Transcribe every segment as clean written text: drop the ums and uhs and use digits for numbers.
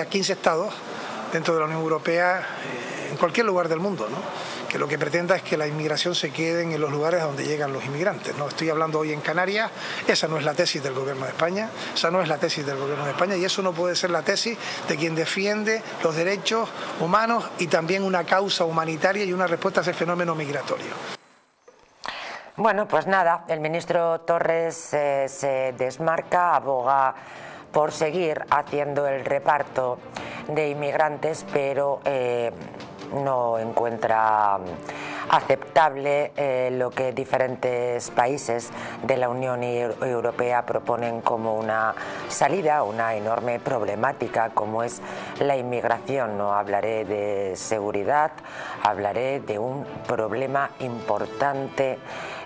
A 15 estados dentro de la Unión Europea, en cualquier lugar del mundo, ¿no? Que lo que pretenda es que la inmigración se quede en los lugares donde llegan los inmigrantes, ¿no? Estoy hablando hoy en Canarias, esa no es la tesis del Gobierno de España, esa no es la tesis del Gobierno de España y eso no puede ser la tesis de quien defiende los derechos humanos y también una causa humanitaria y una respuesta a ese fenómeno migratorio. Bueno, pues nada, el ministro Torres se desmarca, aboga por seguir haciendo el reparto de inmigrantes, pero no encuentra aceptable lo que diferentes países de la Unión Europea proponen como una salida, una enorme problemática como es la inmigración. No hablaré de seguridad, hablaré de un problema importante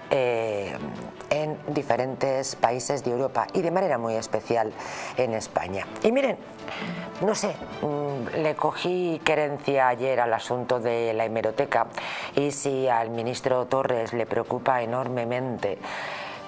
en diferentes países de Europa y de manera muy especial en España. Y miren, no sé, le cogí querencia ayer al asunto de la hemeroteca y si al ministro Torres le preocupa enormemente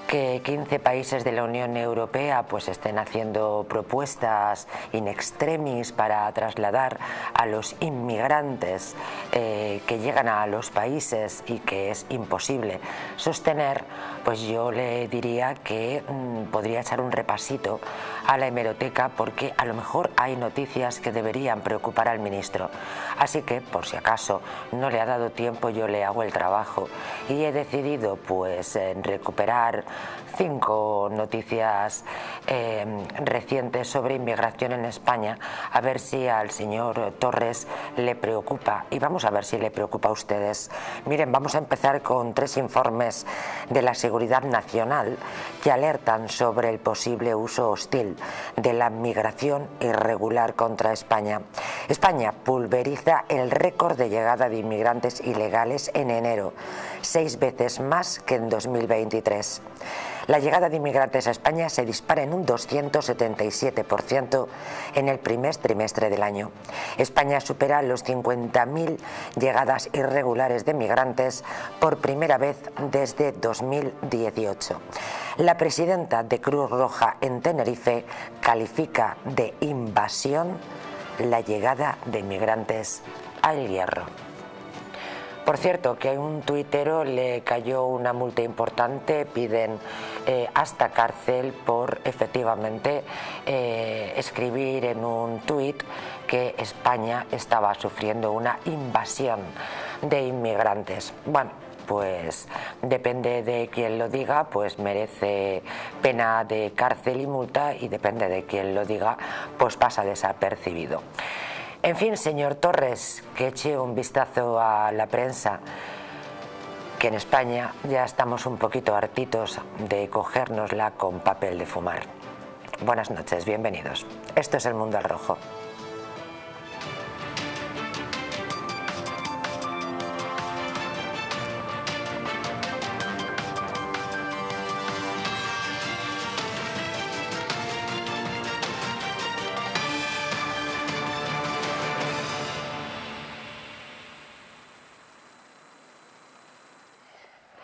que 15 países de la Unión Europea pues estén haciendo propuestas in extremis para trasladar a los inmigrantes que llegan a los países y que es imposible sostener, pues yo le diría que podría echar un repasito a la hemeroteca porque a lo mejor hay noticias que deberían preocupar al ministro. Así que, por si acaso no le ha dado tiempo, yo le hago el trabajo y he decidido pues recuperar 5 noticias recientes sobre inmigración en España, a ver si al señor Torres le preocupa y vamos a ver si le preocupa a ustedes. Miren, vamos a empezar con 3 informes de la Seguridad Nacional que alertan sobre el posible uso hostil de la migración irregular contra España. España pulveriza el récord de llegada de inmigrantes ilegales en enero, 6 veces más que en 2023. La llegada de inmigrantes a España se dispara en un 277% en el primer trimestre del año. España supera los 50.000 llegadas irregulares de migrantes por primera vez desde 2018. La presidenta de Cruz Roja en Tenerife califica de invasión la llegada de inmigrantes al Hierro. Por cierto, que a un tuitero le cayó una multa importante, piden hasta cárcel por efectivamente escribir en un tuit que España estaba sufriendo una invasión de inmigrantes. Bueno, pues depende de quien lo diga, pues merece pena de cárcel y multa, y depende de quien lo diga, pues pasa desapercibido. En fin, señor Torres, que eche un vistazo a la prensa, que en España ya estamos un poquito hartitos de cogérnosla con papel de fumar. Buenas noches, bienvenidos. Esto es El Mundo al Rojo.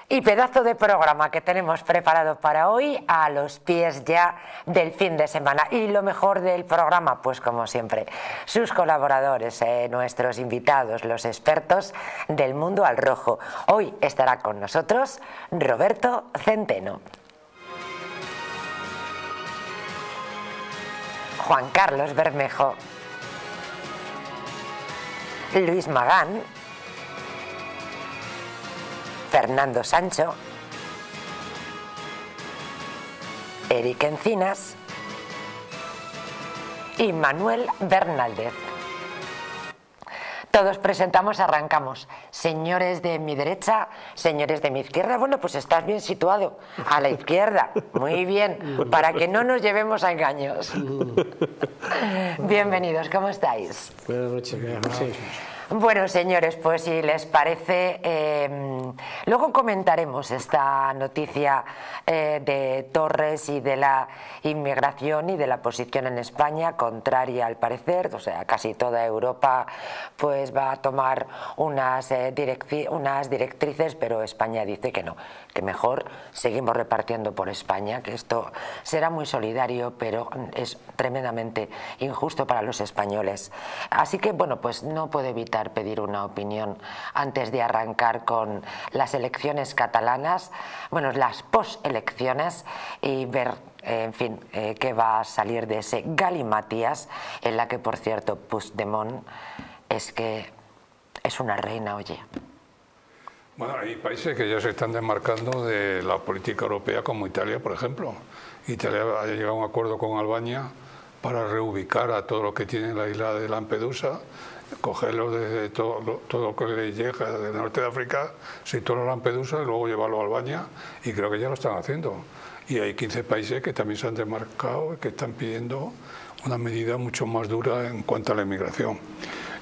Y pedazo de programa que tenemos preparado para hoy, a los pies ya del fin de semana. Y lo mejor del programa, pues como siempre, sus colaboradores, nuestros invitados, los expertos del Mundo al Rojo. Hoy estará con nosotros Roberto Centeno, Juan Carlos Bermejo, Luis Magán, Fernando Sancho, Eric Encinas y Manuel Bernaldez. Todos presentamos, arrancamos. Señores de mi derecha, señores de mi izquierda, bueno, pues estás bien situado, a la izquierda, muy bien, para que no nos llevemos a engaños. Bienvenidos, ¿cómo estáis? Buenas noches. Bueno, señores, pues si les parece, luego comentaremos esta noticia de Torres y de la inmigración y de la posición en España, contraria al parecer, o sea, casi toda Europa pues va a tomar unas directrices, pero España dice que no, que mejor seguimos repartiendo por España, que esto será muy solidario, pero es tremendamente injusto para los españoles. Así que, bueno, pues no puedo evitar pedir una opinión antes de arrancar con las elecciones catalanas, bueno, las postelecciones, y ver, en fin, qué va a salir de ese galimatías, en la que, por cierto, Puigdemont es que es una reina, oye. Bueno, hay países que ya se están desmarcando de la política europea, como Italia, por ejemplo. Italia ha llegado a un acuerdo con Albania para reubicar a todos los que tienen la isla de Lampedusa, cogerlos desde todo lo que les llega del norte de África, situarlo a Lampedusa y luego llevarlo a Albania, y creo que ya lo están haciendo. Y hay 15 países que también se han desmarcado, que están pidiendo una medida mucho más dura en cuanto a la inmigración.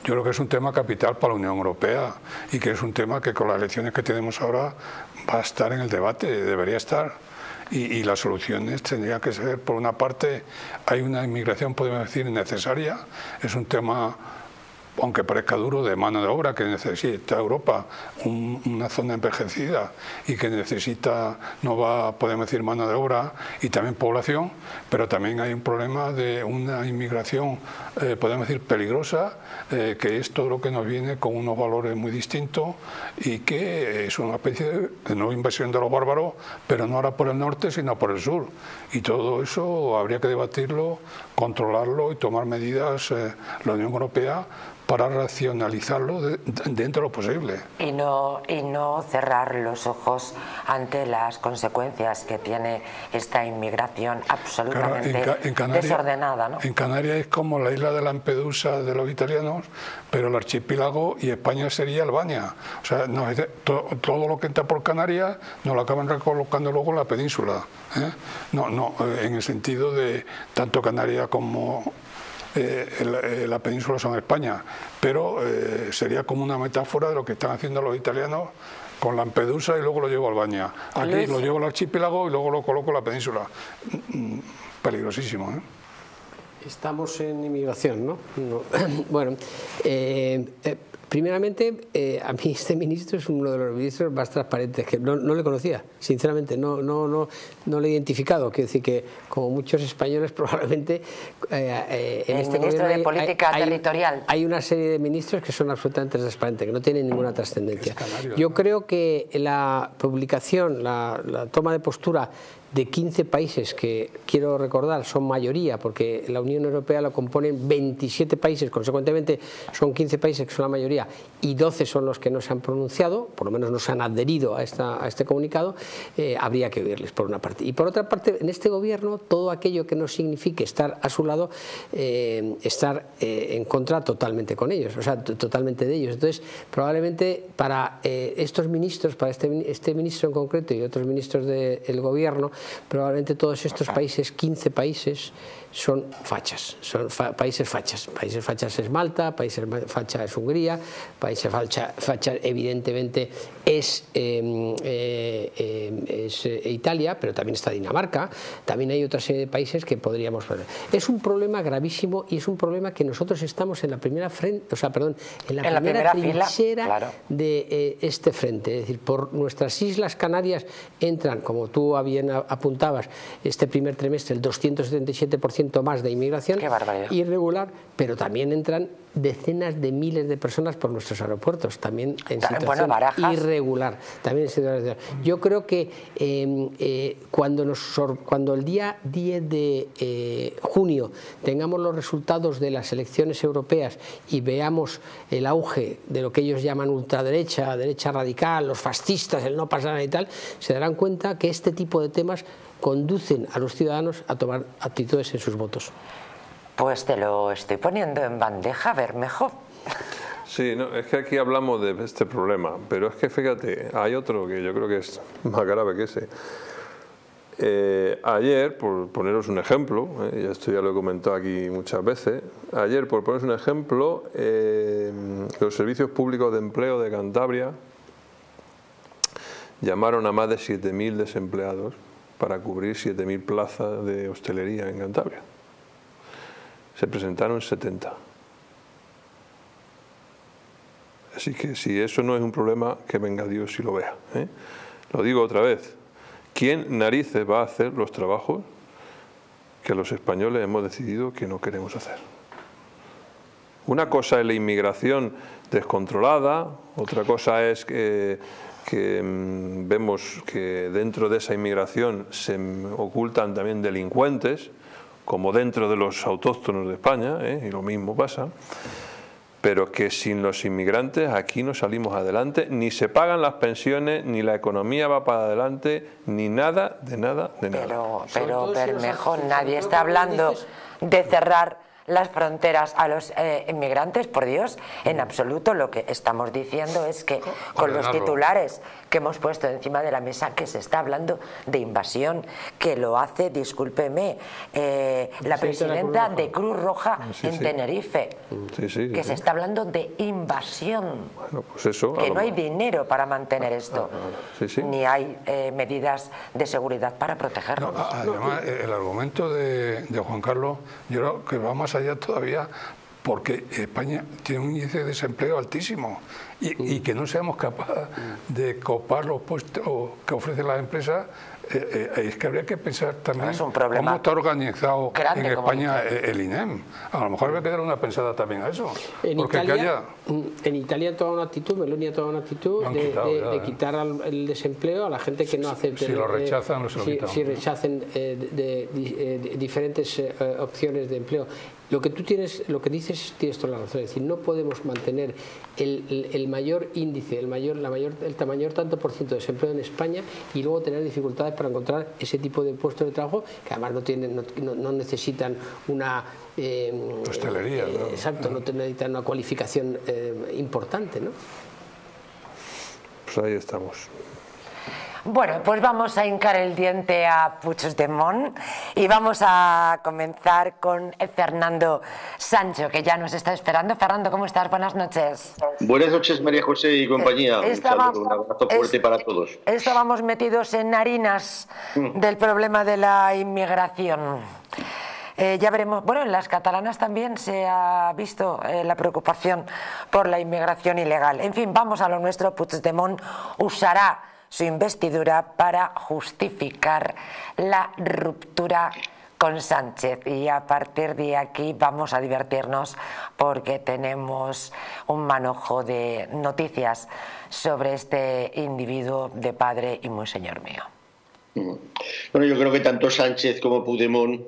Yo creo que es un tema capital para la Unión Europea y que es un tema que con las elecciones que tenemos ahora va a estar en el debate, debería estar. Y las soluciones tendrían que ser, por una parte, hay una inmigración, podemos decir, necesaria, es un tema, aunque parezca duro, de mano de obra que necesita Europa, una zona envejecida y que necesita, no va, podemos decir, mano de obra y también población, pero también hay un problema de una inmigración, podemos decir, peligrosa, que es todo lo que nos viene con unos valores muy distintos y que es una especie de nueva invasión de los bárbaros, pero no ahora por el norte, sino por el sur. Y todo eso habría que debatirlo, controlarlo y tomar medidas, la Unión Europea, para racionalizarlo dentro de lo posible. Y no cerrar los ojos ante las consecuencias que tiene esta inmigración absolutamente desordenada, ¿no? En Canarias es como la isla de Lampedusa de los italianos, pero el archipiélago, y España sería Albania. O sea, no, todo lo que entra por Canarias nos lo acaban recolocando luego en la península, ¿eh? No, en el sentido de tanto Canarias como la península son España, pero sería como una metáfora de lo que están haciendo los italianos con Lampedusa y luego lo llevo a Albania. Aquí Luis, lo llevo al archipiélago y luego lo coloco en la península. Peligrosísimo, ¿eh? Estamos en inmigración, ¿no? No. Bueno, primeramente, a mí este ministro es uno de los ministros más transparentes, que no le conocía, sinceramente, no le he identificado. Quiero decir que, como muchos españoles, probablemente en este ministro de Política Territorial hay una serie de ministros que son absolutamente transparentes, que no tienen ninguna trascendencia. Yo creo que la publicación, la toma de postura de 15 países, que quiero recordar son mayoría, porque la Unión Europea la componen 27 países, consecuentemente son 15 países que son la mayoría y 12 son los que no se han pronunciado, por lo menos no se han adherido a este comunicado, habría que oírles por una parte. Y por otra parte, en este gobierno todo aquello que no signifique estar a su lado, estar en contra totalmente con ellos, o sea, totalmente de ellos. Entonces, probablemente para estos ministros, para este ministro en concreto y otros ministros del gobierno, probablemente todos estos países, 15 países, son fachas, son países fachas. Países fachas es Malta, países fachas es Hungría, países fachas evidentemente es Italia, pero también está Dinamarca, también hay otra serie de países que podríamos ver. Es un problema gravísimo y es un problema que nosotros estamos en la primera frente, o sea, perdón, en la primera trinchera, claro, de este frente. Es decir, por nuestras Islas Canarias entran, como tú bien apuntabas, este primer trimestre el 277% más de inmigración irregular, pero también entran decenas de miles de personas por nuestros aeropuertos, también en situación irregular. Yo creo que cuando el día 10 de junio tengamos los resultados de las elecciones europeas y veamos el auge de lo que ellos llaman ultraderecha, derecha radical, los fascistas, el no pasar y tal, se darán cuenta que este tipo de temas conducen a los ciudadanos a tomar actitudes en sus votos. Pues te lo estoy poniendo en bandeja, Bermejo. Sí, no, es que aquí hablamos de este problema, pero es que fíjate, hay otro que yo creo que es más grave que ese. Ayer, por poneros un ejemplo, esto ya lo he comentado aquí muchas veces, ayer, por poneros un ejemplo, los servicios públicos de empleo de Cantabria llamaron a más de 7.000 desempleados para cubrir 7.000 plazas de hostelería en Cantabria. Se presentaron 70. Así que si eso no es un problema, que venga Dios y lo vea, ¿eh? Lo digo otra vez. ¿Quién narices va a hacer los trabajos que los españoles hemos decidido que no queremos hacer? Una cosa es la inmigración descontrolada, otra cosa es que vemos que dentro de esa inmigración se ocultan también delincuentes, como dentro de los autóctonos de España, y lo mismo pasa, pero que sin los inmigrantes aquí no salimos adelante, ni se pagan las pensiones, ni la economía va para adelante, ni nada, de nada, de nada. Pero Bermejón, nadie está hablando de cerrar las fronteras a los inmigrantes, por Dios, en absoluto. Lo que estamos diciendo es que con los titulares que hemos puesto encima de la mesa, que se está hablando de invasión, que lo hace, discúlpeme, la presidenta de Cruz Roja en Tenerife, que se está hablando de invasión, que no hay dinero para mantener esto, ni hay medidas de seguridad para protegernos. Además, el argumento de Juan Carlos, yo creo que va más allá todavía, porque España tiene un índice de desempleo altísimo y que no seamos capaces de copar los puestos que ofrecen las empresas, es que habría que pensar también es un cómo está organizado en España el INEM. A lo mejor habría que dar una pensada también a eso. En Italia toda una actitud, Meloni toda una actitud de quitar el desempleo a la gente que no acepte. Si lo rechazan, diferentes opciones de empleo. Lo que dices tienes toda la razón. Es decir, no podemos mantener el mayor índice, el mayor tanto por ciento de desempleo en España y luego tener dificultades para encontrar ese tipo de puestos de trabajo que además no necesitan una hostelería, ¿no? Exacto, no necesitan una cualificación importante, ¿no? Pues ahí estamos. Bueno, pues vamos a hincar el diente a Puigdemont y vamos a comenzar con Fernando Sancho, que ya nos está esperando. Fernando, ¿cómo estás? Buenas noches. Buenas noches, María José y compañía. Un abrazo fuerte para todos. Estábamos metidos en harinas del problema de la inmigración. Ya veremos, bueno, en las catalanas también se ha visto la preocupación por la inmigración ilegal. En fin, vamos a lo nuestro. Puigdemont usará su investidura para justificar la ruptura con Sánchez. Y a partir de aquí vamos a divertirnos porque tenemos un manojo de noticias sobre este individuo de padre y muy señor mío. Bueno, yo creo que tanto Sánchez como Puigdemont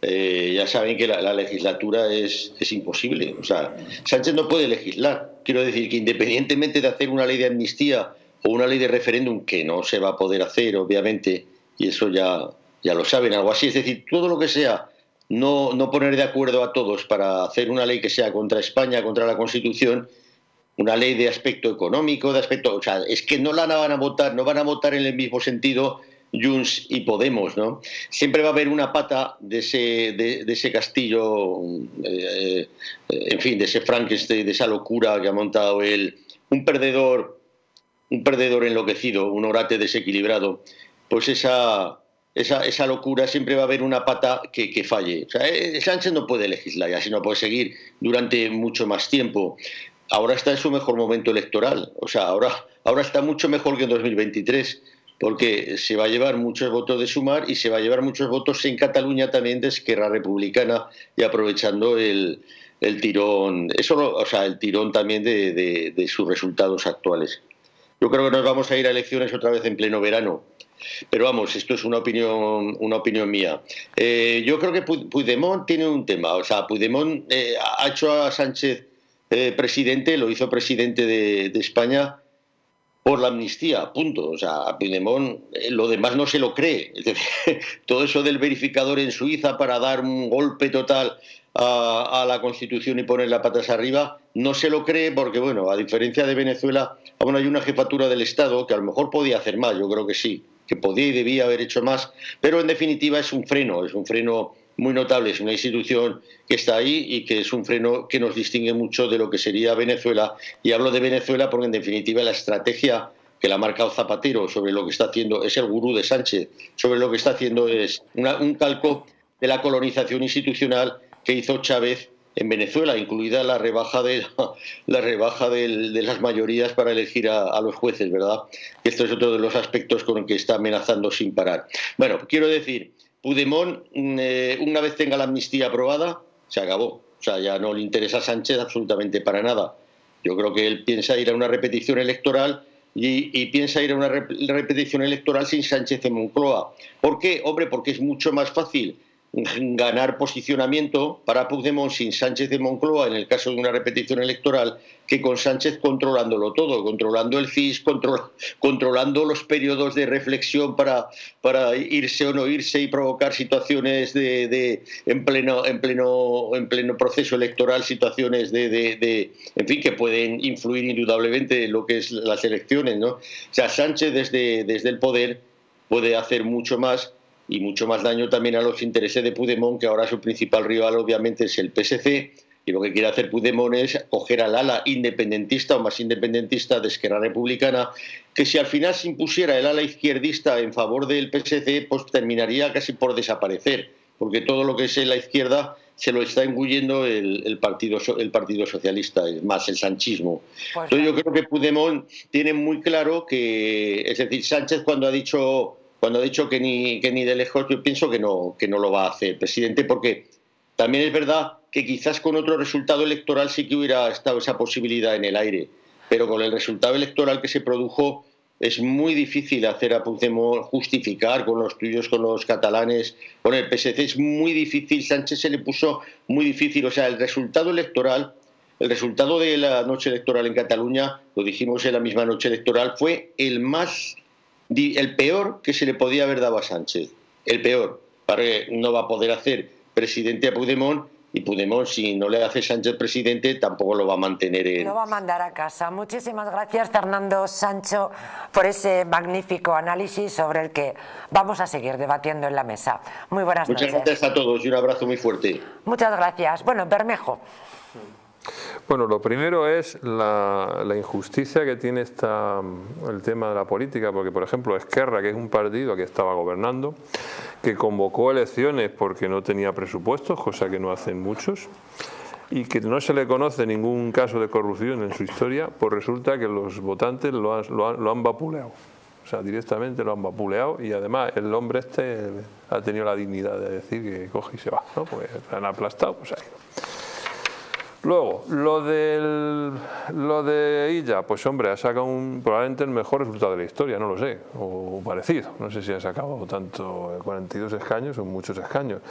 ya saben que la legislatura es imposible. O sea, Sánchez no puede legislar. Quiero decir que independientemente de hacer una ley de amnistía o una ley de referéndum, que no se va a poder hacer, obviamente, y eso ya lo saben, algo así. Es decir, todo lo que sea, no poner de acuerdo a todos para hacer una ley que sea contra España, contra la Constitución, una ley de aspecto económico, o sea, es que no la van a votar, no van a votar en el mismo sentido Junts y Podemos, ¿no? Siempre va a haber una pata de ese castillo, en fin, de ese Frankenstein, de esa locura que ha montado él, un perdedor enloquecido, un orate desequilibrado. Pues esa locura, siempre va a haber una pata que falle. O sea, Sánchez no puede legislar, y así no puede seguir durante mucho más tiempo. Ahora está en su mejor momento electoral, o sea, ahora está mucho mejor que en 2023, porque se va a llevar muchos votos de Sumar y se va a llevar muchos votos en Cataluña también de Esquerra Republicana, y aprovechando el tirón, o sea, el tirón también de sus resultados actuales. Yo creo que nos vamos a ir a elecciones otra vez en pleno verano. Pero vamos, esto es una opinión mía. Yo creo que Puigdemont tiene un tema. O sea, Puigdemont ha hecho a Sánchez presidente, lo hizo presidente de España por la amnistía, punto. O sea, Puigdemont lo demás no se lo cree. Es decir, todo eso del verificador en Suiza para dar un golpe total a la Constitución y poner las patas arriba, no se lo cree porque, bueno, a diferencia de Venezuela, aún hay una jefatura del Estado que a lo mejor podía hacer más, yo creo que sí, que podía y debía haber hecho más, pero en definitiva es un freno muy notable, es una institución que está ahí y que es un freno que nos distingue mucho de lo que sería Venezuela. Y hablo de Venezuela porque en definitiva la estrategia que la ha marcado Zapatero sobre lo que está haciendo, es el gurú de Sánchez, sobre lo que está haciendo es un calco de la colonización institucional que hizo Chávez en Venezuela, incluida la rebaja de las mayorías para elegir a los jueces, ¿verdad? Esto es otro de los aspectos con el que está amenazando sin parar. Bueno, quiero decir, Puigdemont, una vez tenga la amnistía aprobada, se acabó. O sea, ya no le interesa a Sánchez absolutamente para nada. Yo creo que él piensa ir a una repetición electoral y piensa ir a una repetición electoral sin Sánchez en Moncloa. ¿Por qué? Hombre, porque es mucho más fácil ganar posicionamiento para Puigdemont sin Sánchez de Moncloa en el caso de una repetición electoral que con Sánchez controlándolo todo, controlando el CIS, controlando los periodos de reflexión para irse o no irse y provocar situaciones en pleno proceso electoral, situaciones en fin, que pueden influir indudablemente en lo que es las elecciones, ¿no? O sea, Sánchez desde el poder puede hacer mucho más y mucho más daño también a los intereses de Puigdemont, que ahora su principal rival obviamente es el PSC, y lo que quiere hacer Puigdemont es coger al ala independentista o más independentista de Esquerra Republicana, que si al final se impusiera el ala izquierdista en favor del PSC, pues terminaría casi por desaparecer, porque todo lo que es la izquierda se lo está engullendo el Partido Socialista, más el sanchismo. Entonces yo creo que Puigdemont tiene muy claro que, es decir, Sánchez cuando ha dicho que ni de lejos, yo pienso que no lo va a hacer, presidente, porque también es verdad que quizás con otro resultado electoral sí que hubiera estado esa posibilidad en el aire, pero con el resultado electoral que se produjo es muy difícil hacer a Puigdemont justificar con los tuyos, con los catalanes, con el PSC, es muy difícil, Sánchez se le puso muy difícil, o sea, el resultado electoral, el resultado de la noche electoral en Cataluña, lo dijimos en la misma noche electoral, fue el peor que se le podía haber dado a Sánchez, el peor. No va a poder hacer presidente a Puigdemont, y Puigdemont, si no le hace Sánchez presidente, tampoco lo va a mantener en... Lo va a mandar a casa. Muchísimas gracias, Fernando Sancho, por ese magnífico análisis sobre el que vamos a seguir debatiendo en la mesa. Muy buenas noches. Muchas gracias a todos y un abrazo muy fuerte. Muchas gracias. Bueno, Bermejo. Bueno, lo primero es la injusticia que tiene el tema de la política, porque por ejemplo Esquerra, que es un partido que estaba gobernando, que convocó elecciones porque no tenía presupuestos, cosa que no hacen muchos, y que no se le conoce ningún caso de corrupción en su historia, pues resulta que los votantes lo han vapuleado. O sea, directamente lo han vapuleado, y además el hombre este ha tenido la dignidad de decir que coge y se va, ¿no? Pues lo han aplastado, pues ahí. Luego, lo de Illa, pues hombre, ha sacado probablemente el mejor resultado de la historia, no lo sé, o parecido. No sé si ha sacado tanto 42 escaños o muchos escaños.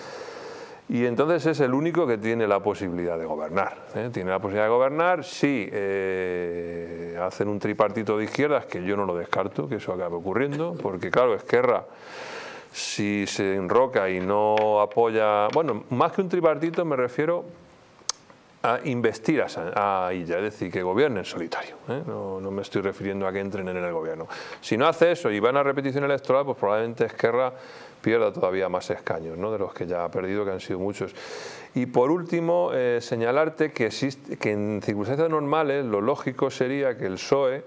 Y entonces es el único que tiene la posibilidad de gobernar, ¿eh? Tiene la posibilidad de gobernar si hacen un tripartito de izquierdas, que yo no lo descarto, que eso acabe ocurriendo, porque claro, Esquerra, si se enroca y no apoya... Bueno, más que un tripartito me refiero... a investir a Illa, es decir, que gobierne en solitario, ¿eh? No me estoy refiriendo a que entren en el gobierno. Si no hace eso y van a repetición electoral, pues probablemente Esquerra pierda todavía más escaños, ¿no? De los que ya ha perdido, que han sido muchos. Y por último, señalarte que en circunstancias normales lo lógico sería que el PSOE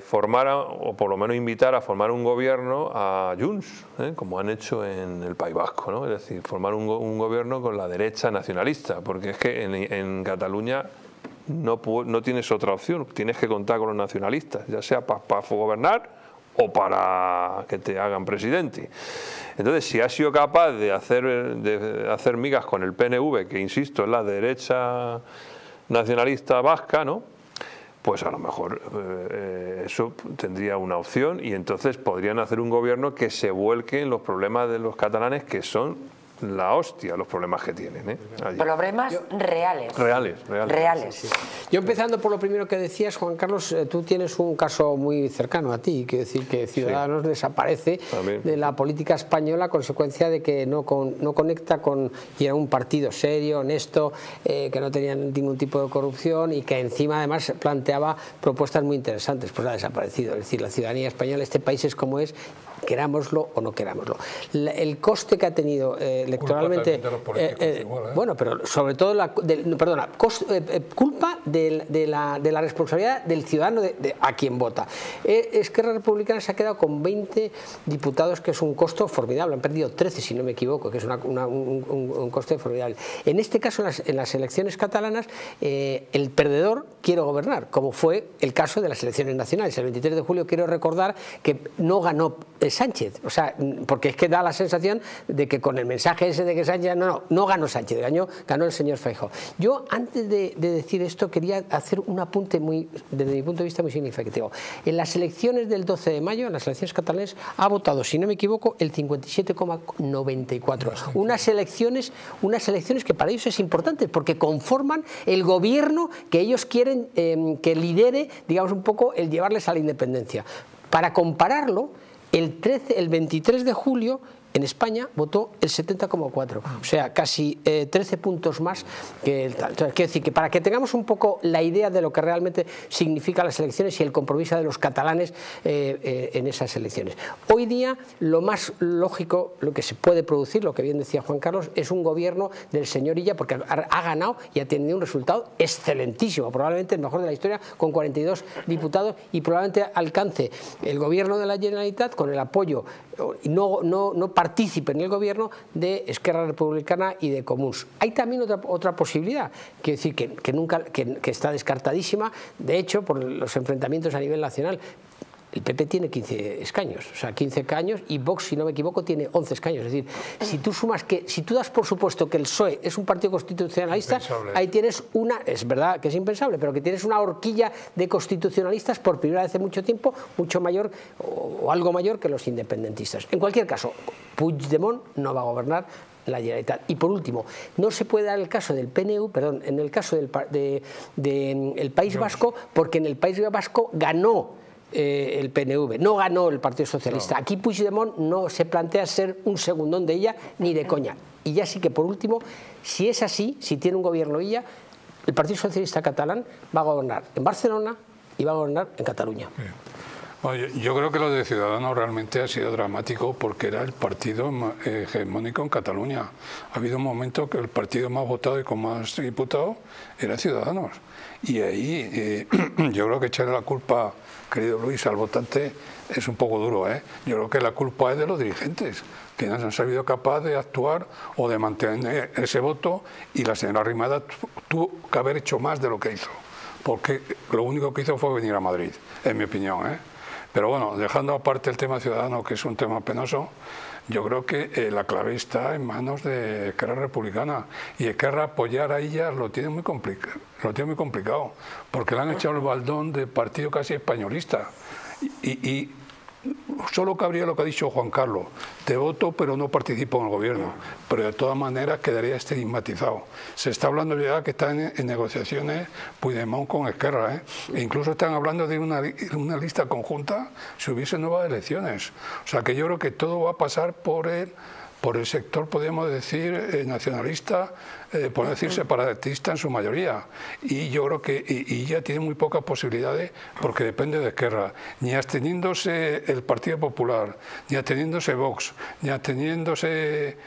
formara, o por lo menos invitar a formar un gobierno a Junts, como han hecho en el País Vasco, ¿no? Es decir, formar un gobierno con la derecha nacionalista, porque es que en Cataluña no tienes otra opción, tienes que contar con los nacionalistas, ya sea para gobernar o para que te hagan presidente. Entonces, si has sido capaz de hacer migas con el PNV, que insisto, es la derecha nacionalista vasca, ¿no? Pues a lo mejor eso tendría una opción, y entonces podrían hacer un gobierno que se vuelque en los problemas de los catalanes, que son la hostia los problemas que tienen, ¿eh? Problemas reales. Sí, sí. Yo empezando por lo primero que decías, Juan Carlos, tú tienes un caso muy cercano a ti, que decir que Ciudadanos desaparece de la política española a consecuencia de que no conecta con, y era un partido serio, honesto, que no tenía ningún tipo de corrupción y que encima además planteaba propuestas muy interesantes, pues ha desaparecido. Es decir, la ciudadanía española, este país es como es, querámoslo o no querámoslo. El coste que ha tenido electoralmente, bueno, pero sobre todo la responsabilidad del ciudadano a quien vota. Esquerra Republicana se ha quedado con 20 diputados, que es un costo formidable. Han perdido 13, si no me equivoco, que es un coste formidable. En este caso, en las elecciones catalanas, el perdedor quiere gobernar, como fue el caso de las elecciones nacionales. El 23 de julio quiero recordar que no ganó Sánchez, o sea, porque es que da la sensación de que con el mensaje ese de que Sánchez, no ganó Sánchez, ganó el señor Feijóo. Yo, antes de decir esto, quería hacer un apunte muy, desde mi punto de vista, muy significativo. En las elecciones del 12 de mayo, en las elecciones catalanas, ha votado, si no me equivoco, el 57,94. Unas elecciones que para ellos es importante, porque conforman el gobierno que ellos quieren que lidere, digamos, un poco el llevarles a la independencia. Para compararlo, el 23 de julio en España votó el 70,4, o sea, casi 13 puntos más que el tal. Entonces, quiero decir que para que tengamos un poco la idea de lo que realmente significan las elecciones y el compromiso de los catalanes en esas elecciones. Hoy día lo más lógico, lo que se puede producir, lo que bien decía Juan Carlos, es un gobierno del señor Illa, porque ha ganado y ha tenido un resultado excelentísimo, probablemente el mejor de la historia, con 42 diputados, y probablemente alcance el gobierno de la Generalitat con el apoyo, no partícipe en el gobierno, de Esquerra Republicana y de Comuns. Hay también otra posibilidad, quiero decir que está descartadísima, de hecho, por los enfrentamientos a nivel nacional. El PP tiene 15 escaños, o sea, 15 escaños, y Vox, si no me equivoco, tiene 11 escaños. Es decir, si tú das por supuesto que el PSOE es un partido constitucionalista, ahí tienes una, es verdad que es impensable, pero que tienes una horquilla de constitucionalistas por primera vez en mucho tiempo, mucho mayor o algo mayor que los independentistas. En cualquier caso, Puigdemont no va a gobernar la Generalitat. Y por último, no se puede dar el caso del PNV, perdón, en el caso del País Vasco, porque en el País Vasco ganó el PNV, no ganó el Partido Socialista. Aquí Puigdemont no se plantea ser un segundón de ella ni de coña. Y ya sí que, por último, si es así, si tiene un gobierno ella, el Partido Socialista catalán va a gobernar en Barcelona y va a gobernar en Cataluña. Bien. Bueno, yo creo que lo de Ciudadanos realmente ha sido dramático, porque era el partido hegemónico en Cataluña. Ha habido un momento que el partido más votado y con más diputados era Ciudadanos. Y ahí yo creo que echarle la culpa, querido Luis, al votante es un poco duro, ¿eh? Yo creo que la culpa es de los dirigentes, que no se han sabido capaz de actuar o de mantener ese voto, y la señora Arrimada tuvo que haber hecho más de lo que hizo, porque lo único que hizo fue venir a Madrid, en mi opinión, ¿eh? Pero bueno, dejando aparte el tema ciudadano, que es un tema penoso, yo creo que la clave está en manos de Esquerra Republicana, y Esquerra apoyar a ellas lo tiene muy complicado, porque le han echado el baldón de partido casi españolista. Y solo cabría lo que ha dicho Juan Carlos: te voto pero no participo en el gobierno, pero de todas maneras quedaría estigmatizado. Se está hablando ya que están en negociaciones Puigdemont con Esquerra, ¿eh? E incluso están hablando de una lista conjunta si hubiese nuevas elecciones. O sea que yo creo que todo va a pasar por el sector, podemos decir, nacionalista, por decir separatista en su mayoría. Y yo creo que ya tiene muy pocas posibilidades, porque depende de Esquerra. Ni absteniéndose el Partido Popular, ni absteniéndose Vox, ni absteniéndose...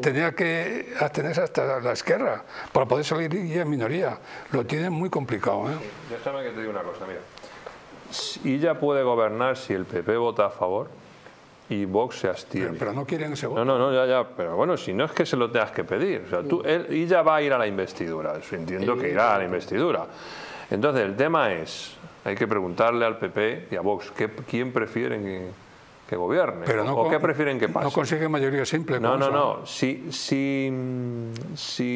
tenía que abstenerse hasta la Esquerra para poder salir y en minoría. Lo tienen muy complicado, ¿eh? Déjame que te diga una cosa, mira. Y ya puede gobernar si el PP vota a favor y Vox se abstiene. Pero no quieren ese voto. No, ya. Pero bueno, si no es que se lo tengas que pedir. O sea, él ya va a ir a la investidura. Entiendo que irá a la investidura. Entonces, el tema es, hay que preguntarle al PP y a Vox, ¿quién prefieren que gobierne? Pero no, ¿qué prefieren que pase? No consigue mayoría simple. No. Si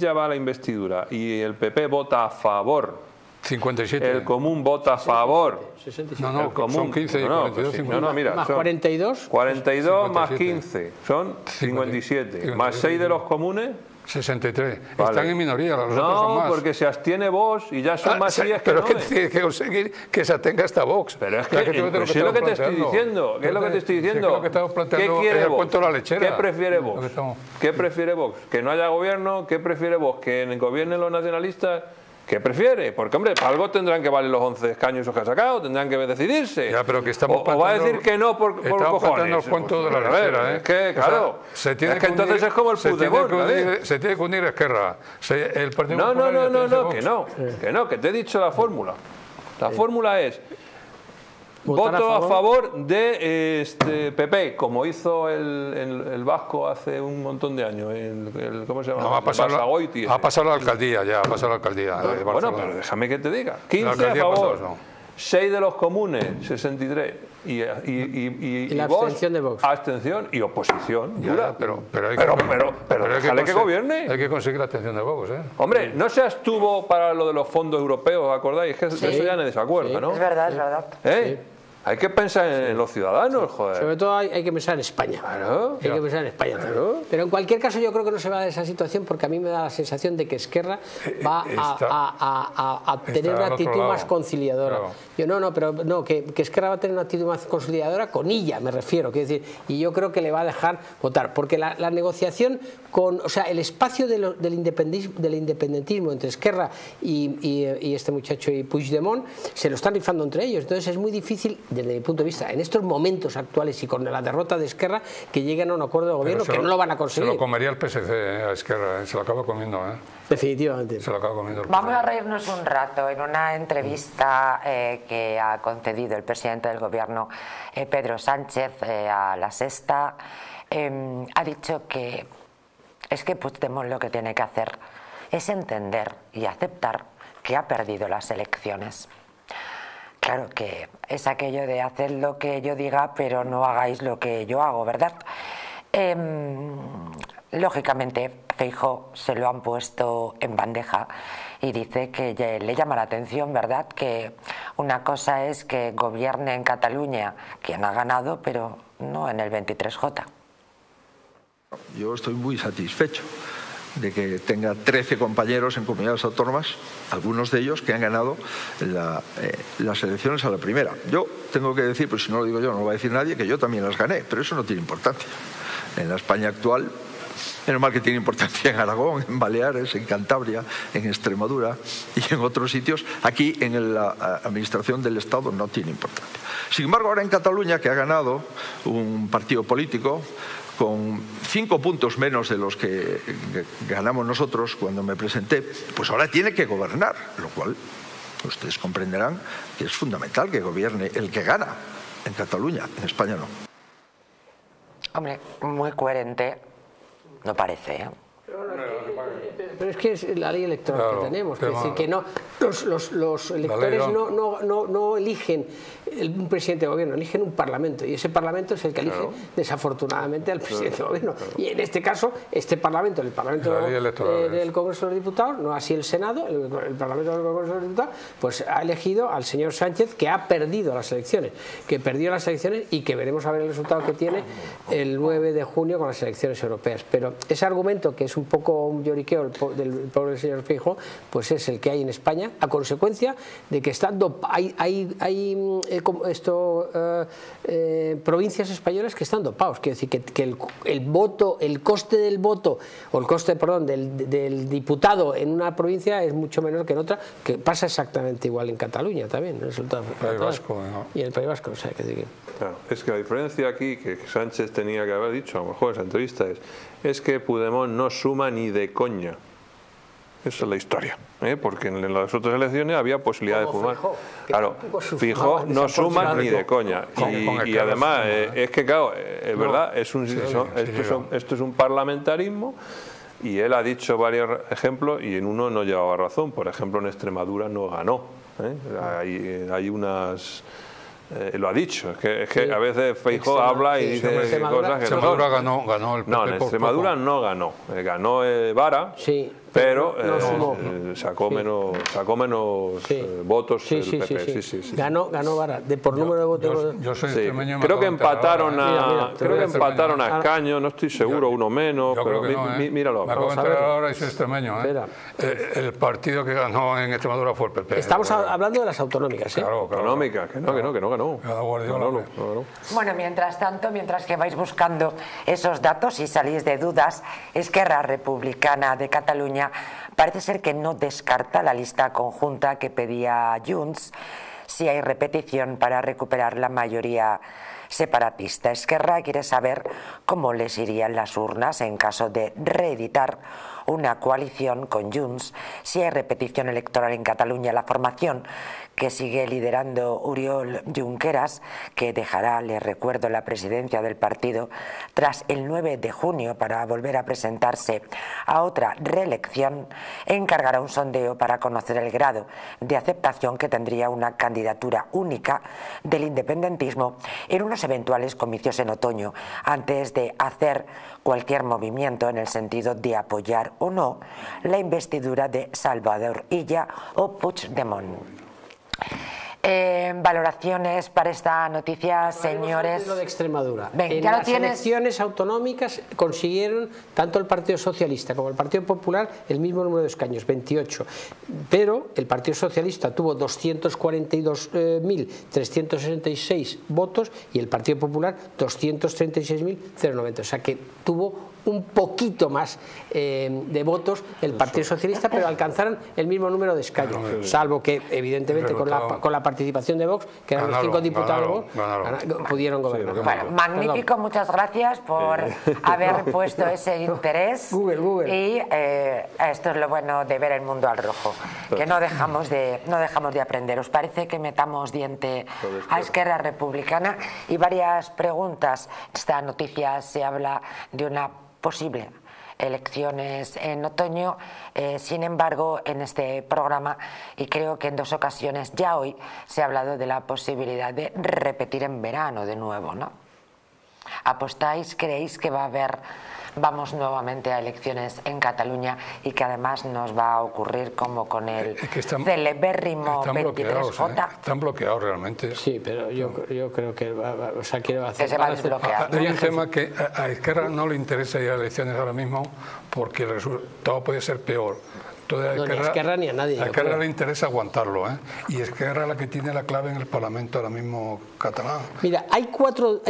ya va a la investidura y el PP vota a favor 57. El común vota a favor. 67. No, no, el común, son 15 y 42, 52. No, no, mira, más son 42. 42 57. Más 15, son 57. 57. Más 6 de los comunes. 63. Vale. Están en minoría, los otros son más. No, porque se abstiene Vox y ya son más 10 que 9. Pero es que tiene que conseguir que se atenga esta Vox. Pero es que es lo que te estoy diciendo. ¿Qué es lo que te estoy diciendo? ¿Qué quiere Vox? ¿Qué prefiere Vox? ¿Qué prefiere Vox? ¿Que no haya gobierno? ¿Qué prefiere Vox? ¿Que gobiernen los nacionalistas? ¿Qué prefiere? Porque, hombre, para algo tendrán que valer los 11 escaños que ha sacado, tendrán que decidirse. Ya, pero que estamos o va a decir que no por cojones. Estamos cuentos de la nevera, Es que, claro, o sea, se tiene es que unir, entonces es como el Puigdemont. Se tiene que unir Esquerra. El Partido Popular no, que te he dicho la fórmula. La fórmula es voto a favor de PP, como hizo el vasco hace un montón de años. ¿Cómo se llama? No, ha pasado la alcaldía ya, ha pasado la alcaldía. Bueno, pero déjame que te diga. 15 a favor, 6 de los comunes, 63. Y la abstención de Vox. Abstención y oposición. Ya, pero déjale que gobierne. Hay que conseguir la abstención de Vox, ¿eh? Hombre, no se abstuvo para lo de los fondos europeos, ¿os acordáis? Es que eso ya nadie se acuerda, ¿no? Es verdad, es verdad. Hay que pensar en los ciudadanos, joder. Sobre todo hay que pensar en España. Claro. Hay que pensar en España también. Pero en cualquier caso yo creo que no se va a dar esa situación, porque a mí me da la sensación de que Esquerra va a tener una actitud más conciliadora. Claro. Yo que Esquerra va a tener una actitud más conciliadora con ella, me refiero. Quiero decir, y yo creo que le va a dejar votar. Porque la negociación con... O sea, el espacio del independentismo entre Esquerra y este muchacho y Puigdemont se lo están rifando entre ellos. Entonces es muy difícil... desde mi punto de vista, en estos momentos actuales y con la derrota de Esquerra, que lleguen a un acuerdo de gobierno que no lo van a conseguir. Se lo comería el PSC a Esquerra, se lo acaba comiendo. Definitivamente. Se lo acaba comiendo. Vamos a reírnos un rato. En una entrevista que ha concedido el presidente del gobierno, Pedro Sánchez, a La Sexta, ha dicho que es que Puigdemont lo que tiene que hacer es entender y aceptar que ha perdido las elecciones. Claro que es aquello de hacer lo que yo diga, pero no hagáis lo que yo hago, ¿verdad? Lógicamente, Feijóo se lo han puesto en bandeja y dice que le llama la atención, ¿verdad? Que una cosa es que gobierne en Cataluña quien ha ganado, pero no en el 23J. Yo estoy muy satisfecho de que tenga 13 compañeros en comunidades autónomas, algunos de ellos que han ganado las elecciones a la primera. Yo tengo que decir, pues si no lo digo yo, no lo va a decir nadie, que yo también las gané, pero eso no tiene importancia. En la España actual, menos mal que tiene importancia en Aragón, en Baleares, en Cantabria, en Extremadura y en otros sitios. Aquí en la administración del Estado no tiene importancia. Sin embargo, ahora en Cataluña, que ha ganado un partido político con 5 puntos menos de los que ganamos nosotros cuando me presenté, pues ahora tiene que gobernar, lo cual ustedes comprenderán que es fundamental que gobierne el que gana en Cataluña, en España no. Hombre, muy coherente, no parece, ¿eh? Pero es que es la ley electoral que tenemos, que decir que no, los electores no eligen un presidente de gobierno, eligen un parlamento, y ese parlamento es el que elige desafortunadamente al presidente de gobierno. Y en este caso, este parlamento, el Parlamento del Congreso de los Diputados, no así el Senado, el Parlamento del Congreso de los Diputados, pues ha elegido al señor Sánchez, que ha perdido las elecciones, y que veremos a ver el resultado que tiene el 9 de junio con las elecciones europeas. Pero ese argumento, que es un poco un lloriqueo del pobre señor Feijóo, pues es el que hay en España, a consecuencia de que hay provincias españolas que están dopados. Quiero decir que el coste del voto, o el coste, perdón, del diputado en una provincia es mucho menor que en otra, que pasa exactamente igual en Cataluña también, en el resultado. Y en el País Vasco, o sea, que... Claro, es que la diferencia aquí, que Sánchez tenía que haber dicho, a lo mejor en esa entrevista, es que Puigdemont no suma ni de coña. Esa es la historia, ¿eh? Porque en las otras elecciones había posibilidad de fumar. Claro, Feijóo no suma ni de coña. Y además, es que claro, es verdad, esto es un parlamentarismo. Y él ha dicho varios ejemplos y en uno no llevaba razón. Por ejemplo, en Extremadura no ganó, ¿eh? Hay unas... lo ha dicho, es que a veces Feijóo habla y dice cosas que no. Extremadura ganó el PP. No, en Extremadura no ganó. Ganó Vara, pero sacó menos votos el PP. Ganó Vara, por número de votos. Yo soy extremeño, sí. Creo que empataron a Escaño, no estoy seguro, uno menos, pero míralo. Me acabo de enterar ahora y soy extremeño. El partido que ganó en Extremadura fue el PP. Estamos hablando de las autonómicas, ¿eh? Claro, autonómicas, que no ganó. Bueno, mientras tanto, mientras que vais buscando esos datos y salís de dudas, Esquerra Republicana de Cataluña parece ser que no descarta la lista conjunta que pedía Junts si hay repetición para recuperar la mayoría separatista. Esquerra quiere saber cómo les irían las urnas en caso de reeditar una coalición con Junts. Si hay repetición electoral en Cataluña, la formación que sigue liderando Oriol Junqueras, que dejará, les recuerdo, la presidencia del partido tras el 9 de junio para volver a presentarse a otra reelección, encargará un sondeo para conocer el grado de aceptación que tendría una candidatura única del independentismo en unos eventuales comicios en otoño, antes de hacer cualquier movimiento en el sentido de apoyar o no la investidura de Salvador Illa o Puigdemont. Valoraciones para esta noticia, señores. Lo de Extremadura. En las elecciones autonómicas consiguieron tanto el Partido Socialista como el Partido Popular el mismo número de escaños, 28. Pero el Partido Socialista tuvo 242.366 votos y el Partido Popular 236.090. O sea que tuvo un poquito más de votos el Partido Socialista, pero alcanzaron el mismo número de escaños, salvo que evidentemente con la participación de Vox, que eran los 5 diputados, pudieron gobernar. Sí, bueno, magnífico, muchas gracias por haber puesto ese interés. Y esto es lo bueno de ver el mundo al rojo, que no dejamos de aprender. ¿Os parece que metamos diente a Esquerra Republicana? Y varias preguntas. Esta noticia se habla de una posible elecciones en otoño, sin embargo, en este programa, y creo que en dos ocasiones ya hoy, se ha hablado de la posibilidad de repetir en verano de nuevo, ¿no? ¿Apostáis, creéis que va a haber, vamos nuevamente a elecciones en Cataluña y que además nos va a ocurrir como con el celebérrimo 23J? Están bloqueados realmente. Sí, pero yo creo que se va a desbloquear. Hay un tema que a Esquerra no le interesa ir a elecciones ahora mismo porque el resultado puede ser peor. Entonces, no, Esquerra, ni a Esquerra ni a nadie. A Esquerra le interesa aguantarlo, ¿eh? Y Esquerra es la que tiene la clave en el Parlamento ahora mismo catalán. Mira, hay cuatro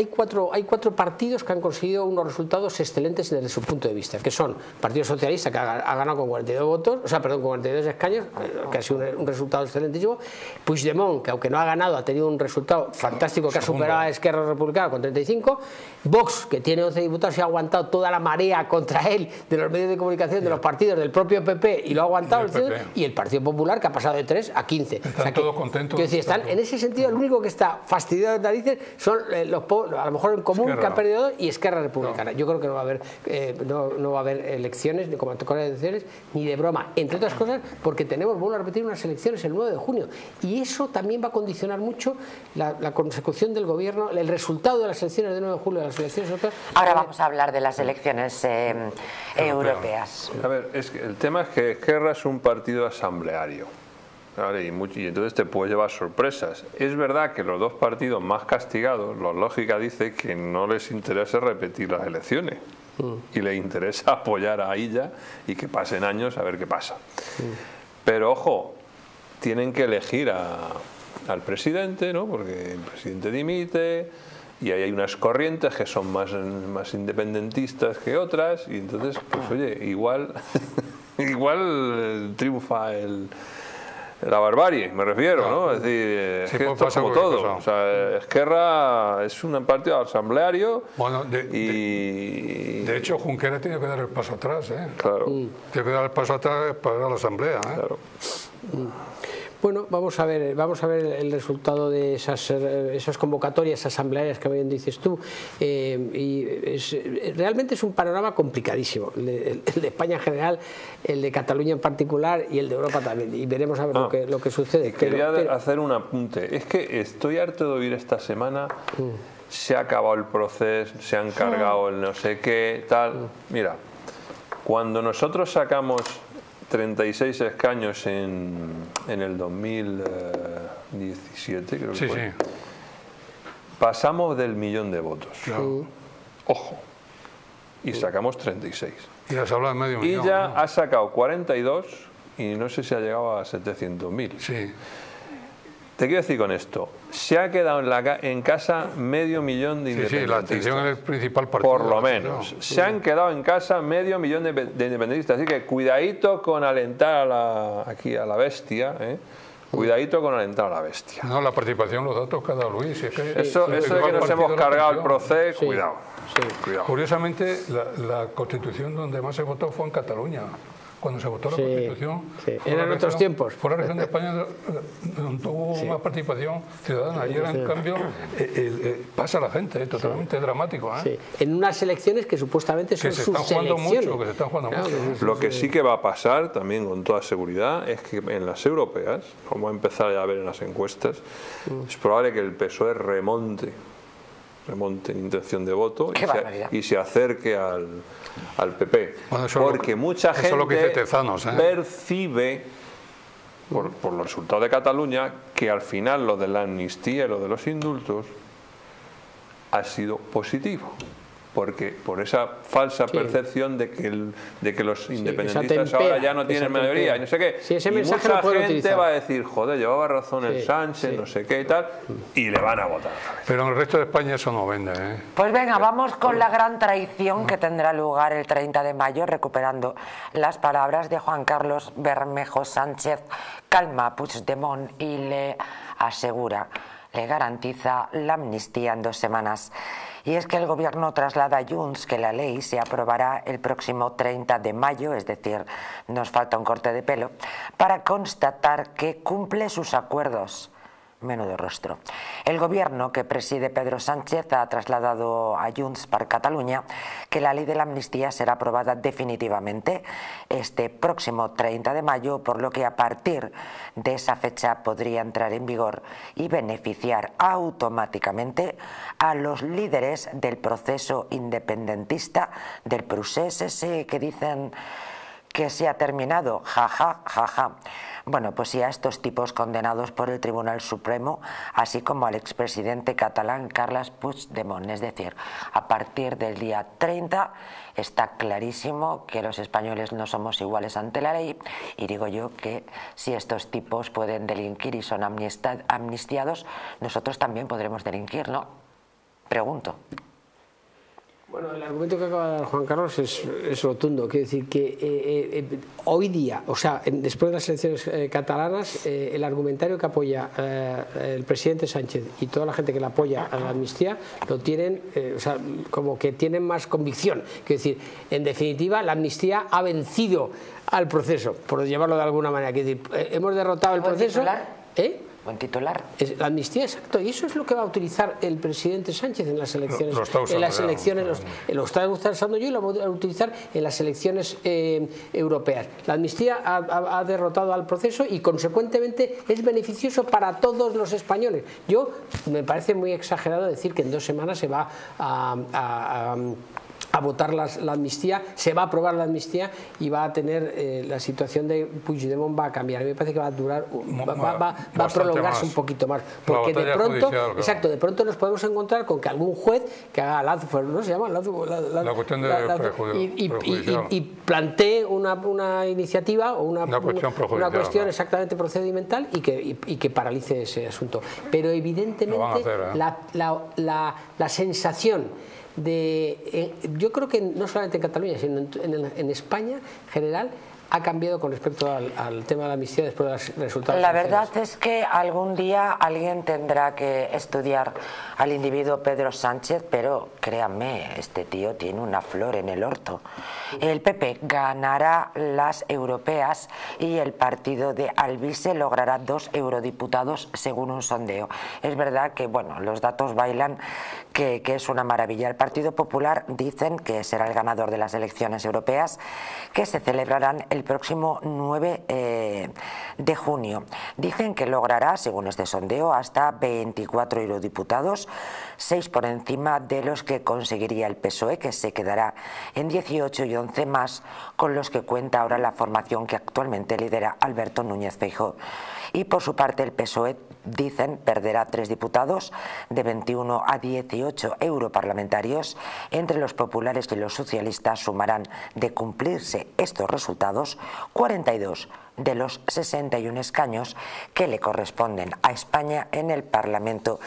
partidos que han conseguido unos resultados excelentes desde su punto de vista, que son Partido Socialista, que ha ganado con 42 votos, o sea, perdón, con 42 escaños, que ha sido un resultado excelentísimo. Puigdemont, que aunque no ha ganado, ha tenido un resultado fantástico, que ha superado a Esquerra Republicana con 35. Vox, que tiene 11 diputados y ha aguantado toda la marea contra él de los medios de comunicación, de los partidos, del propio PP, y lo ha aguantado y el Partido Popular, que ha pasado de 3 a 15. Están todos contentos. Que decir, están, en ese sentido, el único que está fastidiado de narices son los pobres, a lo mejor el Común, Esquerra, que ha perdido 2, y Esquerra Republicana. No. Yo creo que no va a haber elecciones, ni de broma. Entre otras cosas, porque tenemos, vuelvo a repetir, unas elecciones el 9 de junio. Y eso también va a condicionar mucho la consecución del gobierno, el resultado de las elecciones del 9 de julio, de las elecciones europeas. Ahora vamos a hablar de las elecciones europeas. A ver, el tema es que Esquerra es un partido asambleario, ¿vale? Y entonces te puede llevar sorpresas. Es verdad que los dos partidos más castigados, la lógica dice que no les interesa repetir las elecciones y les interesa apoyar a Illa y que pasen años a ver qué pasa. Pero ojo, tienen que elegir al presidente, ¿no? Porque el presidente dimite y ahí hay unas corrientes que son más independentistas que otras y entonces, pues oye, igual... Igual triunfa la barbarie, me refiero, ¿no? Es decir, sí, es pues como todo. O sea, Esquerra es un partido asambleario. Bueno, de hecho, Junqueras tiene que dar el paso atrás, ¿eh? Claro. Tiene que dar el paso atrás para ir a la asamblea, ¿eh? Claro. Bueno, vamos a ver el resultado de esas convocatorias asamblearias que bien dices tú. Realmente es un panorama complicadísimo, el de España en general, el de Cataluña en particular y el de Europa también. Y veremos a ver lo que sucede. Quería hacer un apunte. Es que estoy harto de oír esta semana, se ha acabado el proceso, se han cargado el no sé qué, tal. Mira, cuando nosotros sacamos 36 escaños en el 2017, creo que sí, fue. Sí. Pasamos del 1.000.000 de votos. Claro. Ojo. Y sacamos 36. Y has hablado de medio millón. Y ya, ¿no?, ha sacado 42 y no sé si ha llegado a 700.000. Sí. Te quiero decir con esto, se ha quedado en casa 500.000 de independentistas. Sí, sí, la atención es el principal partido. Por lo menos. No, se han quedado en casa 500.000 de independentistas. Así que cuidadito con alentar a la bestia, ¿eh? Cuidadito con alentar a la bestia. No, la participación, los datos que ha dado Luis. Es que sí, eso de que nos hemos cargado el Procés, sí, cuidado, sí, cuidado. Curiosamente, la Constitución donde más se votó fue en Cataluña. Cuando se votó, sí, la Constitución... Sí. Eran otros tiempos. Fue la región de España donde tuvo, sí, más participación ciudadana. Y ahora, en cambio, pasa la gente, totalmente, sí, dramático, ¿eh? Sí. En unas elecciones que supuestamente son sus elecciones. Que se están jugando mucho. Claro. Lo que sí que va a pasar, también con toda seguridad, es que en las europeas, como va a empezar a ver en las encuestas, es probable que el PSOE remonte en intención de voto y se acerque al PP. Bueno, porque mucha gente lo que dice Tezanos, ¿eh?, percibe, por los resultados de Cataluña, que al final lo de la amnistía y lo de los indultos ha sido positivo. Porque por esa falsa, sí, percepción de que los independentistas, sí, ahora ya no tienen mayoría, y no sé qué, sí, ese mensaje mucha gente utilizar. Va a decir, joder, llevaba razón, sí, el Sánchez, sí, no sé qué y tal, y le van a votar. Pero en el resto de España eso no vende, ¿eh? Pues venga, vamos con la gran traición que tendrá lugar el 30 de mayo, recuperando las palabras de Juan Carlos Bermejo Sánchez. Calma, Puigdemont, y le asegura, le garantiza la amnistía en 2 semanas. Y es que el Gobierno traslada a Junts que la ley se aprobará el próximo 30 de mayo, es decir, nos falta un corte de pelo, para constatar que cumple sus acuerdos. Menudo rostro. El Gobierno que preside Pedro Sánchez ha trasladado a Junts per Catalunya que la ley de la amnistía será aprobada definitivamente este próximo 30 de mayo, por lo que a partir de esa fecha podría entrar en vigor y beneficiar automáticamente a los líderes del proceso independentista, del procés ese que dicen que se ha terminado, jaja, jaja. Ja. Bueno, pues sí, a estos tipos condenados por el Tribunal Supremo, así como al expresidente catalán Carles Puigdemont. Es decir, a partir del día 30 está clarísimo que los españoles no somos iguales ante la ley, y digo yo que si estos tipos pueden delinquir y son amnistiados, nosotros también podremos delinquir, ¿no? Pregunto. Bueno, el argumento que acaba de dar Juan Carlos es rotundo. Quiero decir que hoy día, o sea, después de las elecciones catalanas, el argumentario que apoya el presidente Sánchez y toda la gente que le apoya a la amnistía lo tienen, o sea, como que tienen más convicción. Quiero decir, en definitiva, la amnistía ha vencido al proceso, por llevarlo de alguna manera. Quiero decir, hemos derrotado el proceso. Buen titular. La amnistía, exacto, y eso es lo que va a utilizar el presidente Sánchez en las elecciones. Lo está usando yo y lo va a utilizar en las elecciones europeas. La amnistía ha derrotado al proceso y, consecuentemente, es beneficioso para todos los españoles. Yo, me parece muy exagerado decir que en 2 semanas se va a votar la amnistía, se va a aprobar la amnistía y va a tener la situación de Puigdemont va a cambiar. Me parece que va a durar, va a prolongarse un poquito más, porque de pronto, judicial, exacto, de pronto nos podemos encontrar con que algún juez que haga lazo, ¿no se llama? La cuestión de y plantee una iniciativa o una cuestión, ¿no?, exactamente procedimental y que paralice ese asunto. Pero evidentemente hacer, ¿eh?, la sensación yo creo que no solamente en Cataluña, sino en España en general, ha cambiado con respecto al tema de la amnistía después de los resultados. La verdad es que algún día alguien tendrá que estudiar al individuo Pedro Sánchez, pero créanme, este tío tiene una flor en el orto. El PP ganará las europeas y el partido de Albice logrará 2 eurodiputados según un sondeo. Es verdad que, bueno, los datos bailan, que es una maravilla. El Partido Popular dicen que será el ganador de las elecciones europeas, que se celebrarán el el próximo 9 de junio. Dicen que logrará, según este sondeo, hasta 24 eurodiputados, 6 por encima de los que conseguiría el PSOE, que se quedará en 18 y 11 más con los que cuenta ahora la formación que actualmente lidera Alberto Núñez Feijóo. Y por su parte el PSOE, dicen, perderá 3 diputados, de 21 a 18 europarlamentarios, entre los populares y los socialistas sumarán, de cumplirse estos resultados, 42 de los 61 escaños que le corresponden a España en el Parlamento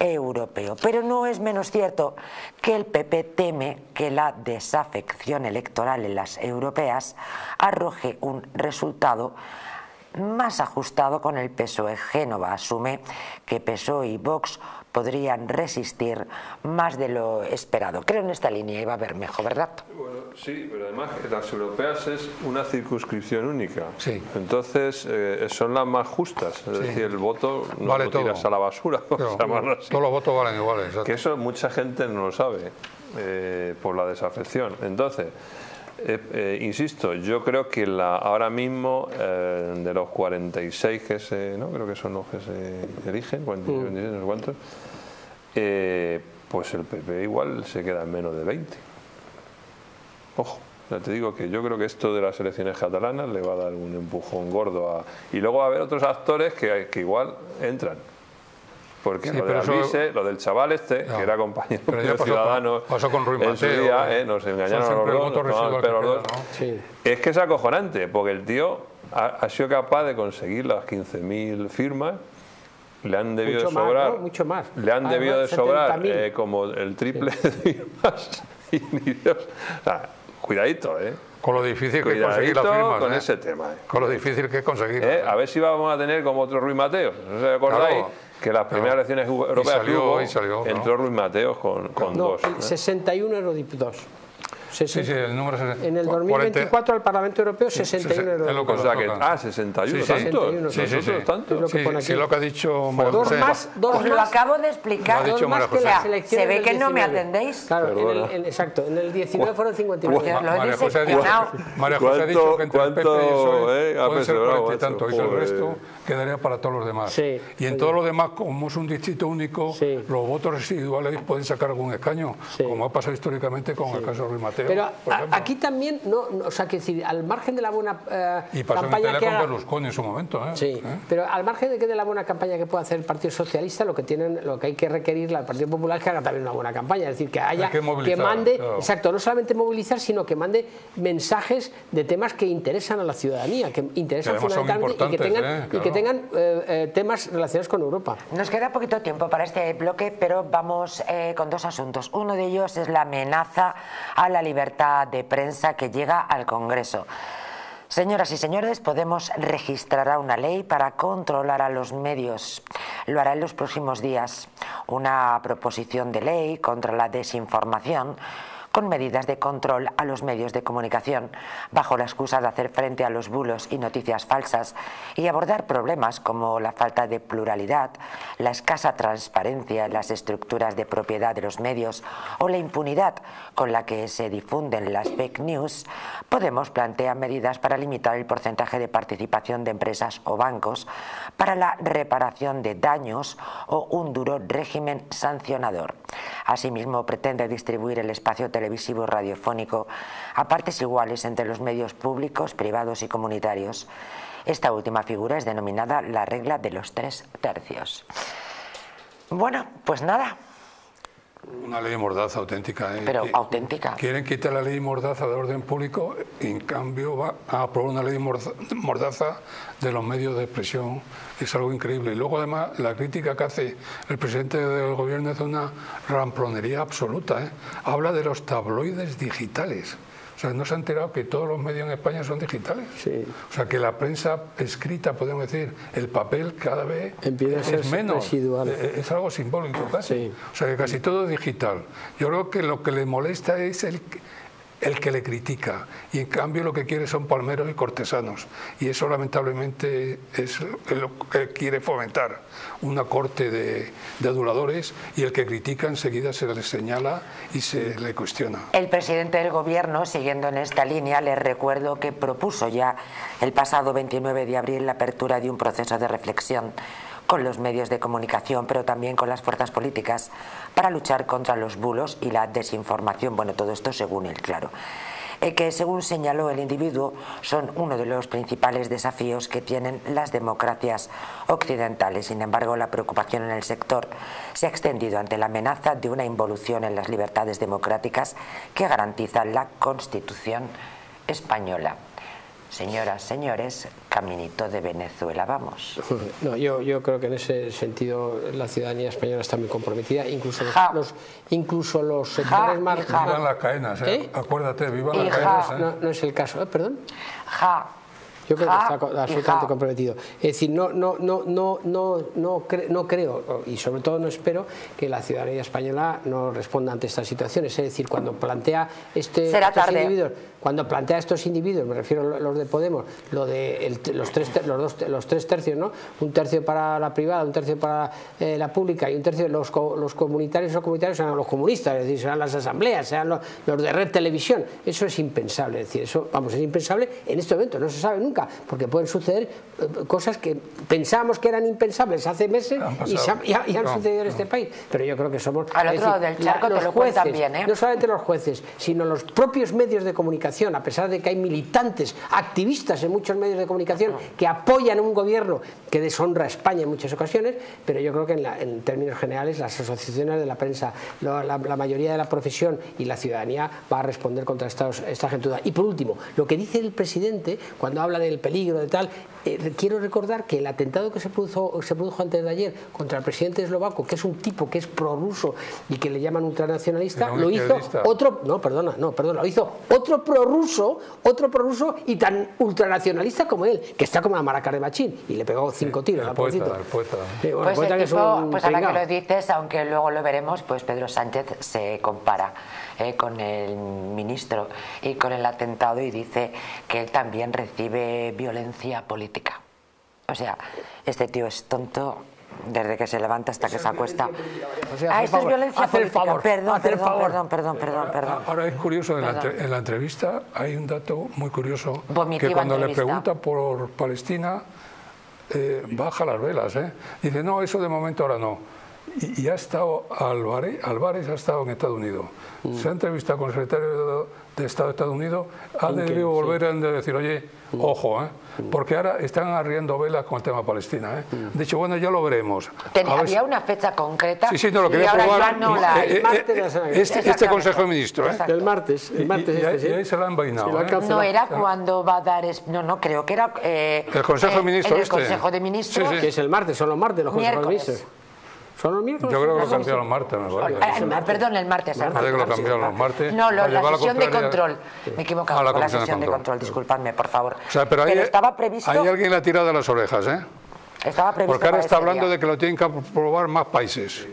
Europeo. Pero no es menos cierto que el PP teme que la desafección electoral en las europeas arroje un resultado más ajustado con el PSOE. Génova asume que PSOE y Vox podrían resistir más de lo esperado. Creo en esta línea iba a haber mejor, ¿verdad? Bueno, sí, pero además las europeas es una circunscripción única. Sí. Entonces son las más justas. Es decir, el voto no vale, lo tiras todo a la basura. Pero, todos los votos valen iguales. Exacto. Que eso mucha gente no lo sabe por la desafección. Entonces, insisto, yo creo que ahora mismo de los 46 que se, ¿no? Creo que son los que se eligen, 46, 26, no sé cuántos, pues el PP igual se queda en menos de 20. Ojo, ya te digo que yo creo que esto de las elecciones catalanas le va a dar un empujón gordo a... Y luego va a haber otros actores que igual entran. Porque sí, lo, de Alvise, eso... lo del chaval este, no, que era compañero de Ciudadanos, pasó con Ruiz Mateo, día, nos engañaron a los dos, ¿no? Sí. Es que es acojonante, porque el tío ha sido capaz de conseguir las 15.000 firmas, le han debido de sobrar, más, ¿no? Mucho más. Le han debido de sobrar como el triple de firmas, y ni Dios. O sea, cuidadito, con lo difícil que es conseguir la firma. Con ese tema. Con lo difícil que es conseguir. A ver si vamos a tener como otro Ruiz Mateo. ¿No se acordáis? Claro. Que las primeras elecciones europeas salió, entró Ruiz Mateo con dos. El 61 eurodiputados. Sí, el número 60. En el 2024 al Parlamento Europeo, 61 eurodiputados. Ah, 61, ¿tantos? Sí, ¿tantos? Sí, lo que ha dicho María José. Dos más. Lo acabo de explicar. Dos más que la elección. Se ve que no me atendéis. Claro, exacto. En el 19 fueron 59. Lo he decepcionado. María José ha dicho que entre el PP y el PSOE pueden ser 40 y tanto. Y el resto quedaría para todos los demás. Y en todos los demás, como es un distrito único, los votos residuales pueden sacar algún escaño, como ha pasado históricamente con el caso de Ruiz Mateo. Pero aquí también, o sea, que si, al margen de la buena campaña que haga, con Berlusconi en su momento, pero al margen de la buena campaña que pueda hacer el Partido Socialista, lo que hay que requerir al Partido Popular es que haga también una buena campaña, es decir, que haya, que mande, exacto, no solamente movilizar, sino que mande mensajes de temas que interesan a la ciudadanía, que interesan fundamentalmente y que tengan, temas relacionados con Europa. Nos queda poquito tiempo para este bloque, pero vamos con dos asuntos. Uno de ellos es la amenaza a la libertad de prensa que llega al Congreso. Señoras y señores, Podemos registrará una ley para controlar a los medios. Lo hará en los próximos días. Una proposición de ley contra la desinformación con medidas de control a los medios de comunicación, bajo la excusa de hacer frente a los bulos y noticias falsas y abordar problemas como la falta de pluralidad, la escasa transparencia en las estructuras de propiedad de los medios o la impunidad con la que se difunden las fake news. Podemos plantea medidas para limitar el porcentaje de participación de empresas o bancos para la reparación de daños o un duro régimen sancionador. Asimismo, pretende distribuir el espacio televisivo radiofónico a partes iguales entre los medios públicos, privados y comunitarios. Esta última figura es denominada la regla de los 3/3. Bueno, pues nada. Una ley mordaza auténtica. Pero auténtica. Quieren quitar la ley mordaza de orden público y en cambio va a aprobar una ley mordaza de los medios de expresión. Es algo increíble. Y luego además la crítica que hace el presidente del gobierno es una ramplonería absoluta. Habla de los tabloides digitales. O sea, no se han enterado que todos los medios en España son digitales. Sí. O sea, que la prensa escrita, podemos decir, el papel cada vez es menos. Residual. Es algo simbólico casi. Sí. O sea, que casi todo es digital. Yo creo que lo que le molesta es el que le critica, y en cambio lo que quiere son palmeros y cortesanos, y eso lamentablemente es lo que quiere fomentar, una corte de aduladores, y el que critica enseguida se le señala y se le cuestiona. El presidente del gobierno, siguiendo en esta línea, les recuerdo que propuso ya el pasado 29 de abril la apertura de un proceso de reflexión con los medios de comunicación, pero también con las fuerzas políticas, para luchar contra los bulos y la desinformación. Bueno, todo esto según él, claro. Que según señaló el individuo, son uno de los principales desafíos que tienen las democracias occidentales. Sin embargo, la preocupación en el sector se ha extendido ante la amenaza de una involución en las libertades democráticas que garantiza la Constitución española. Señoras, señores, caminito de Venezuela, vamos. No, yo creo que en ese sentido la ciudadanía española está muy comprometida, incluso los sectores más... Vivan las caenas, acuérdate, vivan las caenas. No es el caso, perdón. Yo creo que está absolutamente comprometido. Es decir, no creo, y sobre todo no espero, que la ciudadanía española no responda ante estas situaciones. Es decir, cuando plantea estos individuos, me refiero a los de Podemos, lo de los tres tercios, ¿no? Un tercio para la privada, un tercio para la pública y un tercio de los comunitarios o comunitarios serán los comunistas, es decir, serán las asambleas, serán los de Red Televisión. Eso es impensable, es decir, eso, vamos, es impensable en este momento, no se sabe nunca, porque pueden suceder cosas que pensábamos que eran impensables hace meses y han sucedido en este país. Pero yo creo que somos... Al otro lado del charco te lo cuentan bien, ¿eh? No solamente los jueces, sino los propios medios de comunicación, a pesar de que hay militantes, activistas en muchos medios de comunicación que apoyan a un gobierno que deshonra a España en muchas ocasiones, pero yo creo que en términos generales las asociaciones de la prensa, la mayoría de la profesión y la ciudadanía va a responder contra esta gentuda. Y por último, lo que dice el presidente cuando habla del peligro de tal, quiero recordar que el atentado que se produjo antes de ayer contra el presidente eslovaco, que es un tipo que es prorruso y que le llaman ultranacionalista, lo hizo otro, lo hizo otro prorruso y tan ultranacionalista como él, que está como la maraca de Machín, y le pegó 5 tiros al pobrecito. Pues ahora que lo dices, aunque luego lo veremos, pues Pedro Sánchez se compara con el ministro y con el atentado, y dice que él también recibe violencia política. O sea, este tío es tonto desde que se levanta hasta que se acuesta. Esto es violencia política. Perdón. Ahora es curioso, en la entrevista hay un dato muy curioso, que cuando le pregunta por Palestina, baja las velas. Dice, no, eso de momento ahora no. Y ha estado Álvarez ha estado en Estados Unidos. Se ha entrevistado con el secretario de Estado de Estados Unidos. Ha debido volver a decir, oye, ojo, porque ahora están arriando velas con el tema Palestina. De hecho, bueno, ya lo veremos. Había una fecha concreta. Sí, no lo quería probar. Este Consejo de Ministros. El martes. Y ahí se la han vainado. No era cuando va a dar... No, creo que era... El Consejo de Ministros. El Consejo de Ministros. Que es el martes, son los martes los Consejos de Ministros. ¿Son los miércoles? Yo creo que lo cambiaron los martes, me parece. Perdón, el martes. Parece que lo cambiaron los martes. No, la sesión de control. Me he equivocado con la sesión de control, disculpadme, por favor. O sea, pero estaba previsto... Hay alguien la tirada de las orejas, ¿eh? Estaba previsto. Porque ahora está hablando de que lo tienen que aprobar más países.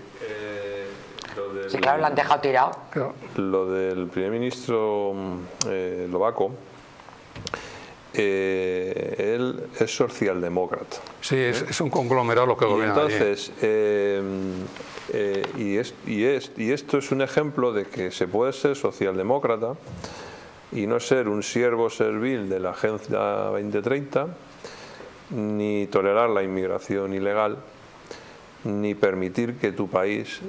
Sí, claro, lo han dejado tirado. Lo del primer ministro eslovaco... él es socialdemócrata. Sí, es un conglomerado lo que gobierna. Entonces, esto es un ejemplo de que se puede ser socialdemócrata y no ser un siervo servil de la Agenda 2030, ni tolerar la inmigración ilegal, ni permitir que tu país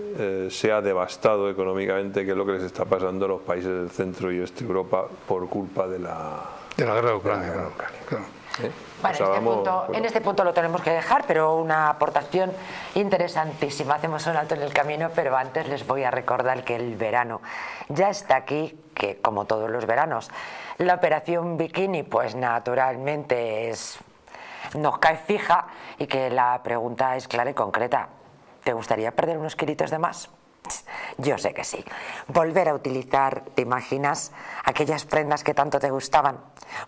sea devastado económicamente, que es lo que les está pasando a los países del centro y oeste de Europa por culpa de la... de la guerra de Ucrania, claro. Vale, en este punto lo tenemos que dejar, pero una aportación interesantísima. Hacemos un alto en el camino, pero antes les voy a recordar que el verano ya está aquí, que como todos los veranos, la operación Bikini, pues naturalmente nos cae fija, y que la pregunta es clara y concreta. ¿Te gustaría perder unos kilitos de más? Yo sé que sí. Volver a utilizar, ¿te imaginas? Aquellas prendas que tanto te gustaban.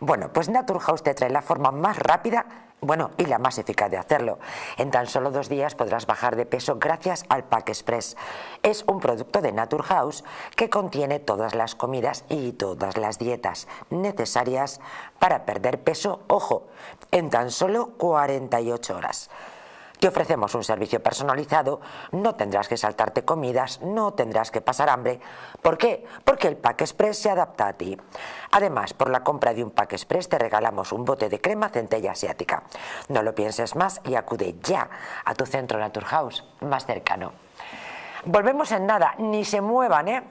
Bueno, pues Naturhaus te trae la forma más rápida Bueno, y la más eficaz de hacerlo. En tan solo 2 días podrás bajar de peso gracias al Pack Express. Es un producto de Naturhaus que contiene todas las comidas y todas las dietas necesarias para perder peso, ojo, en tan solo 48 horas. Te ofrecemos un servicio personalizado, no tendrás que saltarte comidas, no tendrás que pasar hambre. ¿Por qué? Porque el Pack Express se adapta a ti. Además, por la compra de un Pack Express te regalamos un bote de crema centella asiática. No lo pienses más y acude ya a tu centro Naturhaus más cercano. Volvemos en nada, ni se muevan, ¿eh?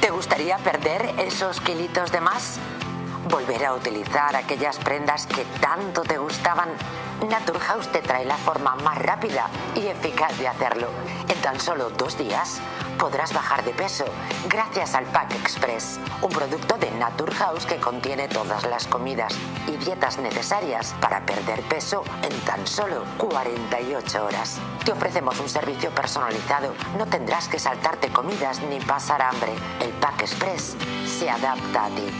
¿Te gustaría perder esos kilitos de más? ¿Volver a utilizar aquellas prendas que tanto te gustaban? Naturhaus te trae la forma más rápida y eficaz de hacerlo. En tan solo 2 días podrás bajar de peso gracias al Pack Express, un producto de Naturhaus que contiene todas las comidas y dietas necesarias para perder peso en tan solo 48 horas. Te ofrecemos un servicio personalizado, no tendrás que saltarte comidas ni pasar hambre. El Pack Express se adapta a ti.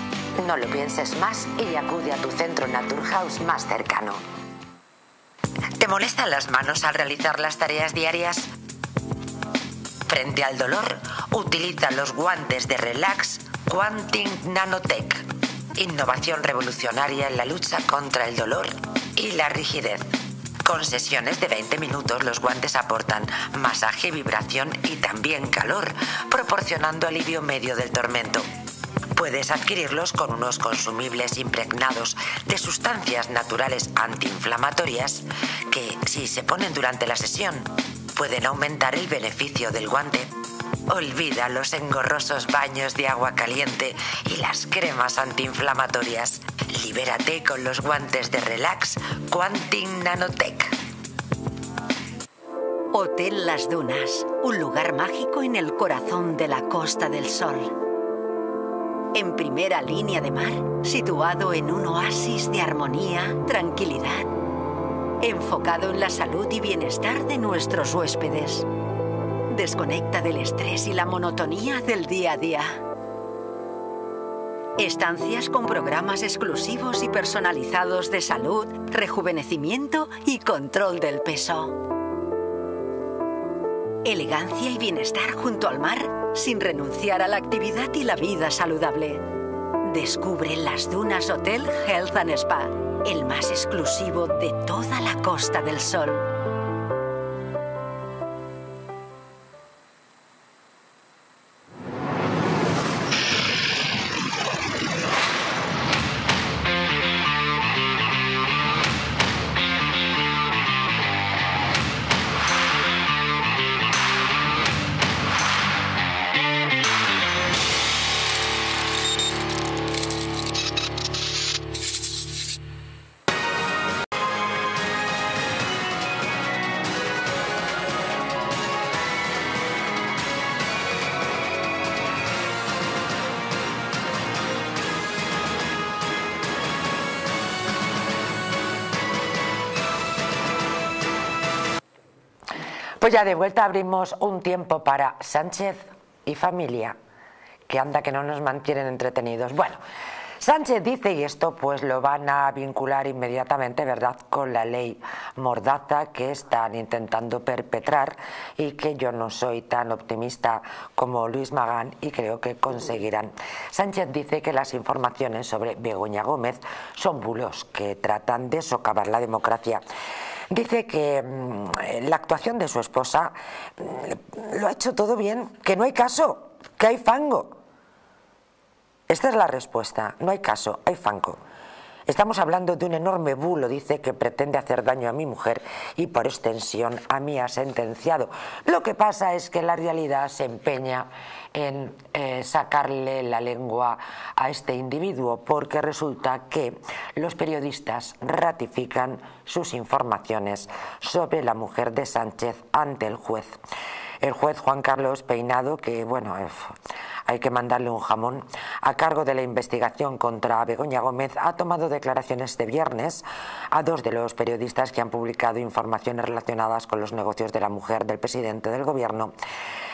No lo pienses más y acude a tu centro Naturhaus más cercano. ¿Te molestan las manos al realizar las tareas diarias? Frente al dolor, utiliza los guantes de Relax Quantic Nanotech. Innovación revolucionaria en la lucha contra el dolor y la rigidez. Con sesiones de 20 minutos, los guantes aportan masaje, vibración y también calor, proporcionando alivio medio del tormento. Puedes adquirirlos con unos consumibles impregnados de sustancias naturales antiinflamatorias que, si se ponen durante la sesión, pueden aumentar el beneficio del guante. Olvida los engorrosos baños de agua caliente y las cremas antiinflamatorias. Libérate con los guantes de Relax Quantic Nanotech. Hotel Las Dunas, un lugar mágico en el corazón de la Costa del Sol. En primera línea de mar, situado en un oasis de armonía, tranquilidad, enfocado en la salud y bienestar de nuestros huéspedes. Desconecta del estrés y la monotonía del día a día. Estancias con programas exclusivos y personalizados de salud, rejuvenecimiento y control del peso. Elegancia y bienestar junto al mar, sin renunciar a la actividad y la vida saludable. Descubre Las Dunas Hotel Health and Spa, el más exclusivo de toda la Costa del Sol. Pues ya de vuelta abrimos un tiempo para Sánchez y familia, que anda que no nos mantienen entretenidos. Bueno, Sánchez dice, y esto pues lo van a vincular inmediatamente, ¿verdad?, con la ley Mordaza que están intentando perpetrar, y que yo no soy tan optimista como Luis Magán y creo que conseguirán. Sánchez dice que las informaciones sobre Begoña Gómez son bulos que tratan de socavar la democracia. Dice que la actuación de su esposa lo ha hecho todo bien, que no hay caso, que hay fango. Esta es la respuesta, no hay caso, hay fango. Estamos hablando de un enorme bulo, dice, que pretende hacer daño a mi mujer y por extensión a mí, ha sentenciado. Lo que pasa es que la realidad se empeña en sacarle la lengua a este individuo, porque resulta que los periodistas ratifican sus informaciones sobre la mujer de Sánchez ante el juez. el juez Juan Carlos Peinado, que bueno, hay que mandarle un jamón, a cargo de la investigación contra Begoña Gómez, ha tomado declaraciones este viernes a dos de los periodistas que han publicado informaciones relacionadas con los negocios de la mujer del presidente del gobierno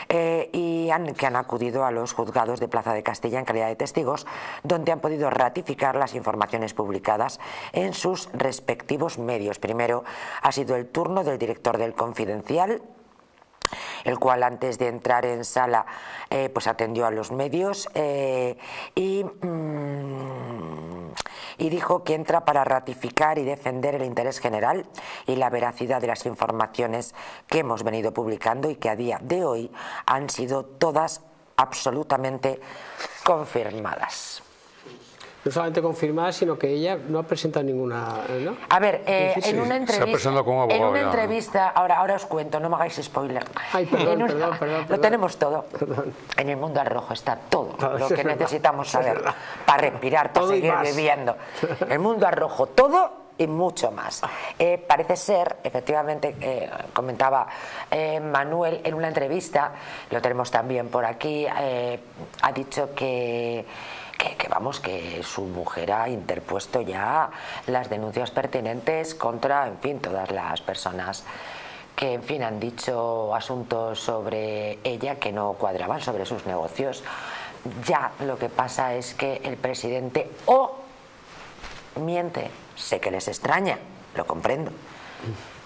y que han acudido a los juzgados de Plaza de Castilla en calidad de testigos, donde han podido ratificar las informaciones publicadas en sus respectivos medios. Primero ha sido el turno del director del Confidencial, el cual antes de entrar en sala pues atendió a los medios y dijo que entra para ratificar y defender el interés general y la veracidad de las informaciones que hemos venido publicando y que a día de hoy han sido todas absolutamente confirmadas. No solamente confirmada, sino que ella no ha presentado ninguna... ¿no? A ver, en una entrevista... Como abogado, en una entrevista... Ahora os cuento, no me hagáis spoiler. Ay, perdón, perdón. Lo tenemos todo. Perdón. En el mundo al rojo está todo lo que necesitamos saber para respirar, para seguir viviendo. El mundo al rojo, todo y mucho más. Parece ser, efectivamente, comentaba Manuel en una entrevista, lo tenemos también por aquí, ha dicho que su mujer ha interpuesto ya las denuncias pertinentes contra, en fin, todas las personas que, en fin, han dicho asuntos sobre ella que no cuadraban, sobre sus negocios. Ya lo que pasa es que el presidente miente, sé que les extraña, lo comprendo,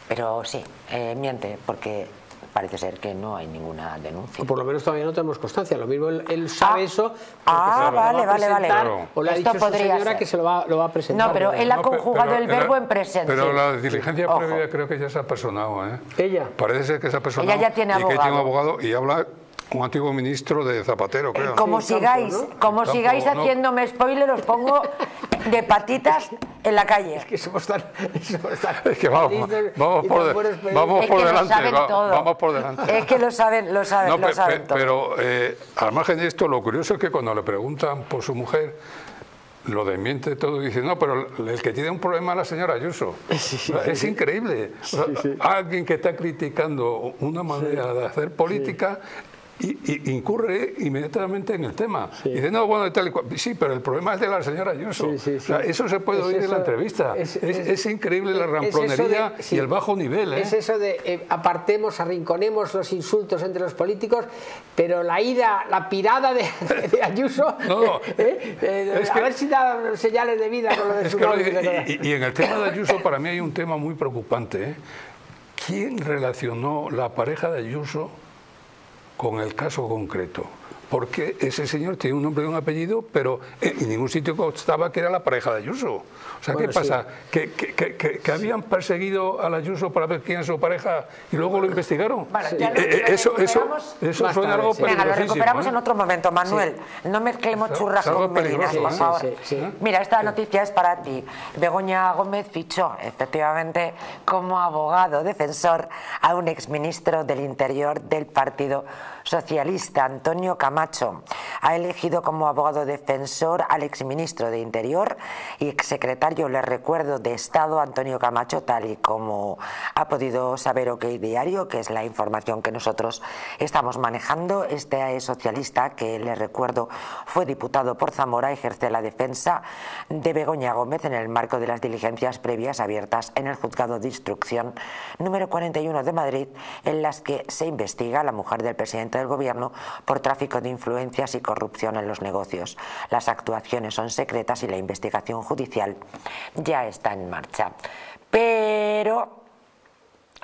pero sí, miente, porque parece ser que no hay ninguna denuncia. O por lo menos todavía no tenemos constancia. Lo mismo él sabe eso. Vale. Claro. O le ha dicho su señora ser que se lo va a presentar. No, pero él ha conjugado el verbo en presente. Pero la diligencia previa creo que ya se ha personado, ¿eh? Ella. Parece ser que se ha personado. Ella ya tiene abogado. Y que tiene un abogado y habla... un antiguo ministro de Zapatero, creo. Como sigáis, ¿no? Como sigáis haciéndome spoiler, os pongo de patitas en la calle. Es que somos tan... Es que vamos por delante. Es que lo saben todo. Pero al margen de esto, lo curioso es que cuando le preguntan por su mujer, lo desmiente todo y dice, no, pero el que tiene un problema es la señora Ayuso. Sí, es increíble. Sí, sí. Alguien que está criticando una manera de hacer política... Y incurre inmediatamente en el tema. Sí. Y dice, no, bueno, tal y cual. Sí, pero el problema es de la señora Ayuso. Sí. O sea, eso se puede oír en la entrevista. Es increíble la ramplonería y el bajo nivel. Es eso de apartemos, arrinconemos los insultos entre los políticos, pero la pirada de Ayuso... a ver si da señales de vida con lo de su madre. Y en el tema de Ayuso, para mí hay un tema muy preocupante. ¿Quién relacionó la pareja de Ayuso con el caso concreto? Porque ese señor tiene un nombre y un apellido, pero en ningún sitio constaba que era la pareja de Ayuso. O sea, bueno, ¿qué pasa? ¿Que habían perseguido a la Ayuso para ver quién es su pareja y luego lo investigaron? Bueno, eso suena algo peligrosísimo. Venga, lo recuperamos en otro momento, Manuel. Sí. No mezclemos churras con merinas, por favor. Sí. Mira, esta noticia es para ti. Begoña Gómez fichó, efectivamente, como abogado defensor a un exministro del Interior del Partido Socialista, Antonio Camacho. Ha elegido como abogado defensor al exministro de Interior y exsecretario, les recuerdo, de Estado, Antonio Camacho, tal y como ha podido saber OK Diario, que es la información que nosotros estamos manejando. Este socialista, que les recuerdo fue diputado por Zamora, ejerce la defensa de Begoña Gómez en el marco de las diligencias previas abiertas en el juzgado de instrucción número 41 de Madrid, en las que se investiga a la mujer del presidente del gobierno por tráfico de influencias y corrupción en los negocios. Las actuaciones son secretas y la investigación judicial ya está en marcha. Pero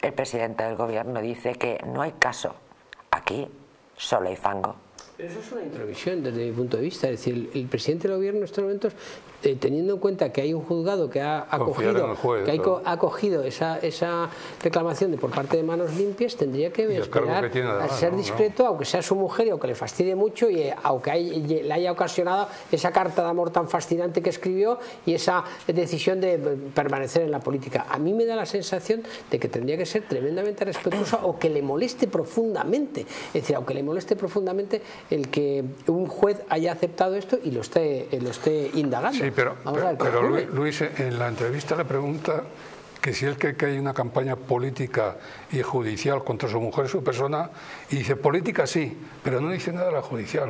el presidente del gobierno dice que no hay caso. Aquí solo hay fango. Eso es una intromisión desde mi punto de vista. Es decir, el presidente del gobierno en estos momentos, teniendo en cuenta que hay un juzgado que ha acogido esa reclamación de por parte de manos limpias, tendría que esperar a ser discreto, aunque sea su mujer y aunque le fastidie mucho y aunque le haya ocasionado esa carta de amor tan fascinante que escribió y esa decisión de permanecer en la política. A mí me da la sensación de que tendría que ser tremendamente respetuosa o que le moleste profundamente. Es decir, aunque le moleste profundamente el que un juez haya aceptado esto y lo esté indagando. Sí, pero Luis, en la entrevista le pregunta que si él cree que hay una campaña política y judicial contra su mujer, su persona, y dice política sí, pero no dice nada de la judicial.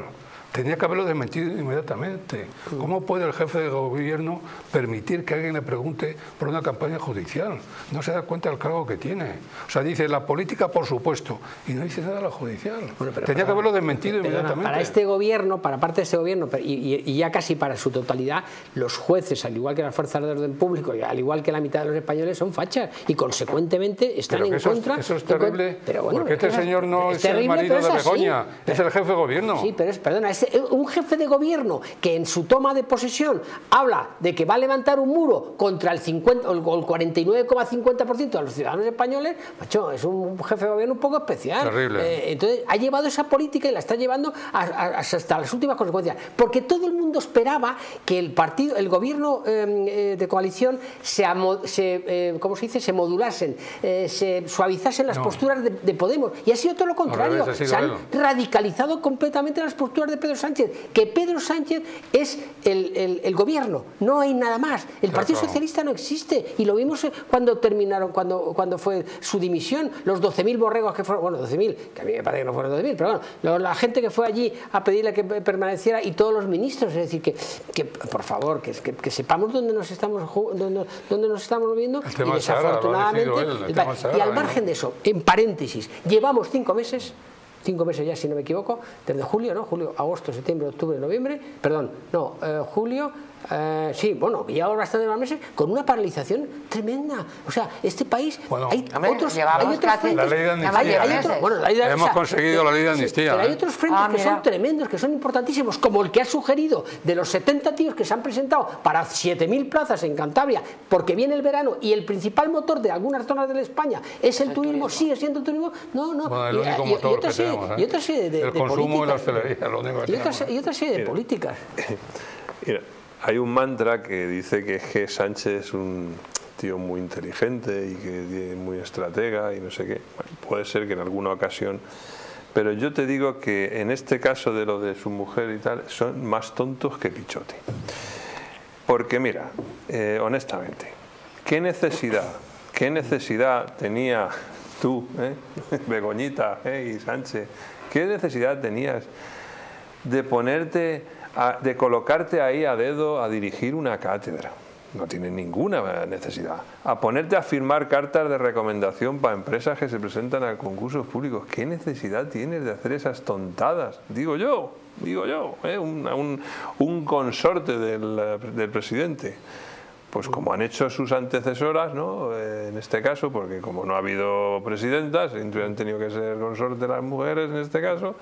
Tenía que haberlo desmentido inmediatamente. ¿Cómo puede el jefe de gobierno permitir que alguien le pregunte por una campaña judicial? No se da cuenta del cargo que tiene. O sea, dice la política, por supuesto, y no dice nada de la judicial. Bueno, tenía que haberlo desmentido inmediatamente. Para este gobierno, para parte de este gobierno, y ya casi para su totalidad, los jueces, al igual que las fuerzas del orden público, y al igual que la mitad de los españoles, son fachas. Y consecuentemente están en contra. Eso es terrible, pero bueno, porque este señor no es el marido de Begoña, es el jefe de gobierno. Sí, pero es, perdona, es un jefe de gobierno que en su toma de posesión habla de que va a levantar un muro contra el 50 o el 49,50% de los ciudadanos españoles. Macho, es un jefe de gobierno un poco especial. Terrible. Entonces ha llevado esa política y la está llevando hasta las últimas consecuencias, porque todo el mundo esperaba que el partido, el gobierno de coalición se modulasen, se suavizasen las posturas de Podemos, y ha sido todo lo contrario. Se han radicalizado completamente las posturas de Pedro Sánchez, que Pedro Sánchez es el gobierno, no hay nada más. El Partido Socialista no existe, y lo vimos cuando terminaron, cuando fue su dimisión, los 12.000 borregos que fueron, bueno, 12.000, que a mí me parece que no fueron 12.000, pero bueno, la gente que fue allí a pedirle que permaneciera, y todos los ministros, es decir, que por favor, que sepamos dónde nos estamos moviendo, y desafortunadamente, y al margen de eso, en paréntesis, llevamos 5 meses ya, si no me equivoco, desde julio, ¿no? Julio, agosto, septiembre, octubre, noviembre, perdón, no, julio, sí, bueno, ya bastante más meses, con una paralización tremenda. O sea, este país, bueno, hay otros frentes, la ley de amnistía, hemos conseguido la ley de amnistía. Pero hay otros frentes que son tremendos, que son importantísimos, como el que ha sugerido de los 70 tíos que se han presentado para 7.000 plazas en Cantabria, porque viene el verano y el principal motor de algunas zonas de España es el turismo. ¿Sigue siendo el turismo? No, no. Bueno, el único motor que tenemos, y otra serie de consumo y la hostelería, lo único que tenemos. Y otra serie de políticas. Mira, hay un mantra que dice que G. Sánchez es un tío muy inteligente y que es muy estratega y no sé qué. Bueno, puede ser que en alguna ocasión, pero yo te digo que en este caso de lo de su mujer y tal, son más tontos que Pichotti. Porque mira, honestamente, ¿qué necesidad tenía tú, Begoñita, y Sánchez? ¿Qué necesidad tenías de ponerte, de colocarte ahí a dedo a dirigir una cátedra? No tiene ninguna necesidad. A ponerte a firmar cartas de recomendación para empresas que se presentan a concursos públicos. ¿Qué necesidad tienes de hacer esas tontadas? Digo yo, un consorte del presidente. Pues como han hecho sus antecesoras, ¿no? En este caso, porque como no ha habido presidentas, han tenido que ser consorte las mujeres en este caso.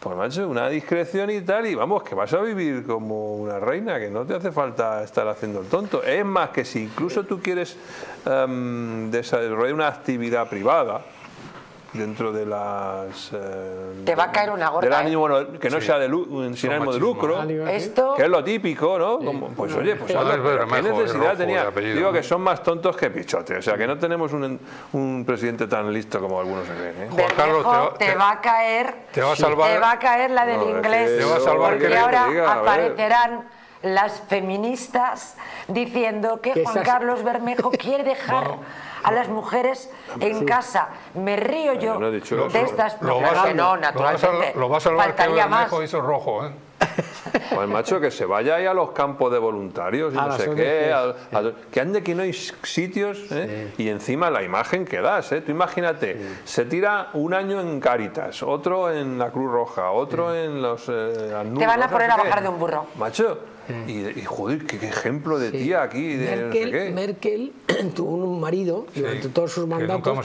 Pues macho, una discreción y tal, y vamos, que vas a vivir como una reina, que no te hace falta estar haciendo el tonto. Es más, que si incluso tú quieres desarrollar una actividad privada dentro de las... te va a caer una gorda. Bueno, que no sea sin ánimo de lucro, esto, que es lo típico, ¿no? Como, pues oye, pues ¿qué necesidad tenía? Digo que son más tontos que Pichotti, o sea, que no tenemos un presidente tan listo como algunos se creen, ¿eh? Juan Carlos, te va a caer la del inglés, te va a salvar, que ahora aparecerán las feministas diciendo que Juan Carlos Bermejo quiere dejar a las mujeres en casa. Me río yo de estas... No, naturalmente. Lo va a salvar que Bermejo hizo rojo, ¿eh? Pues macho, que se vaya ahí a los campos de voluntarios y no sé qué, que ande que no hay sitios, y encima la imagen que das, tú imagínate, se tira un año en Cáritas, otro en la Cruz Roja, otro en los te van a poner a bajar de un burro, macho. Y joder, qué ejemplo de tía aquí. Merkel tuvo un marido durante todos sus mandatos,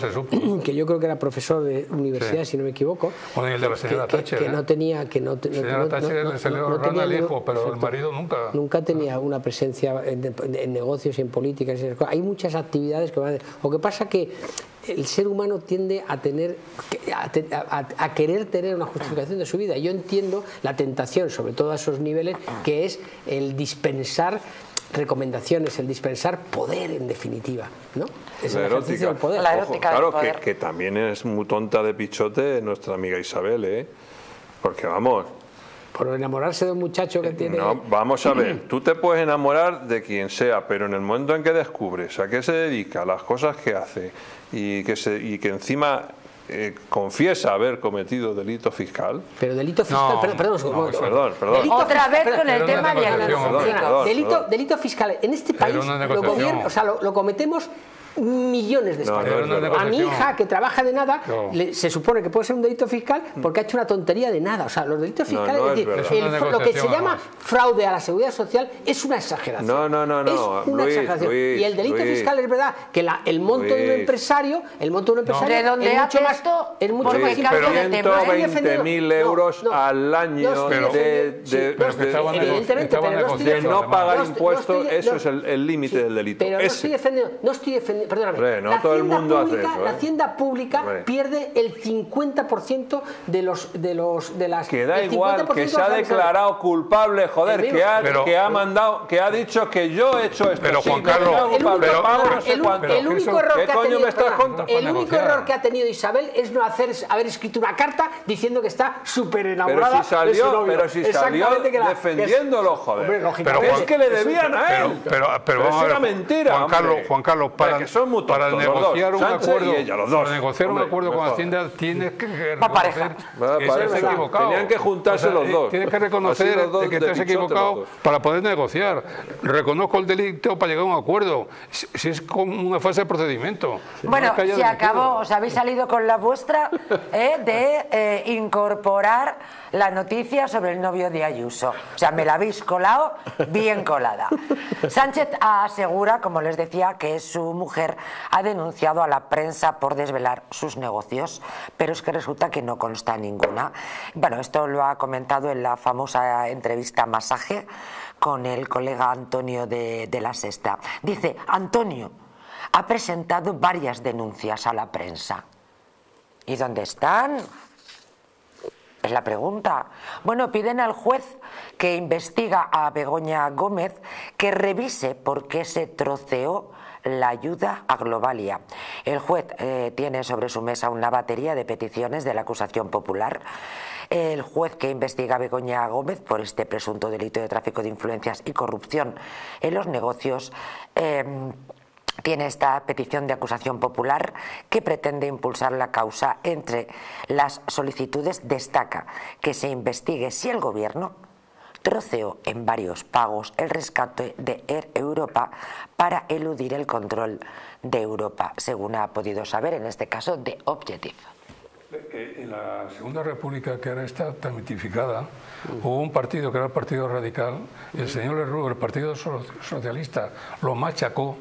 que yo creo que era profesor de universidad, si no me equivoco. Bueno, y el de la señora Thatcher. Que no tenía... Señora Thatcher se le honraba al hijo, pero el marido nunca. Nunca tenía una presencia en negocios, en políticas, en esas cosas. Hay muchas actividades que van a hacer. Lo que pasa que el ser humano tiende a tener a querer tener una justificación de su vida. Yo entiendo la tentación, sobre todo a esos niveles, que es el dispensar recomendaciones, el dispensar poder, en definitiva, ¿no? Es la erótica del poder. La erótica, ojo, del claro, poder. Que también es muy tonta de Pichotti nuestra amiga Isabel, ¿eh? Porque vamos, Por enamorarse de un muchacho que tiene... No, vamos a ver, tú te puedes enamorar de quien sea, pero en el momento en que descubres a qué se dedica, las cosas que hace y que encima confiesa haber cometido delito fiscal... Pero delito fiscal, no, perdón. Delito, otra vez con el tema de la delito fiscal. En este país lo cometemos... millones de españoles. A mi hija, que trabaja de nada, se supone que puede ser un delito fiscal porque ha hecho una tontería de nada. O sea, los delitos fiscales, lo que se llama fraude a la seguridad social, es una exageración. Es una exageración. Y el delito fiscal, es verdad que el monto de un empresario, es mucho más. Es mucho más. 120.000 euros al año de no pagar impuestos, eso es el límite del delito. Pero no estoy defendiendo. Perdóname, la hacienda pública pierde el 50% de las que da igual, que se ha declarado culpable, joder, que ha dicho que yo he hecho esto. Pero Juan Carlos, el único error que ha tenido Isabel es no haber escrito una carta diciendo que está súper enamorada de su novio. Pero si salió defendiéndolo, joder. Pero es que le debían a él. Pero es una mentira. Juan Carlos, para negociar un acuerdo con Hacienda tienes que reconocer que estás equivocado. Tenían que juntarse los dos. Tienes que reconocer que estás equivocado para poder negociar. Reconozco el delito para llegar a un acuerdo. Si es como una fase de procedimiento. Bueno, se acabó. Os habéis salido con la vuestra de incorporar la noticia sobre el novio de Ayuso. O sea, me la habéis colado bien colada. Sánchez asegura, como les decía, que su mujer ha denunciado a la prensa por desvelar sus negocios, pero es que resulta que no consta ninguna. Bueno, esto lo ha comentado en la famosa entrevista Masaje con el colega Antonio de La Sexta. Dice, Antonio ha presentado varias denuncias a la prensa. ¿Y dónde están? Es la pregunta. Bueno, piden al juez que investiga a Begoña Gómez que revise por qué se troceó la ayuda a Globalia. El juez tiene sobre su mesa una batería de peticiones de la acusación popular. El juez que investiga a Begoña Gómez por este presunto delito de tráfico de influencias y corrupción en los negocios tiene esta petición de acusación popular que pretende impulsar la causa. Entre las solicitudes destaca que se investigue si el gobierno troceó en varios pagos el rescate de Air Europa para eludir el control de Europa, según ha podido saber, en este caso, de Objective. En la Segunda República, que ahora está tan mitificada, hubo un partido que era el Partido Radical, el señor Lerroux, el Partido Socialista, lo machacó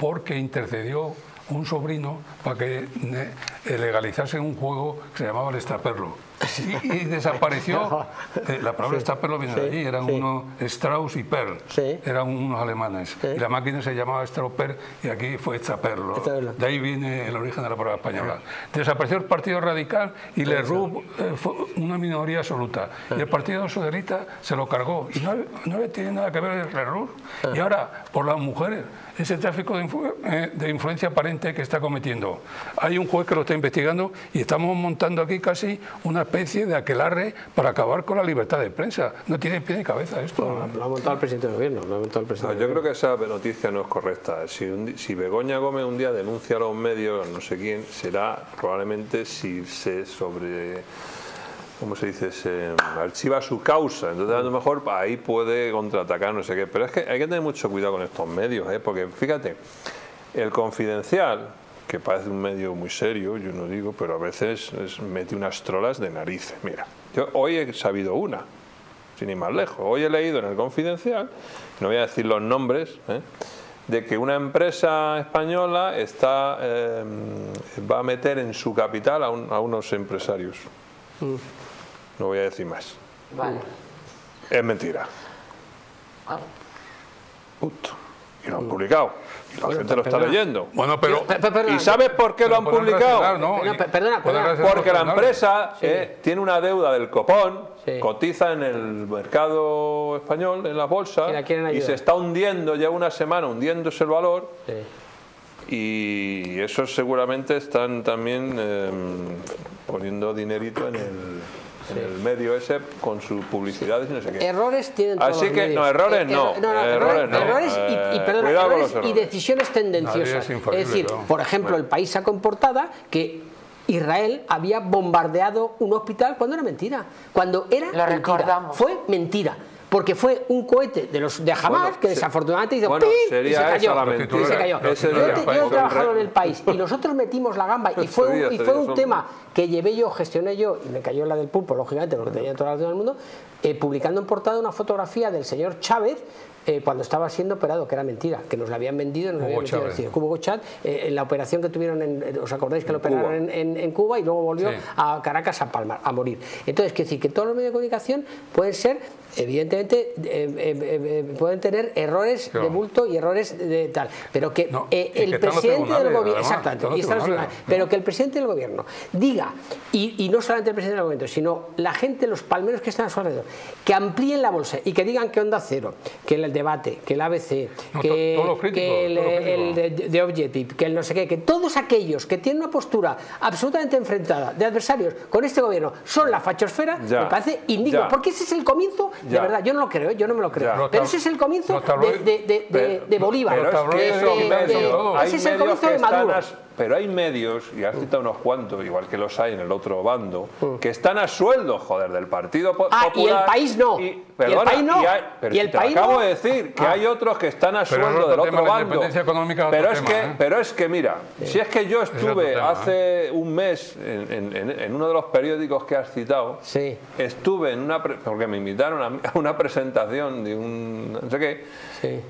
porque intercedió un sobrino para que legalizase un juego que se llamaba el Estaperlo. Y desapareció, la palabra Estaperlo viene de allí, eran unos Strauss y Perl, eran unos alemanes. Y la máquina se llamaba Strauss-Perl y aquí fue Estaperlo. De ahí viene el origen de la palabra española. Desapareció el Partido Radical y Lerroux fue una minoría absoluta. Y el Partido Socialista se lo cargó. Y no le tiene nada que ver Lerroux. Y ahora, por las mujeres, ese tráfico de influencia aparente que está cometiendo. Hay un juez que lo está investigando y estamos montando aquí casi una especie de aquelarre para acabar con la libertad de prensa. No tiene pie ni cabeza esto. Lo ha montado el presidente del gobierno. Yo creo que esa noticia no es correcta. Si Begoña Gómez un día denuncia a los medios, no sé quién, será probablemente si se se archiva su causa. Entonces a lo mejor ahí puede contraatacar, no sé qué. Pero es que hay que tener mucho cuidado con estos medios, porque fíjate, El Confidencial, que parece un medio muy serio, yo no digo, pero a veces mete unas trolas de narices. Mira, yo hoy he sabido una, sin ir más lejos. Hoy he leído en El Confidencial, no voy a decir los nombres, de que una empresa española va a meter en su capital a unos empresarios. No voy a decir más. Vale. Es mentira. Punto. Y lo han publicado. Y la gente lo está leyendo. Bueno, pero... ¿Y sabes por qué lo han publicado? Porque la empresa tiene una deuda del copón, cotiza en el mercado español, en las bolsas, y se está hundiendo, lleva una semana hundiéndose el valor. Y esos seguramente están también poniendo dinerito en el... en el medio ese con sus publicidades y no sé qué. Errores tienen todos. Así que, no, errores no. Errores y decisiones tendenciosas. Es decir, claro. Por ejemplo, el país se ha comportado que Israel había bombardeado un hospital cuando era mentira. Cuando era mentira. Fue mentira. Porque fue un cohete de los de Hamas que desafortunadamente hizo ¡pim! Y se cayó. Y se cayó. Yo he trabajado en el país y nosotros metimos la gamba y fue un tema que llevé yo, gestioné yo, y me cayó la del pulpo, lógicamente, porque tenía toda la razón del mundo, publicando en portada una fotografía del señor Chávez cuando estaba siendo operado, que era mentira, que nos la habían vendido, nos la habían metido, es decir, Hugo Chávez, en la operación que tuvieron, ¿os acordáis que lo operaron en Cuba y luego volvió a Caracas a palmar, a morir? Entonces, quiero decir que todos los medios de comunicación pueden ser, evidentemente, pueden tener errores de bulto y errores de tal, pero que el presidente del gobierno, exactamente, pero que el presidente del gobierno diga, y no solamente el presidente del gobierno, sino la gente, los palmeros que están a su alrededor, que amplíen la bolsa y que digan que Onda Cero, que el Debate, que el ABC, que el The Objective, que el no sé qué, que todos aquellos que tienen una postura absolutamente enfrentada de adversarios con este gobierno son la fachosfera, me parece indigno, porque ese es el comienzo, de verdad, yo no lo creo, yo no me lo creo, pero ese es el comienzo de Bolívar, ese es el comienzo de Maduro. Pero hay medios, y has citado unos cuantos, igual que los hay en el otro bando, que están a sueldo, joder, del Partido Popular. Ah, y el país no. Acabo de decir que hay otros que están a sueldo del otro bando. Pero es que, mira, si es que yo estuve hace un mes en uno de los periódicos que has citado, estuve en una, porque me invitaron a una presentación de un no sé qué,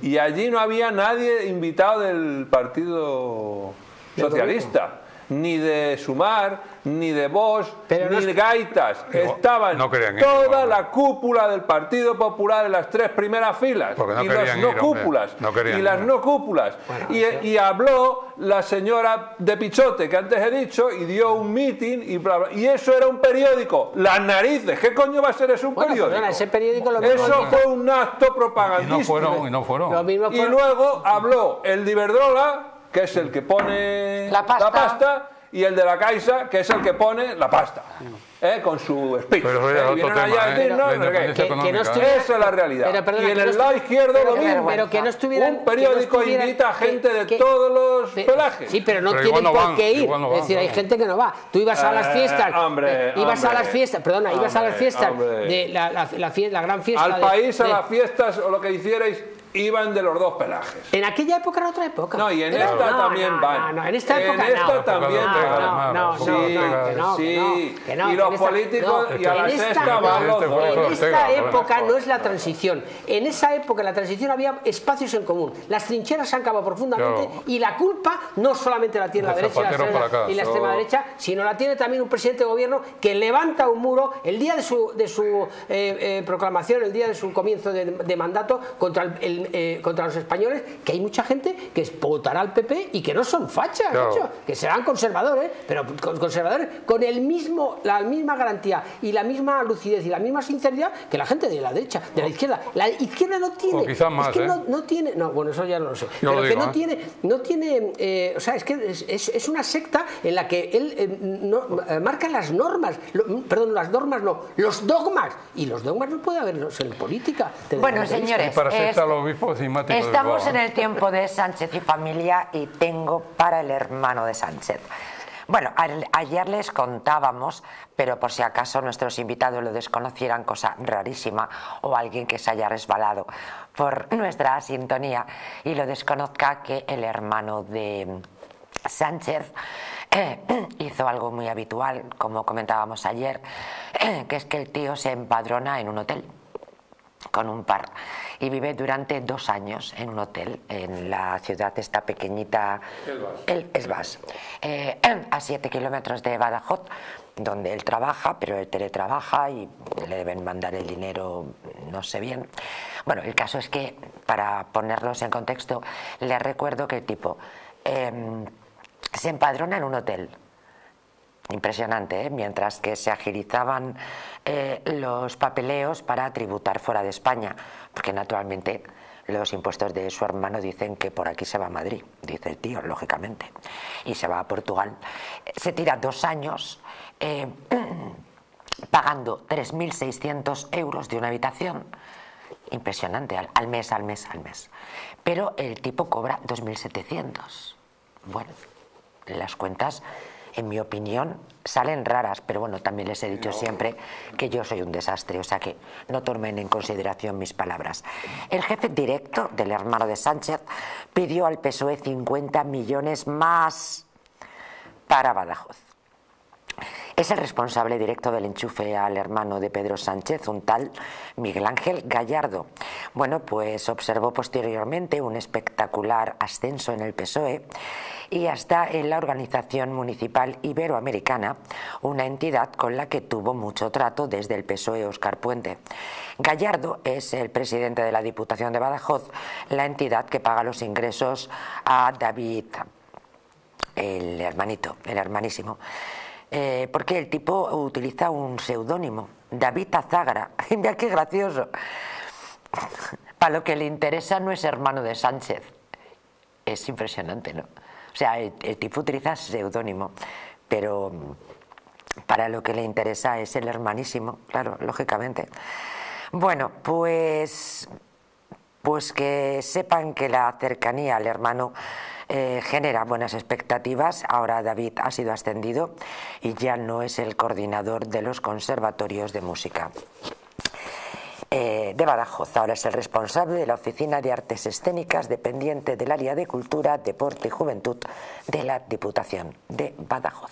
y allí no había nadie invitado del Partido Socialista, ni de Sumar, ni de Vox, ni de Gaitas. Estaban toda la cúpula del Partido Popular en las tres primeras filas. Y las no cúpulas. Y las no cúpulas. Y habló la señora de Pichote, que antes he dicho, y dio un mitin y bla, bla, y eso era un periódico. Las narices, ¿qué coño va a ser eso un periódico? Perdona, ese periódico lo mismo eso fue un acto propagandístico. Y no fueron. Y luego habló el de Iberdrola, que es el que pone la pasta, y el de la Caixa, que es el que pone la pasta, con su speech. Esa es la realidad. Y en el lado izquierdo lo mismo. Un periódico invita a gente de todos los pelajes. Sí, pero no tienen por qué ir. Es decir, hay gente que no va. Tú ibas a las fiestas. Ibas a las fiestas. La gran fiesta. Al país, a las fiestas o lo que hicierais. Iban de los dos pelajes. En aquella época era otra época. No, y en esta también van. En esta también van. No. Y los políticos y a la sexta van los dos. En esta época no es la transición. En esa época, en la transición, había espacios en común. Las trincheras se han cavado profundamente y la culpa no solamente la tiene la derecha y la extrema derecha, sino la tiene también un presidente de gobierno que levanta un muro el día de su proclamación, el día de su comienzo de mandato contra el contra los españoles, que hay mucha gente que votará al PP y que no son fachas, que serán conservadores, pero conservadores con la misma garantía y la misma lucidez y la misma sinceridad que la gente de la derecha, de la izquierda. La izquierda no tiene, bueno, eso ya no lo sé, pero que no tiene, o sea, es que es una secta en la que él marca las normas, los dogmas, y los dogmas no puede haberlos en política. Bueno, señores, estamos en el tiempo de Sánchez y familia, y tengo para el hermano de Sánchez. Bueno, ayer les contábamos, pero por si acaso nuestros invitados lo desconocieran, cosa rarísima, o alguien que se haya resbalado por nuestra sintonía y lo desconozca, que el hermano de Sánchez hizo algo muy habitual, como comentábamos ayer, que es que el tío se empadrona en un hotel con un par y vive durante 2 años en un hotel en la ciudad esta pequeñita Elvas, a 7 kilómetros de Badajoz, donde él trabaja, pero él teletrabaja y le deben mandar el dinero, no sé bien. Bueno, el caso es que, para ponerlos en contexto, les recuerdo que el tipo se empadrona en un hotel. Impresionante, ¿eh? Mientras que se agilizaban los papeleos para tributar fuera de España, porque naturalmente los impuestos de su hermano dicen que por aquí se va a Madrid, dice el tío, lógicamente, y se va a Portugal. Se tira 2 años pagando 3.600 euros de una habitación. Impresionante, al mes. Pero el tipo cobra 2.700. Bueno, las cuentas, en mi opinión, salen raras, pero bueno, también les he dicho siempre que yo soy un desastre, o sea que no tomen en consideración mis palabras. El jefe directo del hermano de Sánchez pidió al PSOE 50 millones más para Badajoz. Es el responsable directo del enchufe al hermano de Pedro Sánchez, un tal Miguel Ángel Gallardo. Bueno, pues observó posteriormente un espectacular ascenso en el PSOE y hasta en la Organización Municipal Iberoamericana, una entidad con la que tuvo mucho trato desde el PSOE Óscar Puente. Gallardo es el presidente de la Diputación de Badajoz, la entidad que paga los ingresos a David, el hermanísimo. Porque el tipo utiliza un seudónimo, David Azagra. Mira qué gracioso. Para lo que le interesa no es hermano de Sánchez. Es impresionante, ¿no? O sea, el tipo utiliza seudónimo, pero para lo que le interesa es el hermanísimo, claro, lógicamente. Bueno, pues que sepan que la cercanía al hermano genera buenas expectativas. Ahora David ha sido ascendido y ya no es el coordinador de los conservatorios de música de Badajoz. Ahora es el responsable de la Oficina de Artes Escénicas, dependiente del área de Cultura, Deporte y Juventud de la Diputación de Badajoz.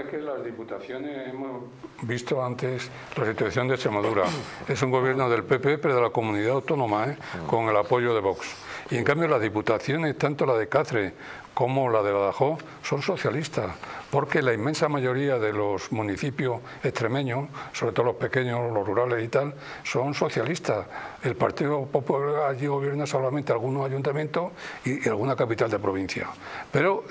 Es que las diputaciones hemos visto antes la situación de Extremadura. Es un gobierno del PP, pero de la comunidad autónoma, con el apoyo de Vox. Y en cambio las diputaciones, tanto la de Cáceres como la de Badajoz, son socialistas, porque la inmensa mayoría de los municipios extremeños, sobre todo los pequeños, los rurales y tal, son socialistas. El Partido Popular allí gobierna solamente algunos ayuntamientos y alguna capital de provincia. Pero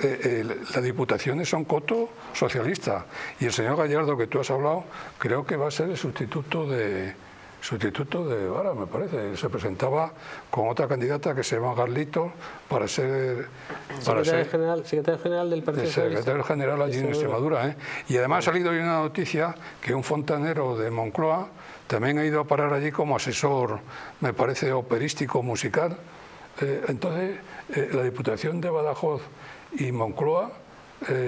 las diputaciones son coto socialista. Y el señor Gallardo, que tú has hablado, creo que va a ser el sustituto de Vara, me parece. Se presentaba con otra candidata que se llama Garlito para ser secretario general del Partido Socialista. Secretario general allí en Extremadura, Y además ha salido hoy una noticia que un fontanero de Moncloa también ha ido a parar allí como asesor, me parece, operístico, musical. Entonces, la Diputación de Badajoz y Moncloa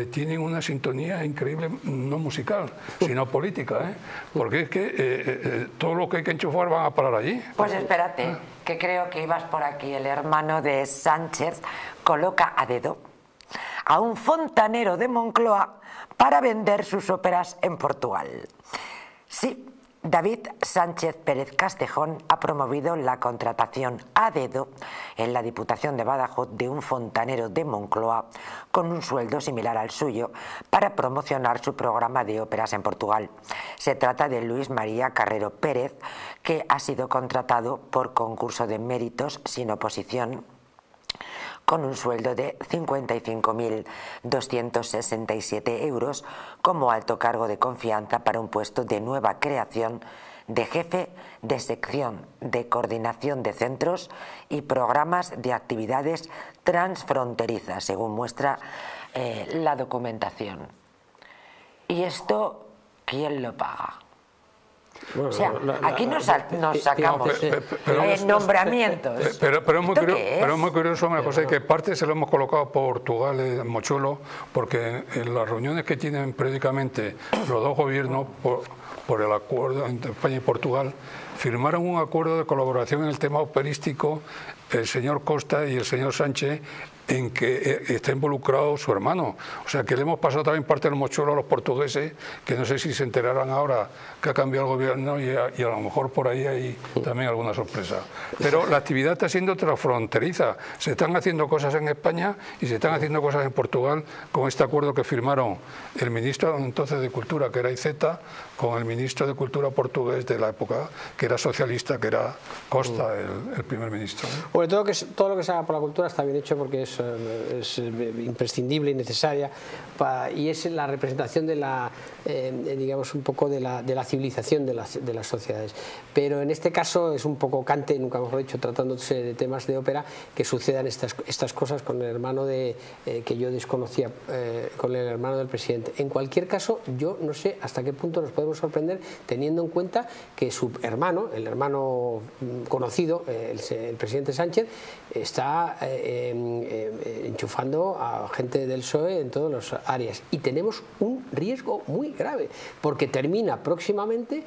tienen una sintonía increíble, no musical, sino política, porque es que todo lo que hay que enchufar van a parar allí. Pues espérate, que creo que ibas por aquí. El hermano de Sánchez coloca a dedo a un fontanero de Moncloa para vender sus óperas en Portugal. Sí, David Sánchez Pérez Castejón ha promovido la contratación a dedo en la Diputación de Badajoz de un fontanero de Moncloa con un sueldo similar al suyo para promocionar su programa de óperas en Portugal. Se trata de Luis María Carrero Pérez, que ha sido contratado por concurso de méritos sin oposición, con un sueldo de 55.267 euros como alto cargo de confianza para un puesto de nueva creación de jefe de sección de coordinación de centros y programas de actividades transfronterizas, según muestra la documentación. ¿Y esto quién lo paga? Bueno, o sea, aquí nos sacamos nombramientos. Pero es muy curioso una cosa, que parte se lo hemos colocado a Portugal, Mochuelo, porque en las reuniones que tienen periódicamente los dos gobiernos por el acuerdo entre España y Portugal, firmaron un acuerdo de colaboración en el tema operístico, el señor Costa y el señor Sánchez, en que está involucrado su hermano. O sea, que le hemos pasado también parte del mochuelo a los portugueses, que no sé si se enterarán ahora que ha cambiado el gobierno y a lo mejor por ahí hay también alguna sorpresa. Pero la actividad está siendo transfronteriza. Se están haciendo cosas en España y se están haciendo cosas en Portugal con este acuerdo que firmaron el ministro entonces de Cultura, que era Iceta, con el ministro de Cultura portugués de la época, que era socialista, que era Costa, el primer ministro. Bueno, todo lo que se haga por la cultura está bien hecho, porque es imprescindible y necesaria y es la representación de la, digamos, un poco de la civilización de las sociedades. Pero en este caso es un poco cante, nunca mejor dicho, tratándose de temas de ópera, que sucedan estas cosas con el hermano que yo desconocía, con el hermano del presidente. En cualquier caso, yo no sé hasta qué punto nos podemos podemos sorprender teniendo en cuenta que su hermano, el hermano conocido, el presidente Sánchez, está enchufando a gente del PSOE en todas las áreas. Y tenemos un riesgo muy grave, porque termina próximamente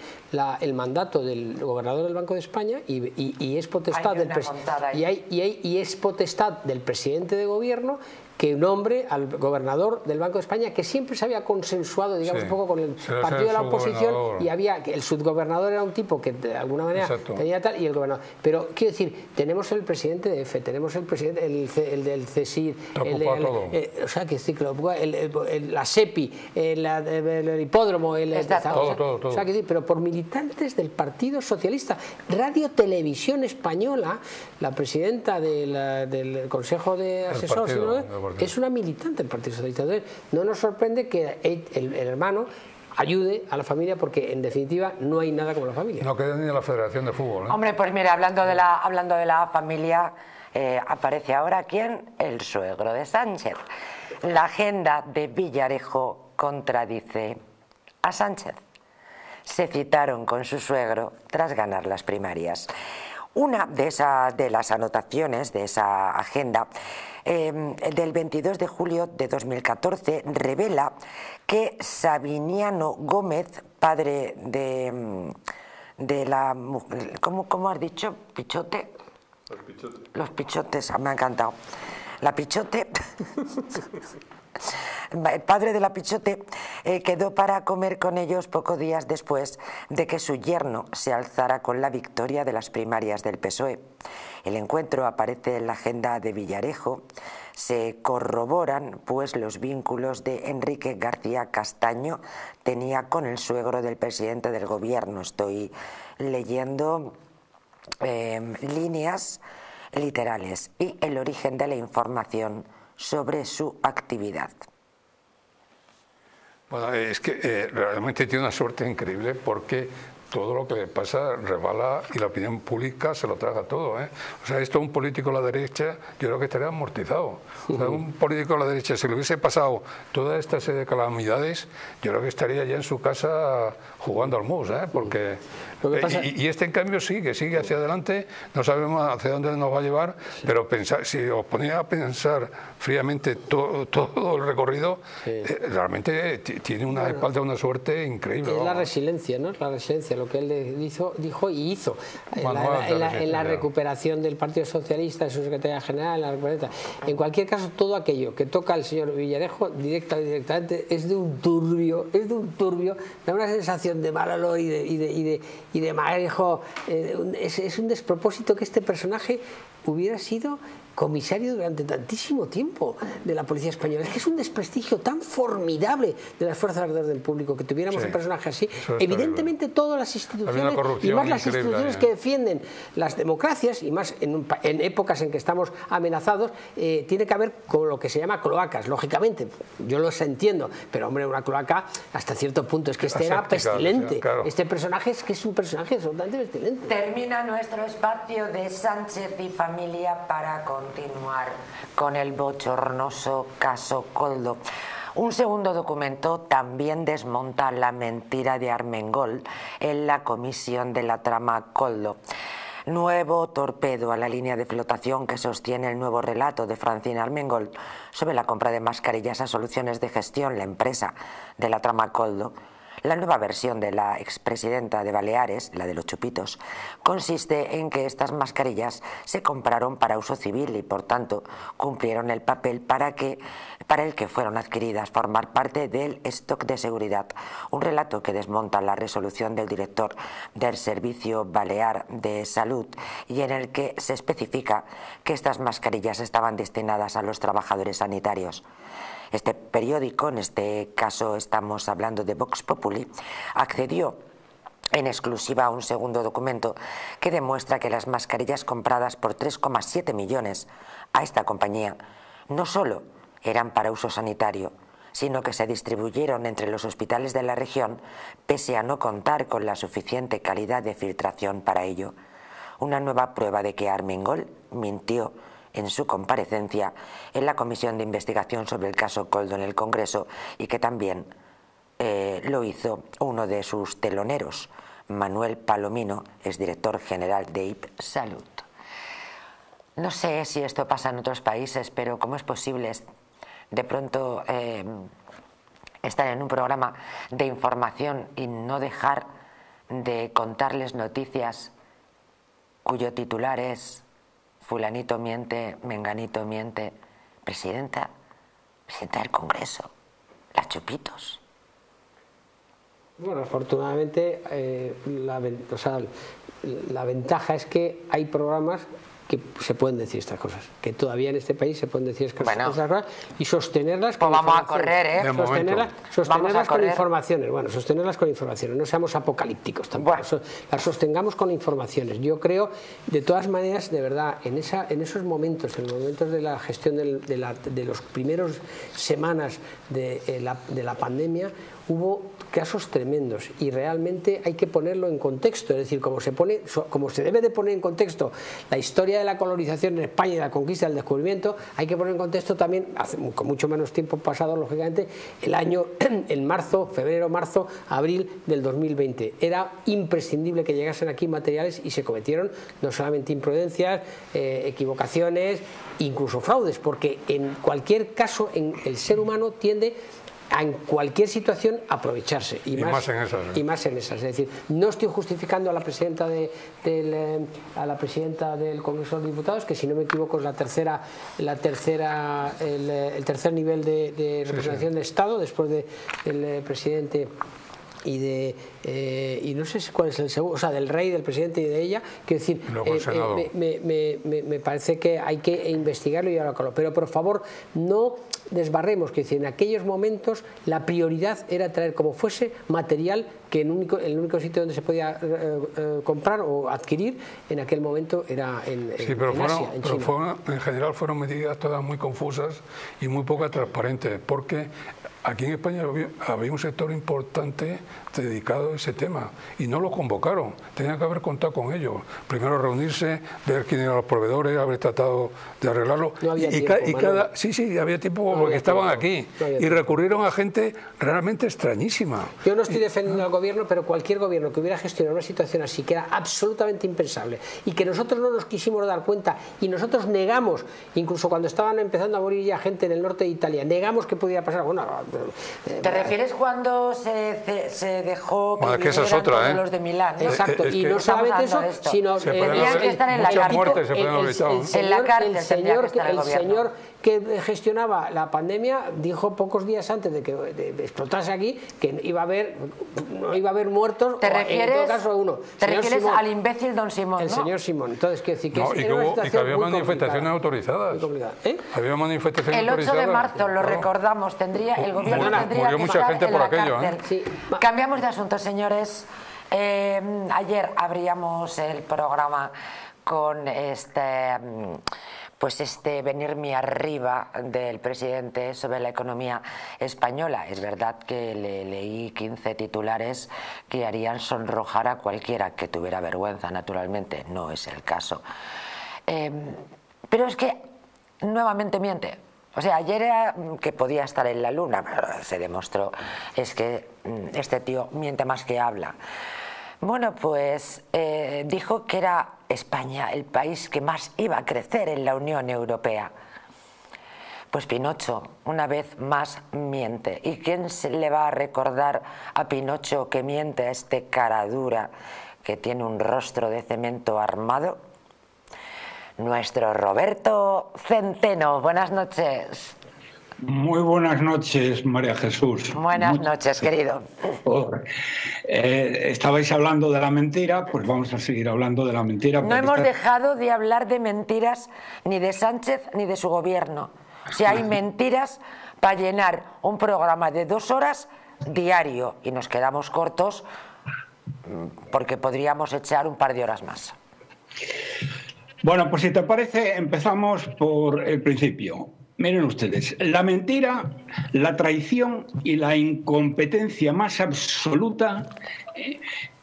el mandato del gobernador del Banco de España y es potestad del presidente de gobierno que nombre al gobernador del Banco de España, que siempre se había consensuado, digamos, un poco con el partido de la oposición, y había el subgobernador era un tipo que de alguna manera tenía tal, y el gobernador. Pero quiero decir, tenemos el presidente de EFE, tenemos el presidente el del CSIC, o sea, que la SEPI, el hipódromo, todo. O sea, que sí, pero por militantes del Partido Socialista. Radio Televisión Española, la presidenta del Consejo de Asesores, es una militante del Partido Socialista. Entonces, no nos sorprende que el hermano ayude a la familia, porque en definitiva no hay nada como la familia. No queda ni la Federación de Fútbol, ¿eh? Hombre, pues mira, hablando de la familia, aparece ahora ¿quién? El suegro de Sánchez. La agenda de Villarejo contradice a Sánchez. Se citaron con su suegro tras ganar las primarias. Una de las anotaciones de esa agenda del 22 de julio de 2014 revela que Sabiniano Gómez, padre de la mujer, ¿cómo has dicho? ¿Pichote? Los Pichotes, me ha encantado. La Pichote, el padre de la Pichote, quedó para comer con ellos pocos días después de que su yerno se alzara con la victoria de las primarias del PSOE. El encuentro aparece en la agenda de Villarejo. Se corroboran, pues, los vínculos de Enrique García Castaño tenía con el suegro del presidente del gobierno. Estoy leyendo líneas literales, y el origen de la información sobre su actividad. Bueno, es que realmente tiene una suerte increíble, porque todo lo que le pasa rebala y la opinión pública se lo traga todo, ¿eh? O sea, esto un político de la derecha yo creo que estaría amortizado. O sea, un político de la derecha, si le hubiese pasado toda esta serie de calamidades, yo creo que estaría ya en su casa jugando al mus, ¿eh? Porque y este en cambio sigue hacia adelante. No sabemos hacia dónde nos va a llevar, pero pensar, si os ponía a pensar fríamente todo el recorrido, realmente tiene una espalda, una suerte increíble. Es la resiliencia, ¿no? La resiliencia, lo que él dijo y hizo en la recuperación del Partido Socialista, de su secretaría general, en cualquier caso, todo aquello que toca el señor Villarejo directamente es de un turbio, da una sensación de mal olor y de manejo. Es un despropósito que este personaje hubiera sido comisario durante tantísimo tiempo de la policía española. Es que es un desprestigio tan formidable de las fuerzas de orden del público que tuviéramos un personaje así. Evidentemente todas las instituciones, y más las instituciones que defienden las democracias, y más en épocas en que estamos amenazados, tiene que haber con lo que se llama cloacas, lógicamente. Yo los entiendo, pero hombre, una cloaca hasta cierto punto. Es que este era pestilente. Este personaje es un personaje absolutamente pestilente. Termina nuestro espacio de Sánchez y familia para continuar con el bochornoso caso Koldo. Un segundo documento también desmonta la mentira de Armengol en la comisión de la trama Koldo. Nuevo torpedo a la línea de flotación que sostiene el nuevo relato de Francina Armengol sobre la compra de mascarillas a Soluciones de Gestión, la empresa de la trama Koldo. La nueva versión de la expresidenta de Baleares, la de los chupitos, consiste en que estas mascarillas se compraron para uso civil y, por tanto, cumplieron el papel para el que fueron adquiridas, formar parte del stock de seguridad. Un relato que desmonta la resolución del director del Servicio Balear de Salud, y en el que se especifica que estas mascarillas estaban destinadas a los trabajadores sanitarios. Este periódico, en este caso estamos hablando de Vox Populi, accedió en exclusiva a un segundo documento que demuestra que las mascarillas compradas por 3,7 millones a esta compañía no solo eran para uso sanitario, sino que se distribuyeron entre los hospitales de la región, pese a no contar con la suficiente calidad de filtración para ello. Una nueva prueba de que Armengol mintió en su comparecencia en la Comisión de Investigación sobre el caso Koldo en el Congreso, y que también lo hizo uno de sus teloneros, Manuel Palomino, exdirector general de IPSalud. No sé si esto pasa en otros países, pero ¿cómo es posible de pronto estar en un programa de información y no dejar de contarles noticias cuyo titular es fulanito miente, menganito miente? Presidenta del Congreso, las chupitos. Bueno, afortunadamente la ventaja es que hay programas que se pueden decir estas cosas, que todavía en este país se pueden decir estas cosas raras y sostenerlas con informaciones. Bueno, sostenerlas con informaciones, no seamos apocalípticos tampoco, las sostengamos con informaciones. Yo creo, de todas maneras, de verdad, en esos momentos, en los momentos de la gestión de los primeros semanas de la pandemia, hubo casos tremendos y realmente hay que ponerlo en contexto, es decir, como se debe de poner en contexto la historia de la colonización en España y de la conquista del descubrimiento, hay que poner en contexto también, con mucho menos tiempo pasado, lógicamente, el año, en marzo, febrero, marzo, abril del 2020. Era imprescindible que llegasen aquí materiales y se cometieron no solamente imprudencias, equivocaciones, incluso fraudes, porque en cualquier caso el ser humano tiende en cualquier situación aprovecharse y más en esas, ¿no? Es decir, no estoy justificando a la presidenta del Congreso de los Diputados, que si no me equivoco es el tercer nivel de representación de Estado después del presidente y no sé cuál es el segundo, o sea, del rey, del presidente y de ella. Quiero decir, me parece que hay que investigarlo y hablarlo, pero por favor no desbarremos. Quiero decir, en aquellos momentos la prioridad era traer como fuese material que el único sitio donde se podía comprar o adquirir en aquel momento era en general fueron medidas todas muy confusas y muy poco transparentes, porque aquí en España había un sector importante dedicado a ese tema y no lo convocaron. Tenían que haber contado con ellos. Primero reunirse, ver quién eran los proveedores, haber tratado de arreglarlo. No había tiempo. Sí, había tiempo porque estaban aquí. Y recurrieron a gente realmente extrañísima. Yo no estoy defendiendo al gobierno, pero cualquier gobierno que hubiera gestionado una situación así, que era absolutamente impensable y que nosotros no nos quisimos dar cuenta, y nosotros negamos, incluso cuando estaban empezando a morir ya gente en el norte de Italia, negamos que pudiera pasar. Bueno, ¿te refieres cuando se dejó que vinieran los de Milán, ¿no? Exacto, es que y no solamente eso, sino tenían que estar en la cárcel. El señor que gestionaba la pandemia dijo pocos días antes de que explotase aquí que no iba a haber muertos. En todo caso uno. ¿Te refieres al imbécil don Simón? El señor Simón. Entonces, quiero decir que había manifestaciones autorizadas. Había manifestaciones autorizadas. El 8 de marzo, lo recordamos, el gobierno tendría que mucha gente por aquello, ¿eh? Sí. Cambiamos de asunto, señores. Ayer abríamos el programa con este venirme arriba del presidente sobre la economía española. Es verdad que le leí 15 titulares que harían sonrojar a cualquiera que tuviera vergüenza, naturalmente. No es el caso. Pero es que nuevamente miente. O sea, ayer era que podía estar en la luna, pero se demostró es que este tío miente más que habla. Bueno, pues dijo que era España el país que más iba a crecer en la Unión Europea. Pues Pinocho, una vez más, miente. ¿Y quién se le va a recordar a Pinocho que miente, a este cara dura que tiene un rostro de cemento armado? Nuestro Roberto Centeno, buenas noches. Muy buenas noches, María Jesús. Buenas noches, querido. Estabais hablando de la mentira, pues vamos a seguir hablando de la mentira. No hemos dejado de hablar de mentiras, ni de Sánchez ni de su gobierno. Si hay mentiras para llenar un programa de 2 horas diario, y nos quedamos cortos porque podríamos echar un par de horas más. Bueno, pues si te parece, empezamos por el principio. Miren ustedes, la mentira, la traición y la incompetencia más absoluta,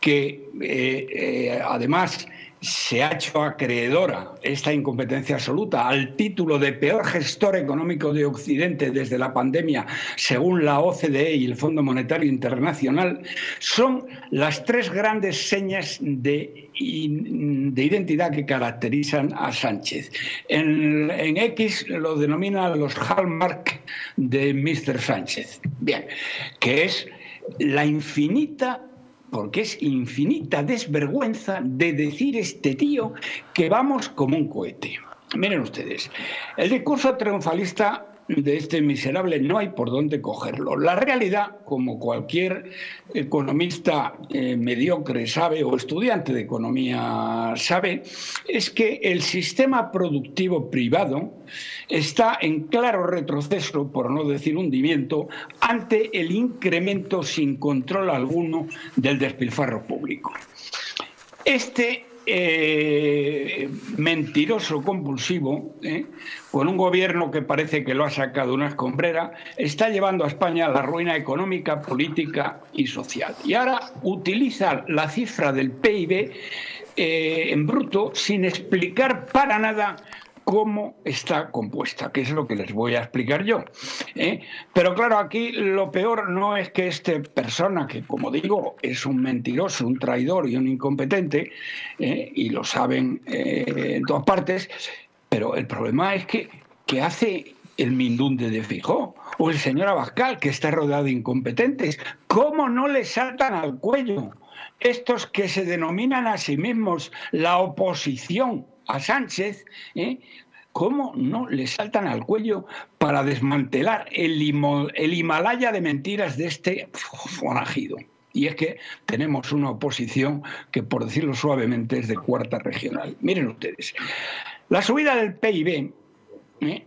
que además se ha hecho acreedora esta incompetencia absoluta al título de peor gestor económico de Occidente desde la pandemia, según la OCDE y el Fondo Monetario Internacional, son las tres grandes señas de identidad que caracterizan a Sánchez. En X lo denomina los hallmark de Mr. Sánchez. Bien, que es la infinita, porque es infinita desvergüenza de decir este tío que vamos como un cohete. Miren ustedes, el discurso triunfalista de este miserable no hay por dónde cogerlo. La realidad, como cualquier economista mediocre sabe o estudiante de economía sabe, es que el sistema productivo privado está en claro retroceso, por no decir hundimiento, ante el incremento sin control alguno del despilfarro público. Este mentiroso compulsivo, con un gobierno que parece que lo ha sacado una escombrera, está llevando a España a la ruina económica, política y social. Y ahora utiliza la cifra del PIB en bruto sin explicar para nada cómo está compuesta, que es lo que les voy a explicar yo. Pero claro, aquí lo peor no es que esta persona, que como digo, es un mentiroso, un traidor y un incompetente, y lo saben en todas partes, pero el problema es que hace el Mindunde de Feijóo o el señor Abascal, que está rodeado de incompetentes. ¿Cómo no le saltan al cuello estos que se denominan a sí mismos la oposición a Sánchez? ¿Cómo no le saltan al cuello para desmantelar el Himalaya de mentiras de este forajido? Y es que tenemos una oposición que, por decirlo suavemente, es de cuarta regional. Miren ustedes, la subida del PIB,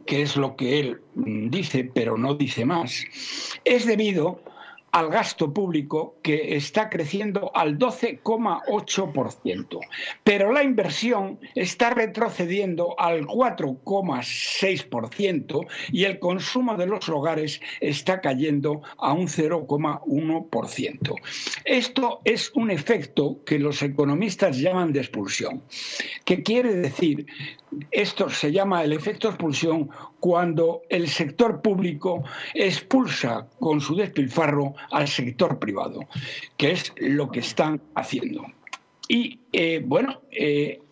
que es lo que él dice, pero no dice más, es debido al gasto público, que está creciendo al 12,8%. Pero la inversión está retrocediendo al 4,6% y el consumo de los hogares está cayendo a un 0,1%. Esto es un efecto que los economistas llaman de expulsión. ¿Qué quiere decir? Esto se llama el efecto expulsión cuando el sector público expulsa con su despilfarro al sector privado, que es lo que están haciendo. Y bueno,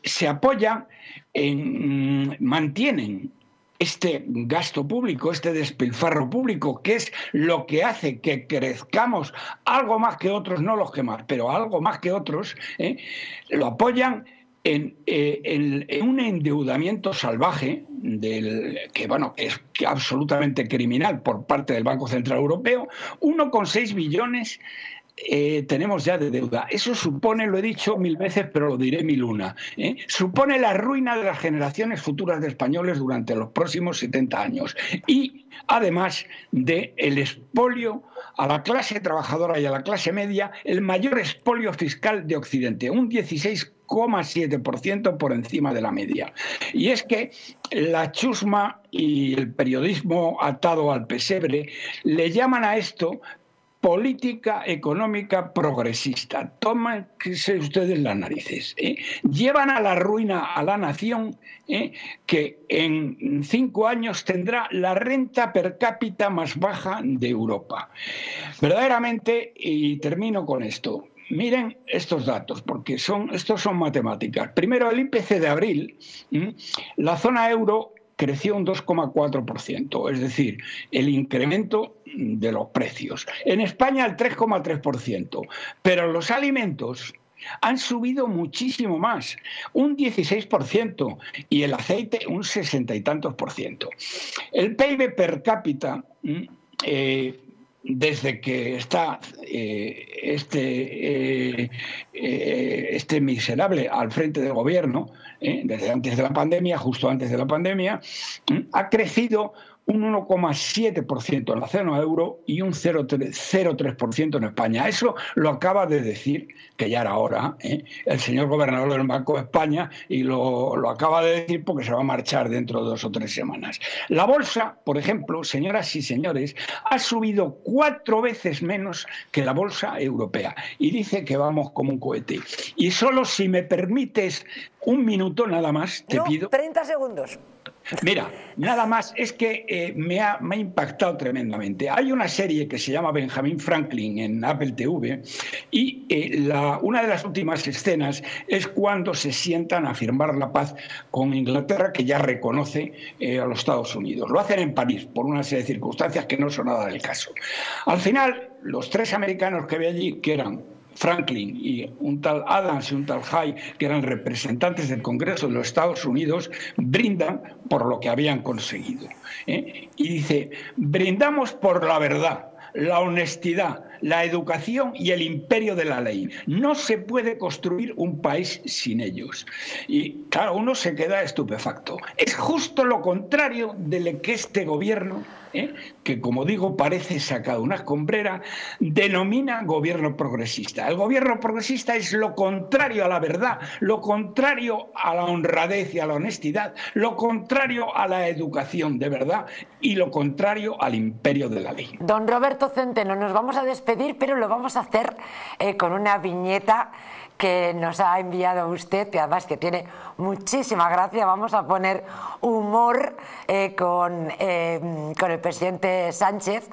se apoya en, mantienen este gasto público, este despilfarro público, que es lo que hace que crezcamos algo más que otros, no los que más, pero algo más que otros, lo apoyan en un endeudamiento salvaje que es absolutamente criminal por parte del Banco Central Europeo. 1,6 billones tenemos ya de deuda. Eso supone, lo he dicho 1000 veces, pero lo diré 1001, supone la ruina de las generaciones futuras de españoles durante los próximos 70 años. Y además del expolio a la clase trabajadora y a la clase media, el mayor expolio fiscal de Occidente, un 16,7% por encima de la media. Y es que la chusma y el periodismo atado al pesebre le llaman a esto política económica progresista. Tómense ustedes las narices. Llevan a la ruina a la nación, que en 5 años tendrá la renta per cápita más baja de Europa. Verdaderamente, y termino con esto, miren estos datos, porque estos son matemáticas. Primero, el IPC de abril, la zona euro creció un 2,4%, es decir, el incremento de los precios. En España el 3,3%, pero los alimentos han subido muchísimo más, un 16%, y el aceite un 60 y tantos %. El PIB per cápita, desde que está este miserable al frente del gobierno, desde antes de la pandemia, justo antes de la pandemia, ha crecido un 1,7% en la zona euro y un 0,3% en España. Eso lo acaba de decir, que ya era hora, el señor gobernador del Banco de España, y lo acaba de decir porque se va a marchar dentro de 2 o 3 semanas. La bolsa, por ejemplo, señoras y señores, ha subido 4 veces menos que la bolsa europea y dice que vamos como un cohete. Y solo si me permites un minuto nada más, te pido... 30 segundos. Mira, nada más, es que me ha impactado tremendamente. Hay una serie que se llama Benjamin Franklin en Apple TV y una de las últimas escenas es cuando se sientan a firmar la paz con Inglaterra, que ya reconoce a los Estados Unidos. Lo hacen en París por una serie de circunstancias que no son nada del caso. Al final, los 3 americanos que había allí, que eran Franklin y un tal Adams y un tal Hay, que eran representantes del Congreso de los Estados Unidos, brindan por lo que habían conseguido. Y dice, brindamos por la verdad, la honestidad, la educación y el imperio de la ley. No se puede construir un país sin ellos. Y claro, uno se queda estupefacto. Es justo lo contrario de que este gobierno, que como digo parece sacado una escombrera, denomina gobierno progresista. El gobierno progresista es lo contrario a la verdad, lo contrario a la honradez y a la honestidad, lo contrario a la educación de verdad y lo contrario al imperio de la ley. Don Roberto Centeno, nos vamos a despedir, pero lo vamos a hacer con una viñeta que nos ha enviado usted, que además que tiene muchísima gracia. Vamos a poner humor con el presidente Sánchez.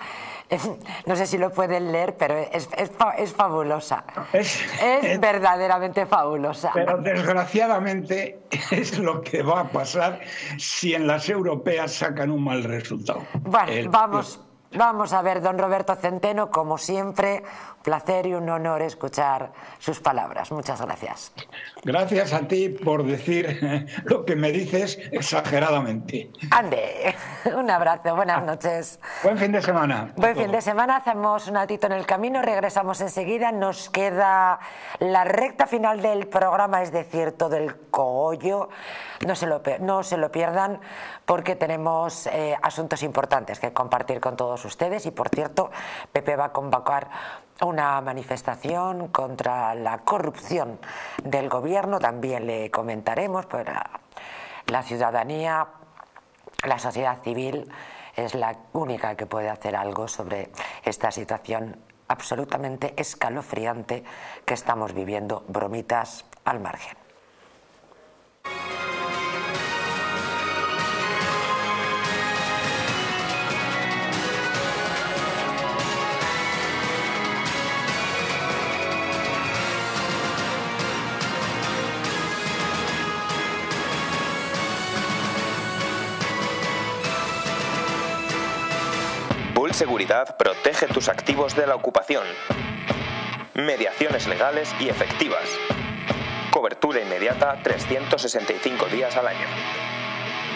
No sé si lo pueden leer, pero es fabulosa. Es verdaderamente fabulosa. Pero desgraciadamente es lo que va a pasar si en las europeas sacan un mal resultado. Bueno, vamos a ver, don Roberto Centeno, como siempre, un placer y un honor escuchar sus palabras. Muchas gracias. Gracias a ti por decir lo que me dices exageradamente. Ande, un abrazo, buenas noches. Buen fin de semana. Buen fin de semana, hacemos un altito en el camino, regresamos enseguida. Nos queda la recta final del programa, es decir, todo el cogollo. No se lo pierdan porque tenemos asuntos importantes que compartir con todos ustedes. Y por cierto, Pepe va a convocar una manifestación contra la corrupción del gobierno. También le comentaremos, pues la ciudadanía, la sociedad civil es la única que puede hacer algo sobre esta situación absolutamente escalofriante que estamos viviendo. Bromitas al margen. Seguridad protege tus activos de la ocupación. Mediaciones legales y efectivas. Cobertura inmediata 365 días al año.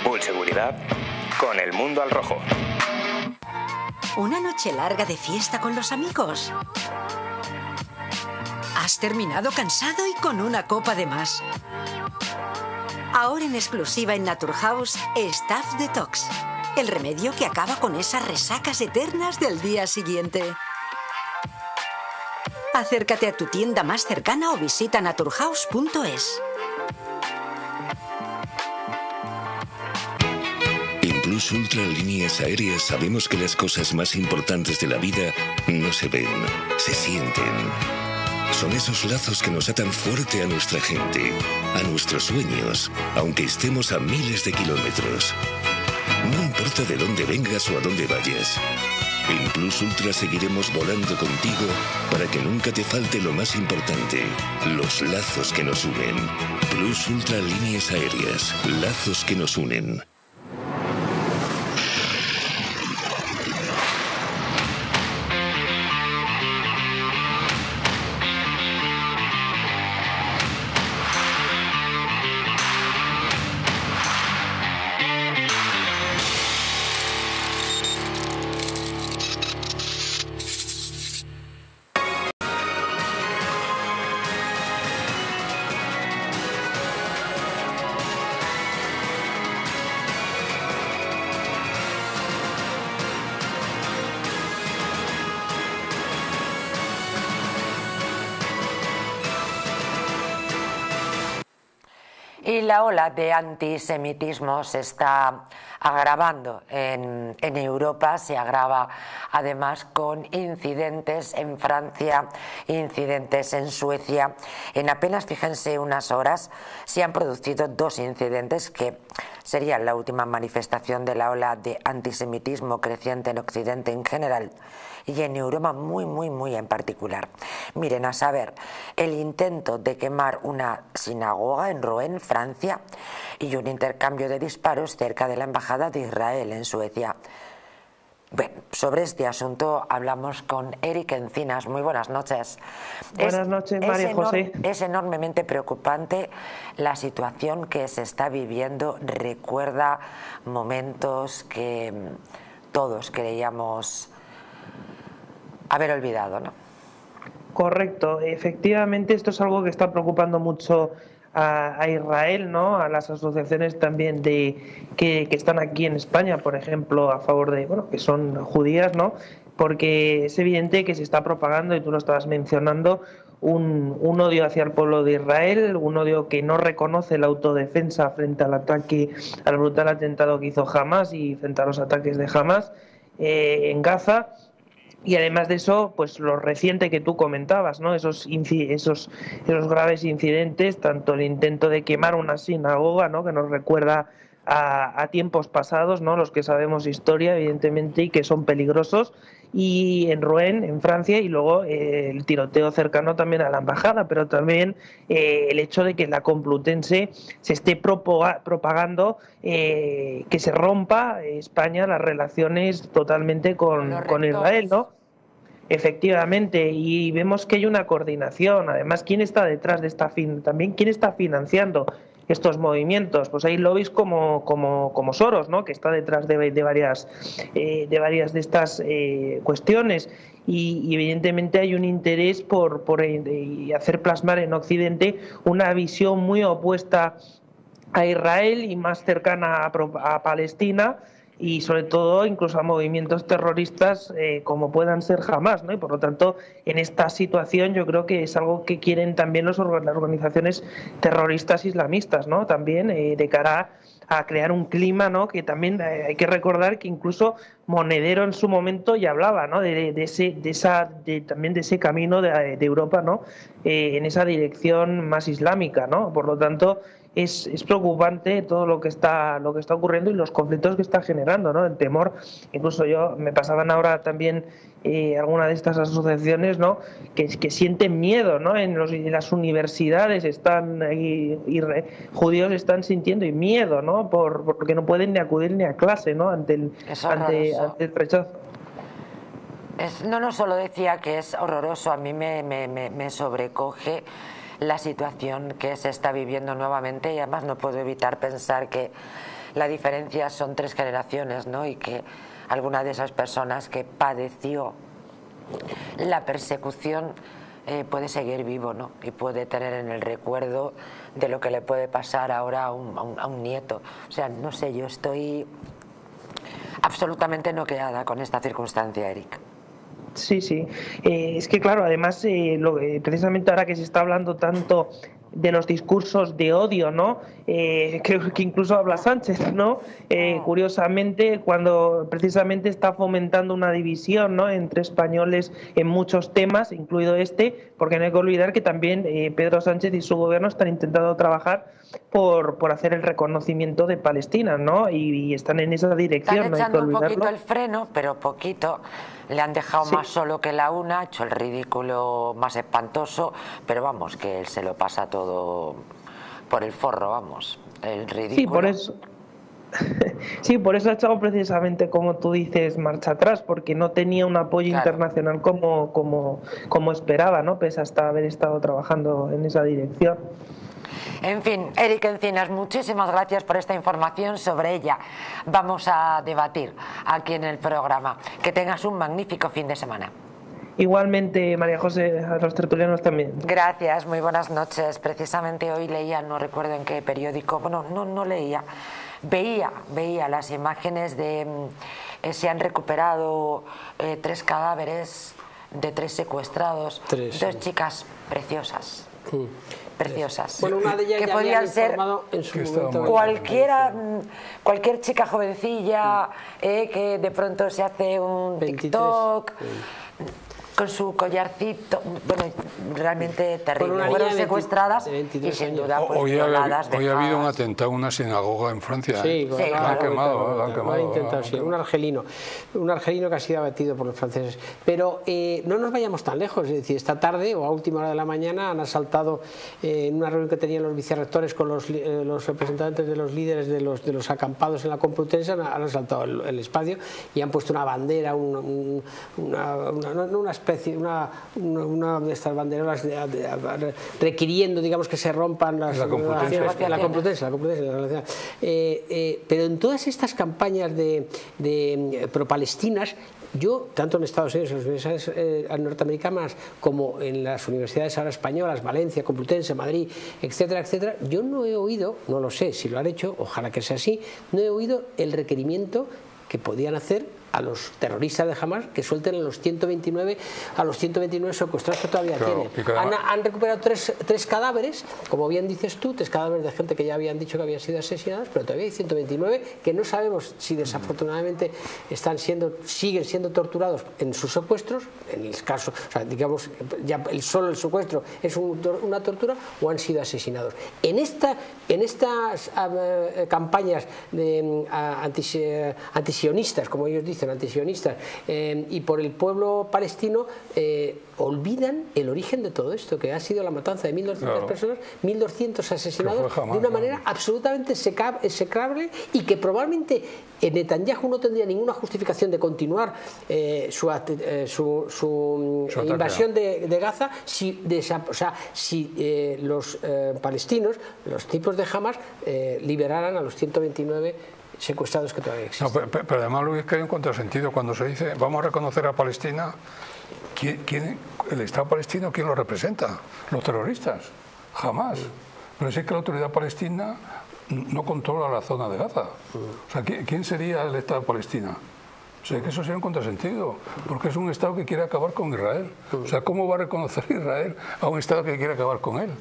Bull Seguridad, con el mundo al rojo. Una noche larga de fiesta con los amigos. Has terminado cansado y con una copa de más. Ahora en exclusiva en Naturhaus, Staff Detox. El remedio que acaba con esas resacas eternas del día siguiente. Acércate a tu tienda más cercana o visita naturhaus.es. En Plus Ultra Líneas Aéreas sabemos que las cosas más importantes de la vida no se ven, se sienten. Son esos lazos que nos atan fuerte a nuestra gente, a nuestros sueños, aunque estemos a miles de kilómetros. No importa de dónde vengas o a dónde vayas, en Plus Ultra seguiremos volando contigo para que nunca te falte lo más importante, los lazos que nos unen. Plus Ultra Líneas Aéreas, lazos que nos unen. Y la ola de antisemitismo se está agravando en Europa, se agrava además con incidentes en Francia, incidentes en Suecia. En apenas, fíjense, unas horas se han producido dos incidentes que serían la última manifestación de la ola de antisemitismo creciente en Occidente en general y en Europa muy en particular. Miren, a saber, el intento de quemar una sinagoga en Rouen, Francia, y un intercambio de disparos cerca de la embajada de Israel en Suecia. Bueno, sobre este asunto hablamos con Eric Encinas. Muy buenas noches. Buenas noches, María José. Es enormemente preocupante la situación que se está viviendo. Recuerda momentos que todos creíamos haber olvidado, ¿no? Correcto. Efectivamente, esto es algo que está preocupando mucho a Israel, ¿no? A las asociaciones también que están aquí en España, por ejemplo, a favor de, bueno, que son judías, ¿no? Porque es evidente que se está propagando, y tú lo estabas mencionando, un odio hacia el pueblo de Israel, un odio que no reconoce la autodefensa frente al ataque, al brutal atentado que hizo Hamas y frente a los ataques de Hamas en Gaza. Y además de eso, pues lo reciente que tú comentabas, ¿no? Esos graves incidentes, tanto el intento de quemar una sinagoga, ¿no? Que nos recuerda a tiempos pasados, ¿no? Los que sabemos historia, evidentemente, y que son peligrosos, y en Rouen, en Francia, y luego el tiroteo cercano también a la embajada, pero también el hecho de que la Complutense se esté propagando que se rompa España las relaciones totalmente con Israel, ¿no? Efectivamente, y vemos que hay una coordinación. Además, ¿quién está detrás de esta también quién está financiando estos movimientos? Pues hay lobbies como Soros, ¿no? Que está detrás de varias de estas cuestiones, y evidentemente hay un interés por hacer plasmar en Occidente una visión muy opuesta a Israel y más cercana a Palestina, y sobre todo incluso a movimientos terroristas como puedan ser Hamas, ¿no? Y por lo tanto, en esta situación yo creo que es algo que quieren también las organizaciones terroristas islamistas, ¿no? También de cara a crear un clima, ¿no? Que también hay que recordar que incluso Monedero en su momento ya hablaba, ¿no? También de ese camino de Europa, ¿no? En esa dirección más islámica, ¿no? Por lo tanto, es preocupante todo lo que está ocurriendo y los conflictos que está generando, ¿no? El temor. Incluso yo me pasaban ahora también alguna de estas asociaciones, ¿no? Que sienten miedo, ¿no? En las universidades están ahí, judíos están sintiendo miedo, ¿no? Porque no pueden ni acudir ni a clase, ¿no? Ante el rechazo. No solo decía que es horroroso, a mí me sobrecoge la situación que se está viviendo nuevamente, y además no puedo evitar pensar que la diferencia son 3 generaciones, ¿no? Y que alguna de esas personas que padeció la persecución puede seguir vivo, ¿no? Y puede tener en el recuerdo de lo que le puede pasar ahora a un nieto. O sea, no sé, yo estoy absolutamente noqueada con esta circunstancia, Eric. Sí. Es que claro, además, precisamente ahora que se está hablando tanto de los discursos de odio, ¿no? Creo que incluso habla Sánchez, ¿no? Curiosamente, cuando precisamente está fomentando una división, ¿no? Entre españoles en muchos temas, incluido este, porque no hay que olvidar que también Pedro Sánchez y su gobierno están intentando trabajar por hacer el reconocimiento de Palestina, ¿no? Y están en esa dirección. Están echando, no hay que olvidarlo, un poquito el freno, pero poquito. Le han dejado más solo que la una, ha hecho el ridículo más espantoso, pero vamos, que él se lo pasa todo por el forro, vamos, el ridículo. Sí, por eso ha echado precisamente, como tú dices, marcha atrás, porque no tenía un apoyo internacional como esperaba, ¿no? Pese hasta haber estado trabajando en esa dirección. En fin, Eric Encinas, muchísimas gracias por esta información. Sobre ella vamos a debatir aquí en el programa. Que tengas un magnífico fin de semana. Igualmente, María José, a los tertulianos también. Gracias, muy buenas noches. Precisamente hoy leía, no recuerdo en qué periódico, bueno, no leía, veía las imágenes de se han recuperado 3 cadáveres de 3 secuestrados, 3, 2 chicas preciosas. preciosas. Bueno, una de ellas que podían ser en su momento, cualquier chica jovencilla que de pronto se hace un 23, TikTok con su collarcito, bueno, realmente terrible. Fueron secuestradas y sin duda pues, violadas. Hoy ha habido un atentado en una sinagoga en Francia. Sí, sí, claro, lo han quemado. Un argelino que ha sido abatido por los franceses. Pero no nos vayamos tan lejos, es decir, esta tarde o a última hora de la mañana han asaltado en una reunión que tenían los vicerrectores con los representantes de los líderes de los acampados en la Complutense, han asaltado el espacio y han puesto una bandera, una de estas banderolas requiriendo, digamos, que se rompan la Complutense. Pero en todas estas campañas de pro-palestinas, yo, tanto en Estados Unidos, en las universidades norteamericanas, como en las universidades ahora españolas, Valencia, Complutense, Madrid, etcétera, etcétera, yo no he oído, no lo sé si lo han hecho, ojalá que sea así, no he oído el requerimiento que podían hacer a los terroristas de Hamas que suelten a los 129 secuestrados que todavía tienen. Han recuperado tres cadáveres, como bien dices tú, tres cadáveres de gente que ya habían dicho que habían sido asesinadas, pero todavía hay 129 que no sabemos si desafortunadamente siguen siendo torturados en sus secuestros, en el caso, o sea, digamos, ya solo el secuestro es una tortura, o han sido asesinados. En estas campañas antisionistas, como ellos dicen, antisionistas, y por el pueblo palestino, olvidan el origen de todo esto, que ha sido la matanza de 1.200 personas, 1.200 asesinados jamás, de una manera absolutamente execrable, y que probablemente Netanyahu no tendría ninguna justificación de continuar su invasión de Gaza si los palestinos, los tipos de Hamas, liberaran a los 129 secuestrados que todavía existen. No, pero además, Luis, que hay un contrasentido cuando se dice vamos a reconocer a Palestina. ¿Quién, el Estado palestino, quién lo representa? Los terroristas, jamás. Pero sí que la autoridad palestina no controla la zona de Gaza. O sea, ¿quién sería el Estado palestino? O sea, que eso sería un contrasentido, porque es un Estado que quiere acabar con Israel. O sea, ¿cómo va a reconocer Israel a un Estado que quiere acabar con él?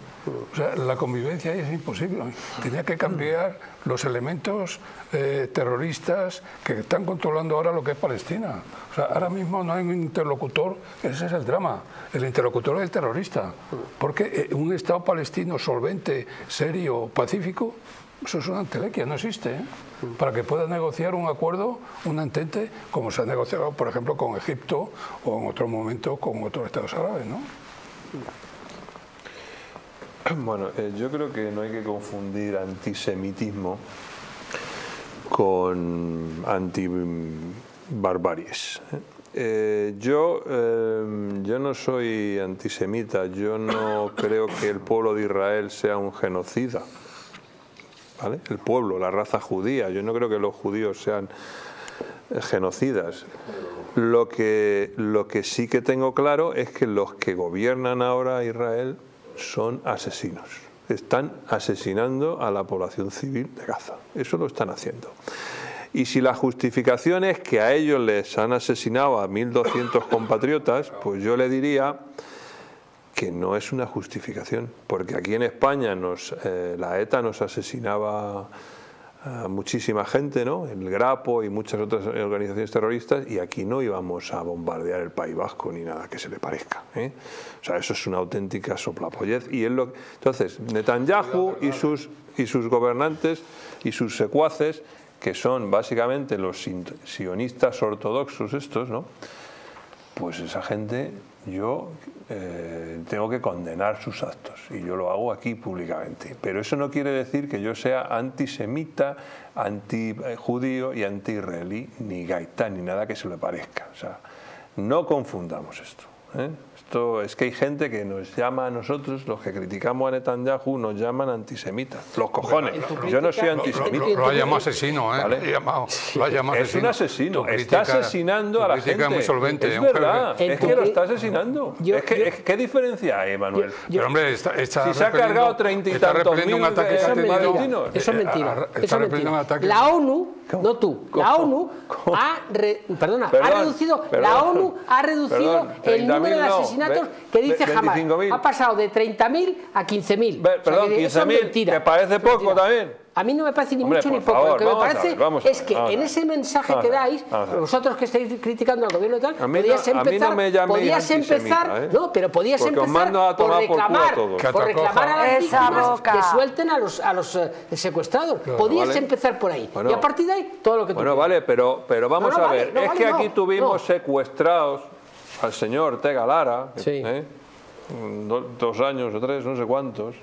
O sea, la convivencia ahí es imposible. Tenía que cambiar los elementos terroristas que están controlando ahora lo que es Palestina. O sea, ahora mismo no hay un interlocutor, ese es el drama. El interlocutor es el terrorista, porque un Estado palestino solvente, serio, pacífico, eso es una entelequia, no existe, ¿eh? Para que pueda negociar un acuerdo, un entente, como se ha negociado, por ejemplo, con Egipto o en otro momento con otros estados árabes, ¿no? Bueno, yo creo que no hay que confundir antisemitismo con antibarbaries. Yo no soy antisemita, yo no creo que el pueblo de Israel sea un genocida. ¿Vale? El pueblo, la raza judía, yo no creo que los judíos sean genocidas. Lo que sí que tengo claro es que los que gobiernan ahora Israel son asesinos. Están asesinando a la población civil de Gaza, eso lo están haciendo. Y si la justificación es que a ellos les han asesinado a 1.200 compatriotas, pues yo le diría que no es una justificación, porque aquí en España la ETA nos asesinaba a muchísima gente, ¿no? El Grapo y muchas otras organizaciones terroristas, y aquí no íbamos a bombardear el País Vasco ni nada que se le parezca, ¿eh? O sea, eso es una auténtica soplapollez. Y es lo que... Entonces, Netanyahu y sus gobernantes y sus secuaces, que son básicamente los sionistas ortodoxos estos, ¿no? Pues esa gente yo tengo que condenar sus actos, y yo lo hago aquí públicamente. Pero eso no quiere decir que yo sea antisemita, antijudío y anti-israelí, ni gaitán, ni nada que se le parezca. O sea, no confundamos esto, ¿eh? Esto es que hay gente que nos llama a nosotros, los que criticamos a Netanyahu, nos llaman antisemitas. Los cojones. Yo no soy antisemita. Lo ha llamado asesino, ¿eh? ¿Vale? Es un asesino. Está asesinando a la gente. Es muy solvente. Es verdad. Es que lo está asesinando. ¿Qué diferencia hay, Manuel? Pero hombre, si se ha cargado 30 y tantos mil palestinos. Eso es mentira. Eso es mentira. La ONU, no tú, la ONU ha reducido el número de asesinos. asesinatos que dice jamás. Ha pasado de 30.000 a 15.000. Perdón, 15.000, ¿te parece poco también? A mí no me parece ni mucho ni poco. Lo que me parece es que en ese mensaje que dais, vosotros que estáis criticando al gobierno y tal, podías empezar, no, pero podías empezar por reclamar a las víctimas que suelten a los secuestrados. Podías empezar por ahí. Y a partir de ahí, todo lo que tú quieras. Bueno, vale, pero vamos a ver. Es que aquí tuvimos secuestrados al señor Ortega Lara, 2 años o 3, no sé cuántos,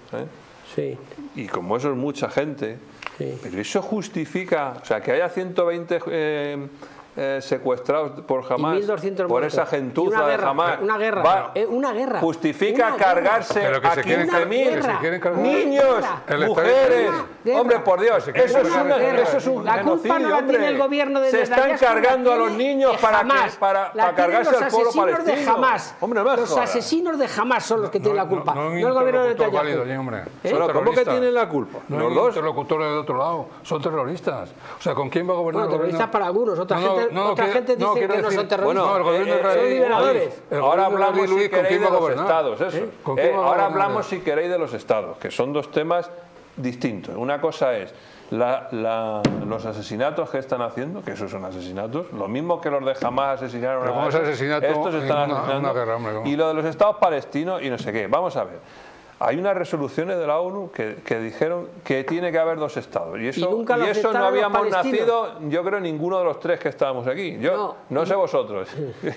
sí. Y como eso es mucha gente, sí. Pero eso justifica, o sea, que haya 120 secuestrados por Hamás, por esa gentuza de Hamás, una guerra justifica una cargarse guerra. A 15.000 niños, mujeres, hombre, por Dios, eso es un la culpa no la tiene el gobierno de se están cargando a los niños para cargarse al pueblo palestino. Hombre, los asesinos de Hamás son los que tienen la culpa, no el gobierno de Netanyahu. ¿Cómo que tienen la culpa? Los dos interlocutores del otro lado son terroristas. O sea, ¿con quién va a gobernar? Terroristas para algunos, otra gente dice que no son terroristas. No, el gobierno israelí, son liberadores. Ahora hablamos, si queréis, de los estados. Ahora hablamos, si queréis, de los estados, que son dos temas distintos. Una cosa es los asesinatos que están haciendo, que esos son asesinatos, lo mismo que los de Hamás asesinaron a estos, están asesinando una guerra, hombre, y lo de los estados palestinos y no sé qué. Vamos a ver. Hay unas resoluciones de la ONU que dijeron que tiene que haber dos estados. Y eso no habíamos nacido, yo creo, ninguno de los tres que estábamos aquí. Yo no sé vosotros.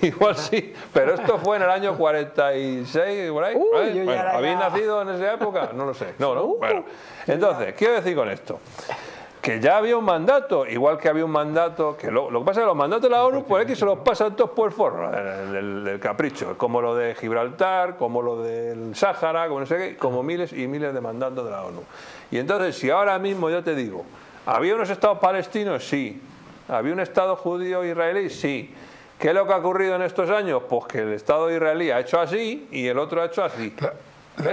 Igual sí. Pero esto fue en el año 46, por ahí. Bueno, ¿habéis nacido en esa época? No lo sé. Bueno, entonces, quiero decir con esto que ya había un mandato, igual que había un mandato, que lo que pasa es que los mandatos de la ONU por aquí se los pasan todos por el forro, el capricho, como lo de Gibraltar, como lo del Sáhara, como no sé qué, como miles y miles de mandatos de la ONU. Y entonces, si ahora mismo yo te digo, ¿había unos estados palestinos? Sí. ¿Había un estado judío israelí? Sí. ¿Qué es lo que ha ocurrido en estos años? Pues que el estado israelí ha hecho así y el otro ha hecho así. La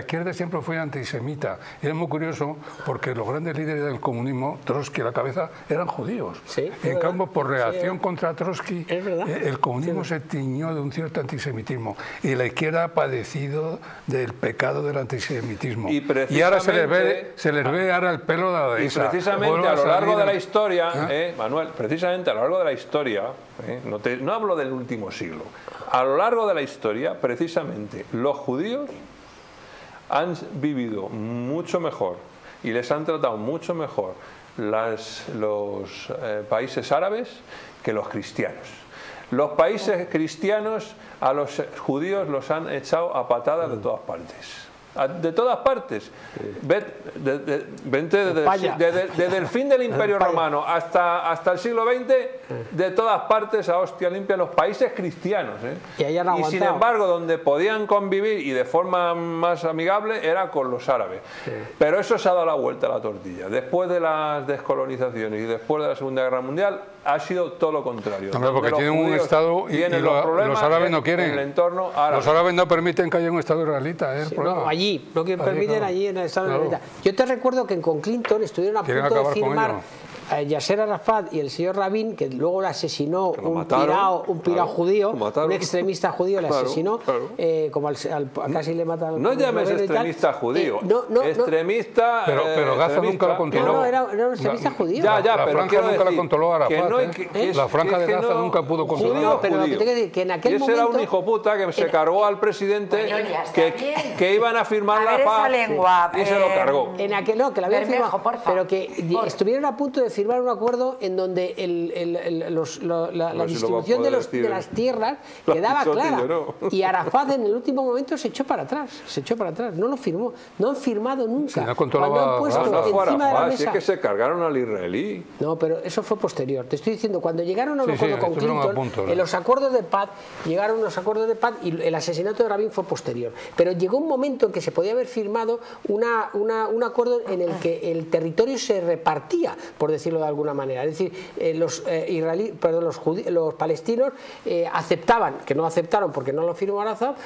izquierda siempre fue antisemita. Y es muy curioso porque los grandes líderes del comunismo, Trotsky a la cabeza, eran judíos. Sí, en cambio, por reacción contra Trotsky, el comunismo se tiñó de un cierto antisemitismo. Y la izquierda ha padecido del pecado del antisemitismo. Y ahora se les ve ahora el pelo de la derecha. Y precisamente a lo largo de la historia, Manuel, precisamente a lo largo de la historia, no hablo del último siglo, a lo largo de la historia, precisamente, los judíos han vivido mucho mejor y les han tratado mucho mejor los países árabes que los cristianos. Los países cristianos a los judíos los han echado a patadas de todas partes. De todas partes. Vente desde el fin del Imperio Romano hasta el siglo XX, de todas partes a hostia limpia los países cristianos. Y sin embargo, donde podían convivir y de forma más amigable era con los árabes. Pero eso se ha dado la vuelta a la tortilla. Después de las descolonizaciones y después de la Segunda Guerra Mundial, ha sido todo lo contrario. No, porque tienen un Estado y los árabes no quieren. Los árabes no permiten que haya un Estado israelita. Lo que permiten allí en el Estado de la Unidad. Yo te recuerdo que con Clinton estuvieron a punto de firmar Yasser Arafat y el señor Rabin, que luego le asesinó un pirao judío, un extremista judío, le asesinó, como casi le mataron. No llames extremista judío, extremista. Pero Gaza nunca lo controló. No, era un extremista judío. La Franja nunca la controló Arafat. La Franja de Gaza nunca pudo controlar. Pero lo que tengo que decir, que en aquel momento ese era un hijo puta que se cargó al presidente que iban a firmar la paz y se lo cargó. No, que la habían firmado, pero que estuvieron a punto de firmar un acuerdo en donde la distribución de las tierras quedaba clara. Y Arafat en el último momento se echó para atrás, no lo firmó, no han firmado nunca. Cuando han puesto encima de la mesa, si es que se cargaron al israelí. No, pero eso fue posterior. Te estoy diciendo, cuando llegaron a un acuerdo con Clinton, en los acuerdos de paz, llegaron los acuerdos de paz y el asesinato de Rabin fue posterior. Pero llegó un momento en que se podía haber firmado un acuerdo en el que el territorio se repartía, por decirlo decirlo de alguna manera. Es decir, los palestinos aceptaban, que no aceptaron porque no lo firmó Arafat,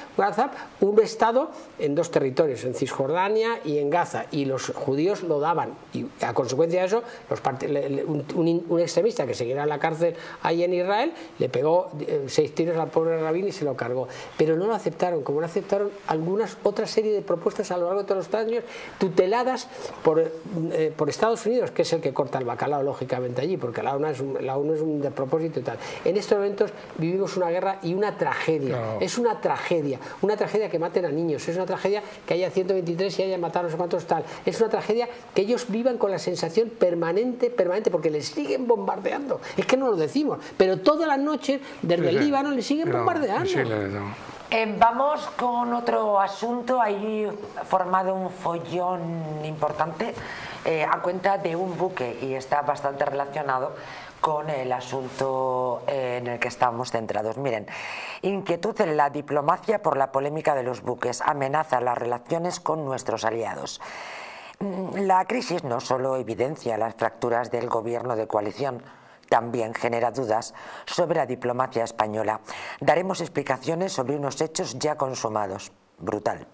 un Estado en dos territorios, en Cisjordania y en Gaza, y los judíos lo daban, y a consecuencia de eso un extremista que seguirá en la cárcel ahí en Israel le pegó 6 tiros al pobre Rabin y se lo cargó, pero no lo aceptaron, como no aceptaron algunas otra serie de propuestas a lo largo de todos los años tuteladas por Estados Unidos, que es el que corta el bacalao lógicamente allí, porque la ONU es un despropósito y tal. En estos momentos vivimos una guerra y una tragedia, no. Es una tragedia que maten a niños, es una tragedia que haya 123 y hayan matado a no sé cuántos tal, es una tragedia que ellos vivan con la sensación permanente, porque les siguen bombardeando, es que no lo decimos, pero todas las noches desde el Líbano les siguen bombardeando. Vamos con otro asunto. Hay formado un follón importante a cuenta de un buque, y está bastante relacionado con el asunto en el que estamos centrados. Miren, inquietud en la diplomacia por la polémica de los buques amenaza las relaciones con nuestros aliados. La crisis no solo evidencia las fracturas del gobierno de coalición, también genera dudas sobre la diplomacia española. Daremos explicaciones sobre unos hechos ya consumados. Brutal.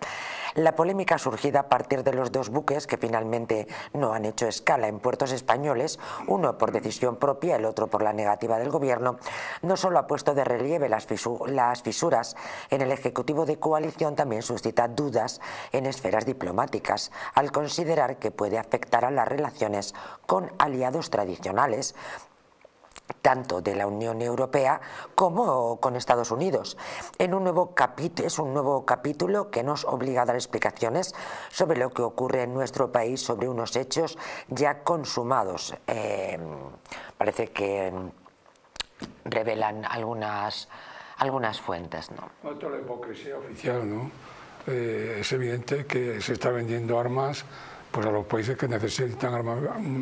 La polémica surgida a partir de los 2 buques que finalmente no han hecho escala en puertos españoles, uno por decisión propia, el otro por la negativa del gobierno, no solo ha puesto de relieve las fisuras en el Ejecutivo de coalición, también suscita dudas en esferas diplomáticas, al considerar que puede afectar a las relaciones con aliados tradicionales, tanto de la Unión Europea como con Estados Unidos. Es un nuevo capítulo que nos obliga a dar explicaciones sobre lo que ocurre en nuestro país, sobre unos hechos ya consumados. Parece que revelan algunas fuentes, ¿no? Toda la hipocresía oficial, ¿no? Es evidente que se está vendiendo armas pues a los países que necesitan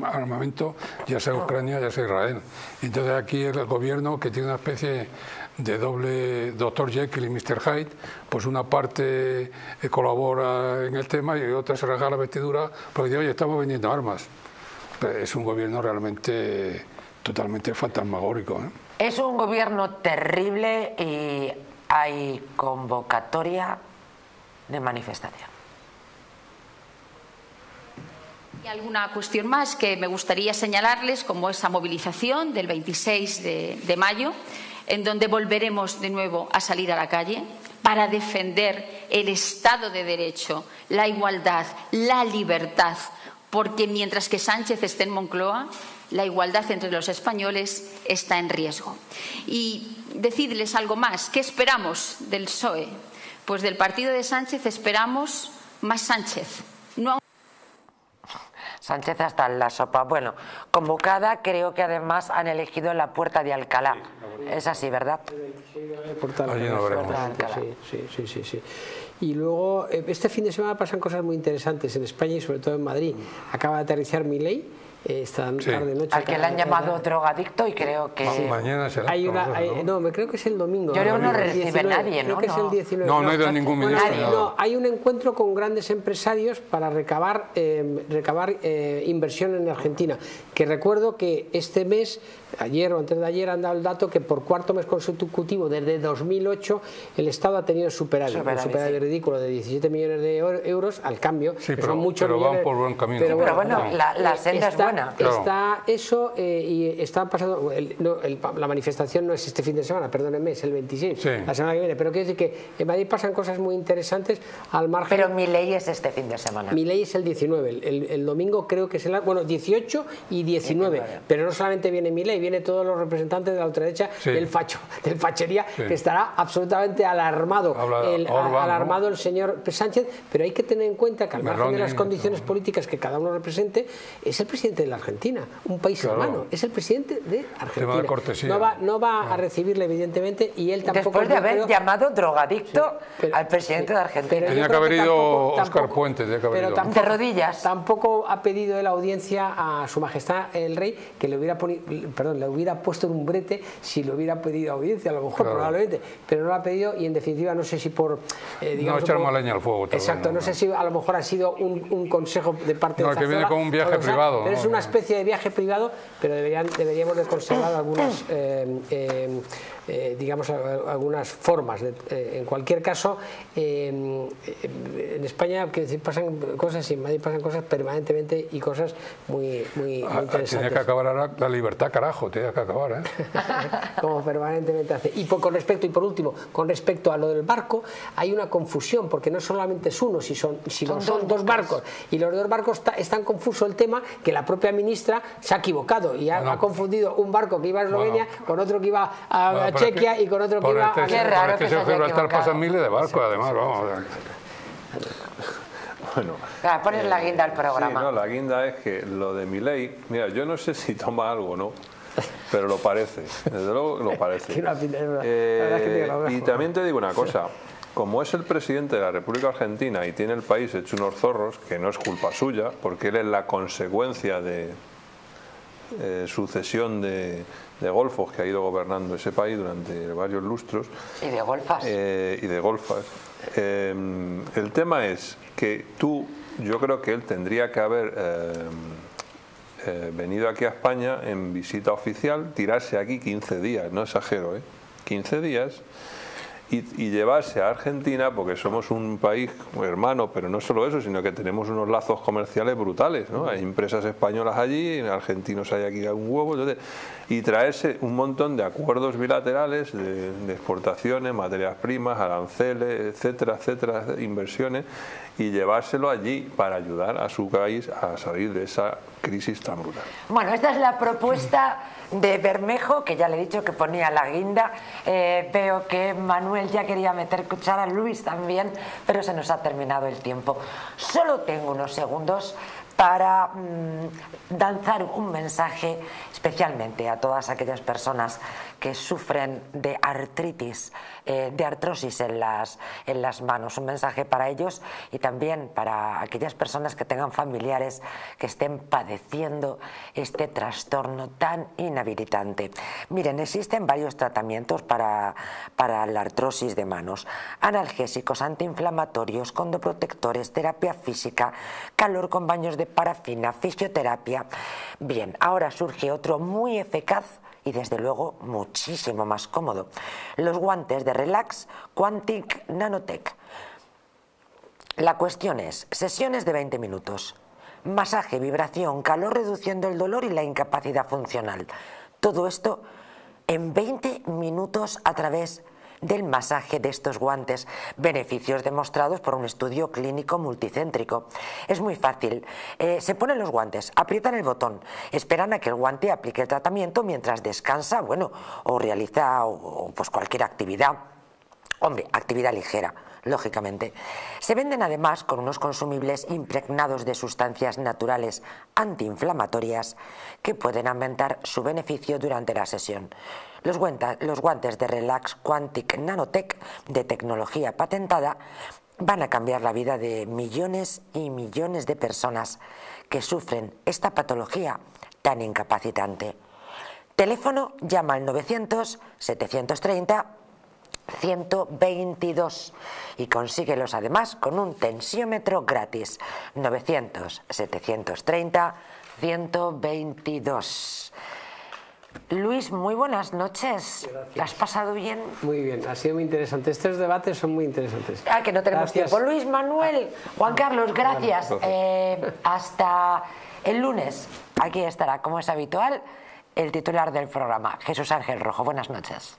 armamento, ya sea Ucrania, ya sea Israel. Entonces aquí el gobierno, que tiene una especie de doble Dr. Jekyll y Mr. Hyde, pues una parte colabora en el tema y otra se rasga la vestidura porque dice, oye, estamos vendiendo armas. Pero es un gobierno realmente totalmente fantasmagórico, ¿eh? Es un gobierno terrible y hay convocatoria de manifestación. Alguna cuestión más que me gustaría señalarles, como esa movilización del 26 de mayo, en donde volveremos de nuevo a salir a la calle para defender el Estado de Derecho, la igualdad, la libertad, porque mientras que Sánchez esté en Moncloa, la igualdad entre los españoles está en riesgo. Y decirles algo más, ¿qué esperamos del PSOE? Pues del partido de Sánchez esperamos más Sánchez. Sánchez hasta en la sopa. Bueno, convocada, creo que además han elegido la puerta de Alcalá. Es así, ¿verdad? Sí. Y luego, este fin de semana pasan cosas muy interesantes en España y sobre todo en Madrid. Acaba de aterrizar Milei. Esta tarde, noche, al que le han llamado drogadicto, y creo que mañana será. Me creo que es el domingo. Yo creo que no recibe nadie, ¿no? Creo que es el 19. No, no hay ningún ministro. No, hay un encuentro con grandes empresarios para recabar inversión en Argentina. Que recuerdo que este mes, ayer o antes de ayer, han dado el dato que por cuarto mes consecutivo, desde 2008, el Estado ha tenido superávit ridículo de 17 millones de euros al cambio. Sí, pero son muchos, pero van por buen camino. Pero bueno, la senda es buena. Está eso y está pasando. La manifestación no es este fin de semana, perdónenme, es el 26, sí, la semana que viene. Pero quiero decir que en Madrid pasan cosas muy interesantes al margen. Pero Milei es este fin de semana. Milei es el 19, el domingo creo que es el 18 y 19. Pero no solamente viene Milei, viene todos los representantes de la ultraderecha, sí, del fachería, sí, que estará absolutamente alarmado. Alarmado el señor Sánchez, pero hay que tener en cuenta que al margen de las condiciones políticas que cada uno represente, es el presidente de la Argentina, un país hermano, es el presidente de Argentina. No va a recibirle, evidentemente, y él tampoco. Después de haber llamado drogadicto, sí, al presidente, sí, de Argentina. Tenía que haber ido Óscar Puente, de rodillas. Tampoco ha pedido la audiencia a su majestad el rey, que le hubiera puesto en un brete si le hubiera pedido audiencia, a lo mejor, probablemente, pero no lo ha pedido, y en definitiva no sé si por digamos, no echar leña al fuego. Exacto, no sé si a lo mejor ha sido un consejo de parte de la que viene con un viaje privado, ¿no? una especie de viaje privado, pero deberíamos de conservar algunas, digamos, algunas formas. En cualquier caso, en España pasan cosas y en Madrid pasan cosas permanentemente y cosas muy, muy, muy interesantes. Tenía que acabar ahora la libertad, carajo, tenía que acabar, ¿eh? Como permanentemente hace. Y por último, con respecto a lo del barco, hay una confusión, porque no solamente es uno, son dos barcos. Y los dos barcos es tan confuso el tema que la propia ministra se ha equivocado y ha confundido un barco que iba a Eslovenia con otro que iba a Chequia y con otro que iba a... Qué raro que se haya equivocado. Pasan miles de barcos, además, vamos. Bueno, pones la guinda al programa. Sí, no, la guinda es que lo de Milei, mira, yo no sé si toma algo o no, pero lo parece, desde luego lo parece. Y también te digo una cosa, como es el presidente de la República Argentina y tiene el país hecho unos zorros, que no es culpa suya, porque él es la consecuencia de sucesión de golfos que ha ido gobernando ese país durante varios lustros. Y de golfas. El tema es que yo creo que él tendría que haber... venido aquí a España en visita oficial, tirarse aquí 15 días, no exagero, 15 días, y llevarse a Argentina, porque somos un país hermano, pero no solo eso, sino que tenemos unos lazos comerciales brutales, ¿no? Hay empresas españolas allí, argentinos hay aquí un huevo, entonces, y traerse un montón de acuerdos bilaterales de exportaciones, materias primas, aranceles, etcétera, etcétera, inversiones, y llevárselo allí para ayudar a su país a salir de esa crisis tan brutal. Bueno, esta es la propuesta de Bermejo, que ya le he dicho que ponía la guinda. Veo que Manuel ya quería meter cuchara, Luis también, pero se nos ha terminado el tiempo. Solo tengo unos segundos para lanzar un mensaje especialmente a todas aquellas personas que sufren de artritis, de artrosis en las manos. Un mensaje para ellos y también para aquellas personas que tengan familiares que estén padeciendo este trastorno tan inhabilitante. Miren, existen varios tratamientos para la artrosis de manos. Analgésicos, antiinflamatorios, condoprotectores, terapia física, calor con baños de parafina, fisioterapia. Bien, ahora surge otro muy eficaz y desde luego muchísimo más cómodo: los guantes de Relax Quantic Nanotech. La cuestión es: sesiones de 20 minutos, masaje, vibración, calor, reduciendo el dolor y la incapacidad funcional. Todo esto en 20 minutos a través del masaje de estos guantes, beneficios demostrados por un estudio clínico multicéntrico. Es muy fácil, se ponen los guantes, aprietan el botón, esperan a que el guante aplique el tratamiento mientras descansa, bueno, o realiza pues cualquier actividad, hombre, actividad ligera, lógicamente. Se venden además con unos consumibles impregnados de sustancias naturales antiinflamatorias que pueden aumentar su beneficio durante la sesión. Los guantes de Relax Quantic Nanotech, de tecnología patentada, van a cambiar la vida de millones y millones de personas que sufren esta patología tan incapacitante. Teléfono, llama al 900 730 122 y consíguelos además con un tensiómetro gratis. 900 730 122. Luis, muy buenas noches. Gracias. ¿Las has pasado bien? Muy bien, ha sido muy interesante. Estos debates son muy interesantes. Ah, que no tenemos tiempo. Luis, Manuel, Juan Carlos, gracias. Hasta el lunes. Aquí estará, como es habitual, el titular del programa, Jesús Ángel Rojo. Buenas noches.